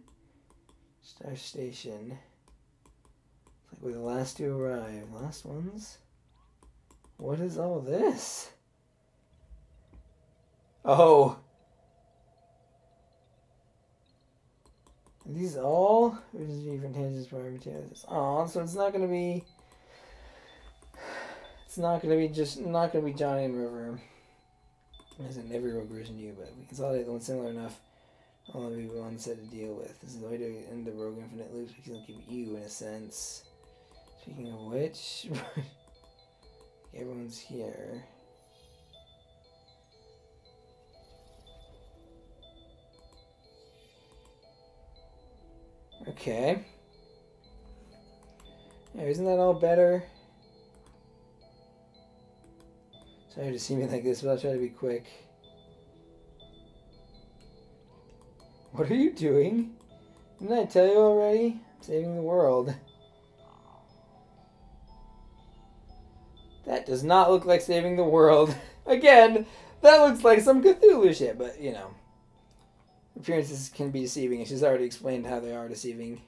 Star Station. It's like we're the last to arrive. Last ones? What is all this? Oh. Are these all? Or is it different tangents for materials? Oh, so it's not gonna be. It's not gonna be just not gonna be Johnny and River. As in every regression you, but we consolidate the one similar enough. All the people on set to deal with. This is the way to end the rogue infinite loops because it'll give you in a sense. Speaking of which, everyone's here. Okay. Yeah, isn't that all better? Sorry to see me like this, but I'll try to be quick. What are you doing? Didn't I tell you already? I'm saving the world. That does not look like saving the world. Again, that looks like some Cthulhu shit, but, you know. Appearances can be deceiving, and she's already explained how they are deceiving.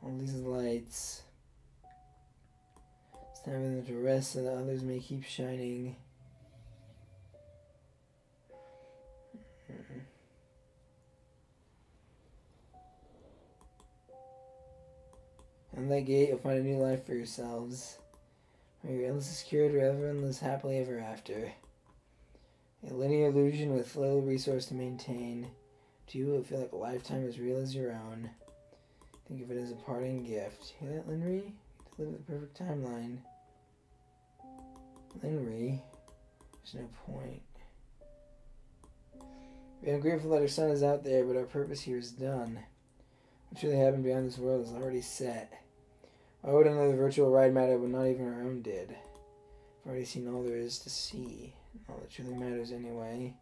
All these lights. It's time for them to rest so that others may keep shining. On that gate, you'll find a new life for yourselves. Where your illness is cured, where everyone lives happily ever after. A linear illusion with little resource to maintain. To you, it will feel like a lifetime as real as your own. Think of it as a parting gift. Hear that, Linry? To live the perfect timeline. Linry? There's no point. We are grateful that our sun is out there, but our purpose here is done. What truly happened beyond this world is already set. Why would another virtual ride matter when not even our own did? We've already seen all there is to see. All that truly matters anyway.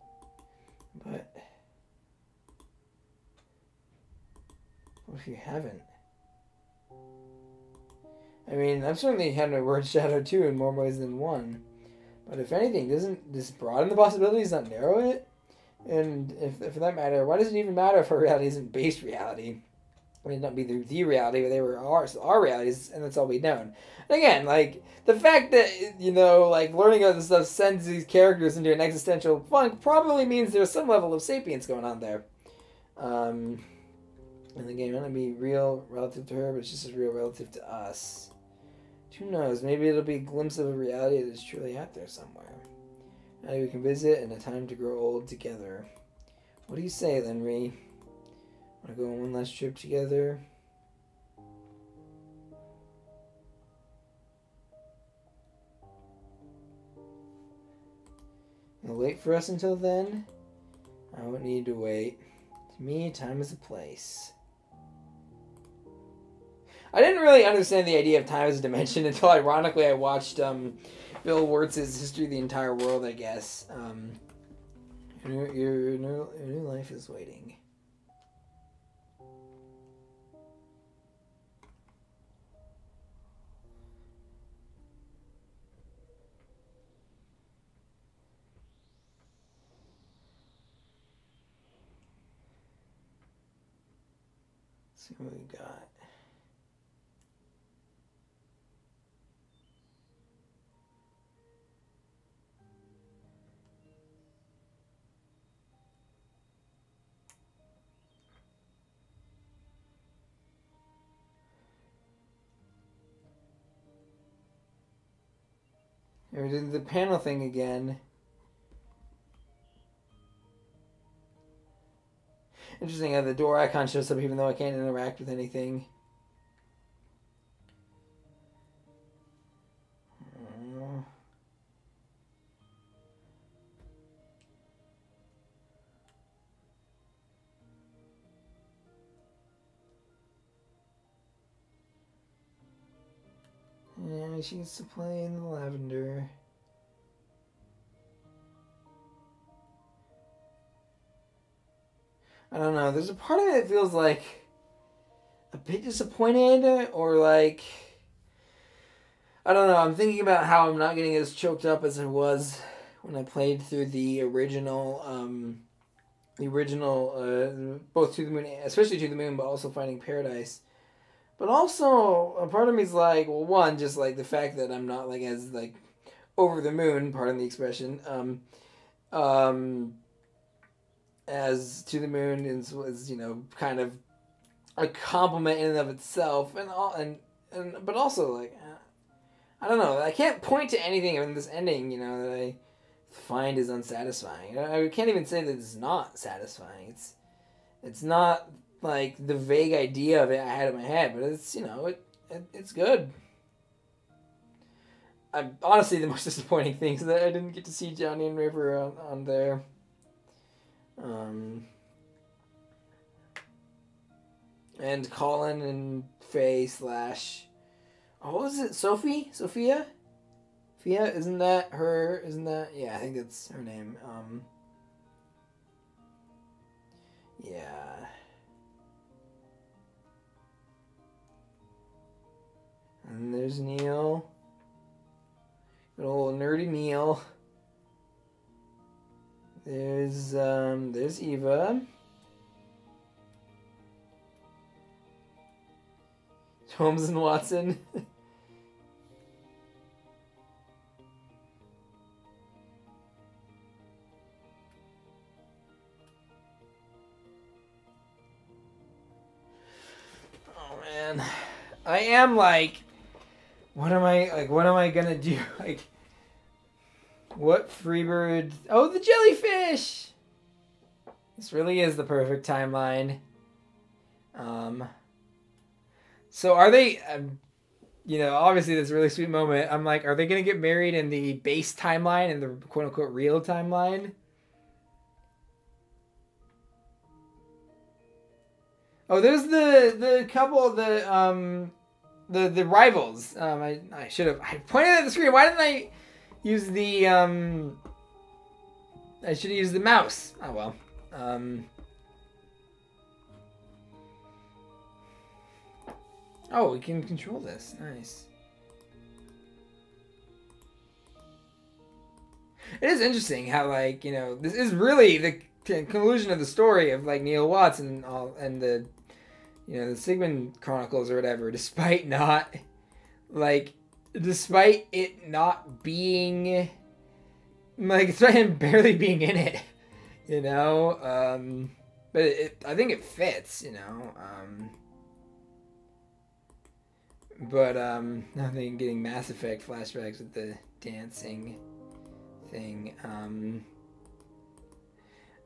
But... What if you haven't? I mean, I've certainly had my word shadow too in more ways than one. But if anything, doesn't this broaden the possibilities, not narrow it? And if, for that matter, why does it even matter if our reality isn't based reality? It may not be the, the reality, but they were our, our realities, and that's all we've known. And again, like, the fact that, you know, like, learning all this stuff sends these characters into an existential funk probably means there's some level of sapience going on there. Um... And the game might not be real relative to her, but it's just as real relative to us. Who knows? Maybe it'll be a glimpse of a reality that is truly out there somewhere. Now we can visit and a time to grow old together. What do you say, Linry? Wanna go on one last trip together? You'll wait for us until then? I won't need to wait. To me, time is a place. I didn't really understand the idea of time as a dimension until, ironically, I watched um, Bill Wurtz's History of the Entire World, I guess. Um, your, your, your, new, your new life is waiting. see what we got. And we did the panel thing again. Interesting how the door icon shows up even though I can't interact with anything. And she used to play in the lavender. I don't know. There's a part of me that feels like a bit disappointed, or like, I don't know. I'm thinking about how I'm not getting as choked up as I was when I played through the original, um, the original, uh, both To the Moon, especially To the Moon, but also Finding Paradise. But also, a part of me is like, well, one, just like the fact that I'm not like as like over the moon, pardon the expression, um, um, as To the Moon is, was, you know, kind of a compliment in and of itself, and all, and and but also like, I don't know, I can't point to anything in this ending, you know, that I find is unsatisfying. I can't even say that it's not satisfying. It's, it's not like the vague idea of it I had in my head, but it's, you know, it, it it's good. I honestly, the most disappointing thing is that I didn't get to see Johnny and River on, on there. Um, and Colin and Faye slash, oh, what was it? Sophie? Sophia? Sophia? Isn't that her? Isn't that? Yeah, I think that's her name. Um, yeah. And there's Neil. Good old nerdy Neil. There's, um, there's Eva. Holmes and Watson. Oh man. I am like, what am I, like, what am I gonna do? Like, what Freebird? Oh, the jellyfish! This really is the perfect timeline. Um, so are they, um, you know, obviously this really sweet moment. I'm like, are they going to get married in the base timeline, in the quote-unquote real timeline? Oh, there's the, the couple, the, um, the, the rivals. Um, I, I should have, I pointed at the screen. Why didn't I... Use the, um, I should have used the mouse. Oh, well. Um, oh, we can control this. Nice. It is interesting how, like, you know, this is really the conclusion of the story of, like, Neil Watts and all, and the, you know, the Sigmund Chronicles or whatever, despite not, like, despite it not being, like, despite him barely being in it, you know, um, but it, it, I think it fits, you know, um, but, um, nothing getting Mass Effect flashbacks with the dancing thing, um,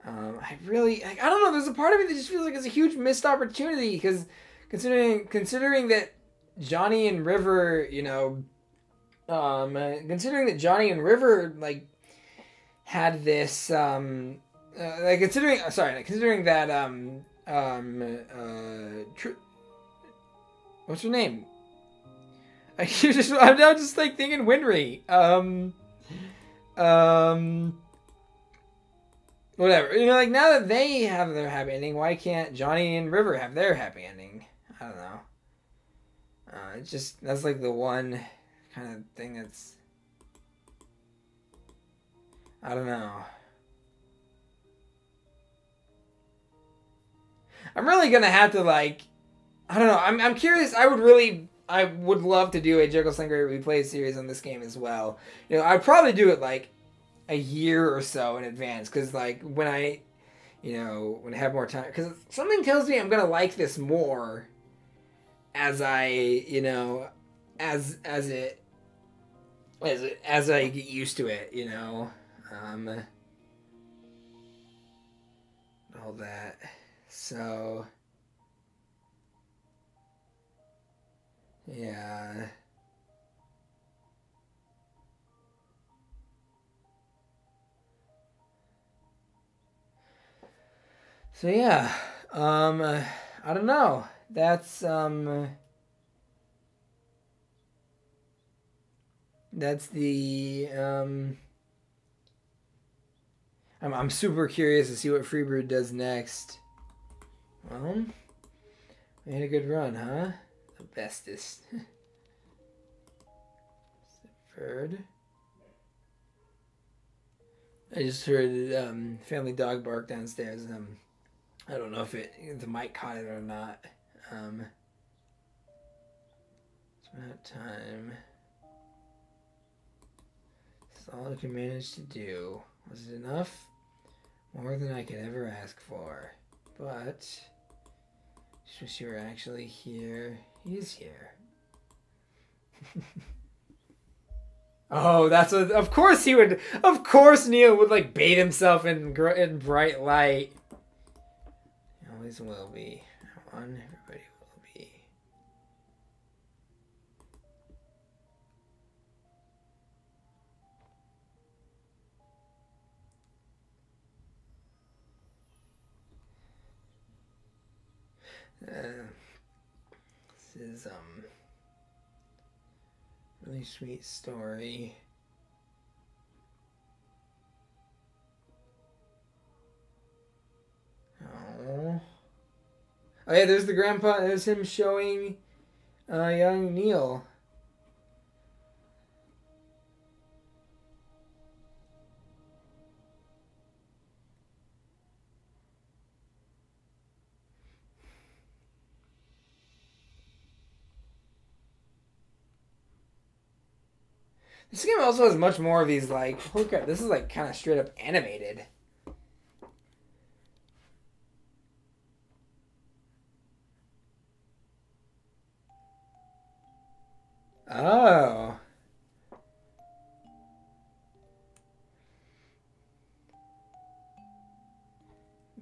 um, I really, like, I don't know, there's a part of me that just feels like it's a huge missed opportunity, because considering, considering that Johnny and River, you know, Um, considering that Johnny and River, like, had this, um, uh, like, considering, uh, sorry, like, considering that, um, um, uh, tr what's her name? I keep just, I'm now just, like, thinking Winry, um, um, whatever, you know, like, now that they have their happy ending, why can't Johnny and River have their happy ending? I don't know. Uh, it's just, that's, like, the one kind of thing that's, I don't know. I'm really gonna have to, like, I don't know. I'm I'm curious. I would really I would love to do a Jekyllstein Gray replay series on this game as well. You know, I'd probably do it like a year or so in advance, because like when I, you know, when I have more time, because something tells me I'm gonna like this more as I, you know, as as it as it, as I get used to it, you know. Um, all that. So. Yeah. So yeah, um, I don't know. That's, um, that's the, um, I'm, I'm super curious to see what Freebird does next. Well, we had a good run, huh? The bestest. Bird. I just heard um, family dog bark downstairs. Um, I don't know if it if the mic caught it or not. Um, it's about time. That's all I can manage to do. Was it enough? More than I could ever ask for. But just wish you were actually here. He is here. Oh, that's what, of course he would, of course Neil would like bathe himself in, gr in bright light. He always will be. Come on, everybody will be. Uh, this is, um, really sweet story. Oh. Oh yeah, there's the grandpa. There's him showing uh, young Neil. This game also has much more of these, like, holy crap, this is, like, kind of straight up animated. Oh.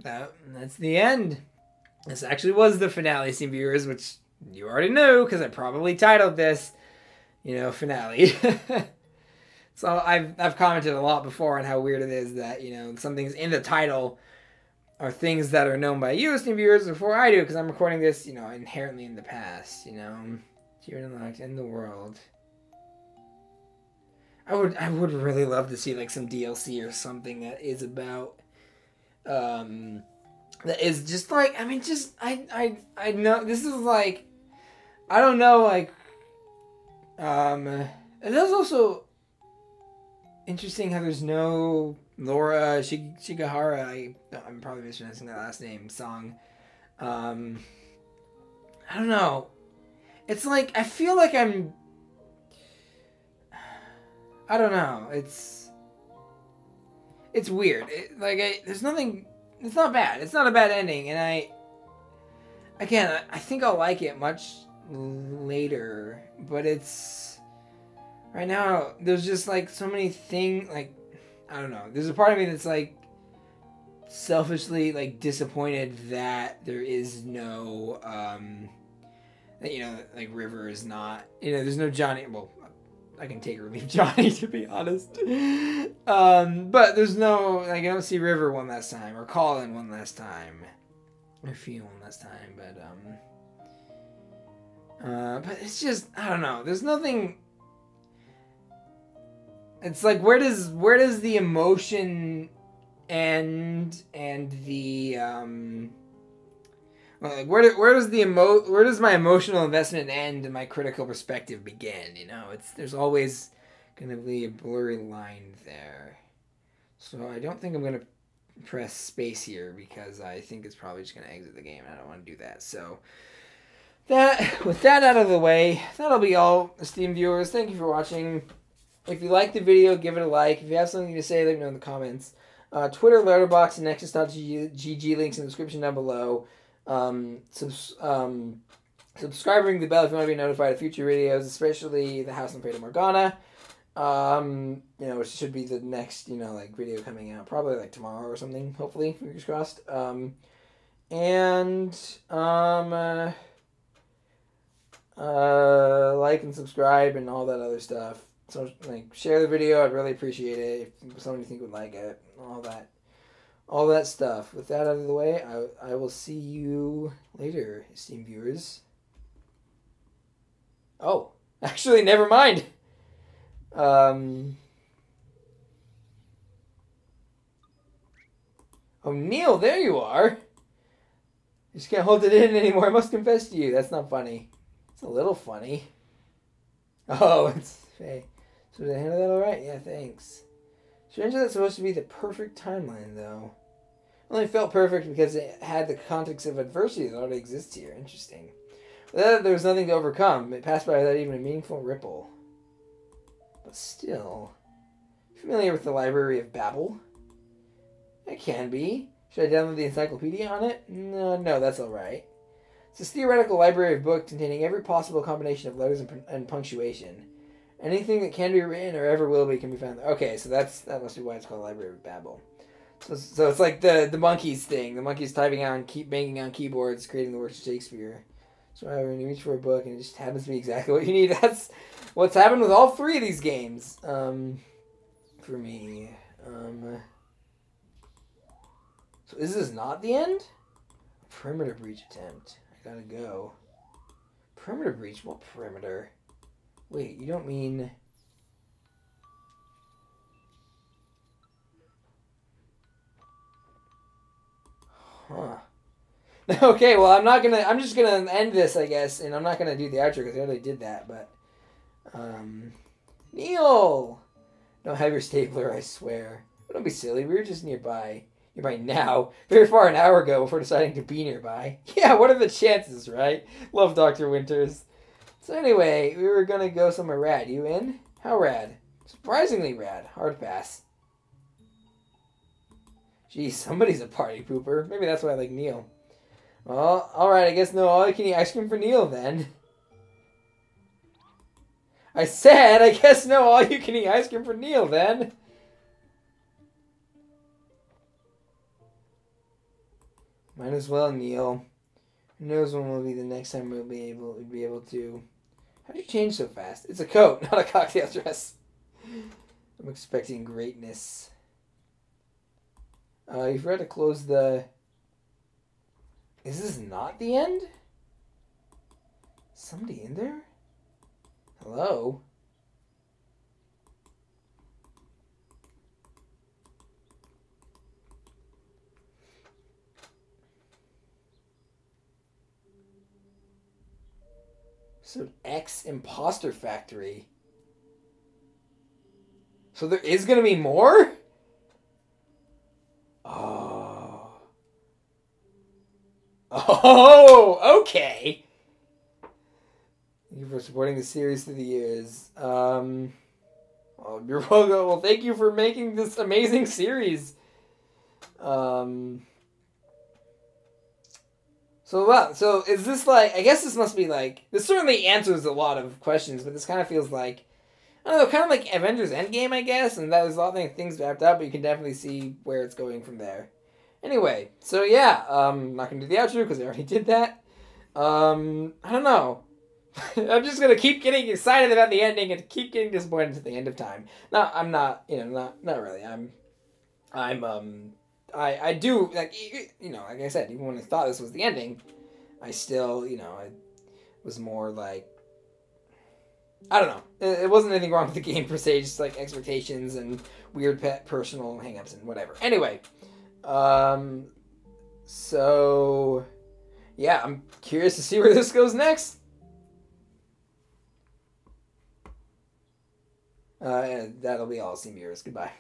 That, that's the end. This actually was the finale, scene viewers, which you already knew, because I probably titled this, you know, finale. So I've, I've commented a lot before on how weird it is that, you know, some things in the title are things that are known by you as new viewers before I do, because I'm recording this, you know, inherently in the past, you know. You're unlocked in the world. I would I would really love to see, like, some D L C or something that is about, um, that is just, like, I mean, just, I, I, I know, this is, like, I don't know, like, um, and that's also interesting how there's no Laura Shig Shigahara, I, I'm probably mispronouncing that last name, song. Um, I don't know. It's like, I feel like I'm, I don't know. It's, it's weird. It, like, I, there's nothing, it's not bad. It's not a bad ending. And I, again, I, I think I'll like it much later, but it's, right now, there's just, like, so many things, like, I don't know. There's a part of me that's, like, selfishly, like, disappointed that there is no, um, that, you know, like, River is not, you know, there's no Johnny. Well, I can take or leave Johnny, to be honest. Um, but there's no, like, I don't see River one last time, or Colin one last time, or Faye one last time, but, um, uh, but it's just, I don't know. There's nothing. It's like, where does where does the emotion end and the um like where do, where does the emo where does my emotional investment end and my critical perspective begin? You know, it's there's always gonna be a blurry line there. So I don't think I'm gonna press space here because I think it's probably just gonna exit the game and I don't want to do that. So that, with that out of the way, that'll be all, esteemed viewers. Thank you for watching. If you like the video, give it a like. If you have something to say, let me know in the comments. Uh, Twitter, Letterboxd, and Nexus dot G G, links in the description down below. Um, subs um, subscribe, ring the bell if you want to be notified of future videos, especially The House in Fata Morgana. Um, you know, which should be the next, you know, like, video coming out. Probably, like, tomorrow or something, hopefully. Fingers crossed. Um, and, um, uh, uh, like and subscribe and all that other stuff. So, like, share the video. I'd really appreciate it if someone you think would like it. All that. All that stuff. With that out of the way, I, I will see you later, esteemed viewers. Oh, actually, never mind. Um, oh, Neil, there you are. I just can't hold it in anymore. I must confess to you. That's not funny. It's a little funny. Oh, it's Faye. So did I handle that all right? Yeah, thanks. Strange that's supposed to be the perfect timeline, though. Only felt perfect because it had the context of adversity that already exists here. Interesting. Without it, there was nothing to overcome. It passed by without even a meaningful ripple. But still, familiar with the Library of Babel? I can be. Should I download the encyclopedia on it? No, no, that's alright. It's this theoretical library of books containing every possible combination of letters and, and punctuation. Anything that can be written or ever will be can be found there. Okay, so that's that must be why it's called Library of Babel. So, so it's like the, the monkeys thing. The monkeys typing out and keep banging on keyboards, creating the works of Shakespeare. So when you reach for a book and it just happens to be exactly what you need, that's what's happened with all three of these games. Um, for me. Um, so is this not the end? Perimeter breach attempt. I gotta go. Perimeter breach? What perimeter? Wait, you don't mean... Huh. Okay, well, I'm not gonna, I'm just gonna end this, I guess, and I'm not gonna do the outro because I already did that, but, um, Neil! Don't have your stapler, I swear. But don't be silly, we were just nearby. Nearby now. Very far an hour ago before deciding to be nearby. Yeah, what are the chances, right? Love Doctor Winters. So anyway, we were gonna go somewhere rad. You in? How rad? Surprisingly rad. Hard pass. Geez, somebody's a party pooper. Maybe that's why I like Neil. Well, alright, I guess no all-you-can-eat ice cream for Neil, then. I said, I guess no all-you-can-eat ice cream for Neil, then. Might as well, Neil. Who knows when will be the next time we'll be able, we'll be able to... How'd you change so fast? It's a coat, not a cocktail dress. I'm expecting greatness. Uh, you forgot to close the... Is this not the end? Is somebody in there? Hello? So X Impostor Factory. So there is gonna be more? Oh, okay. Thank you for supporting the series through the years. Um, well, you're welcome. Well, thank you for making this amazing series. Um, so, wow. So, is this like, I guess this must be like, this certainly answers a lot of questions, but this kind of feels like, I don't know, kind of like Avengers Endgame, I guess, and that there's a lot of things wrapped up, but you can definitely see where it's going from there. Anyway, so yeah, I'm um, not going to do the outro because I already did that. Um, I don't know. I'm just going to keep getting excited about the ending and keep getting disappointed at the end of time. No, I'm not, you know, not not really. I'm, I'm, um, I, I do, like, you know, like I said, even when I thought this was the ending, I still, you know, I was more like, I don't know. It wasn't anything wrong with the game per se, just like expectations and weird pet personal hangups and whatever. Anyway. Um, so, yeah, I'm curious to see where this goes next. Uh, and that'll be all. See you viewers. Goodbye.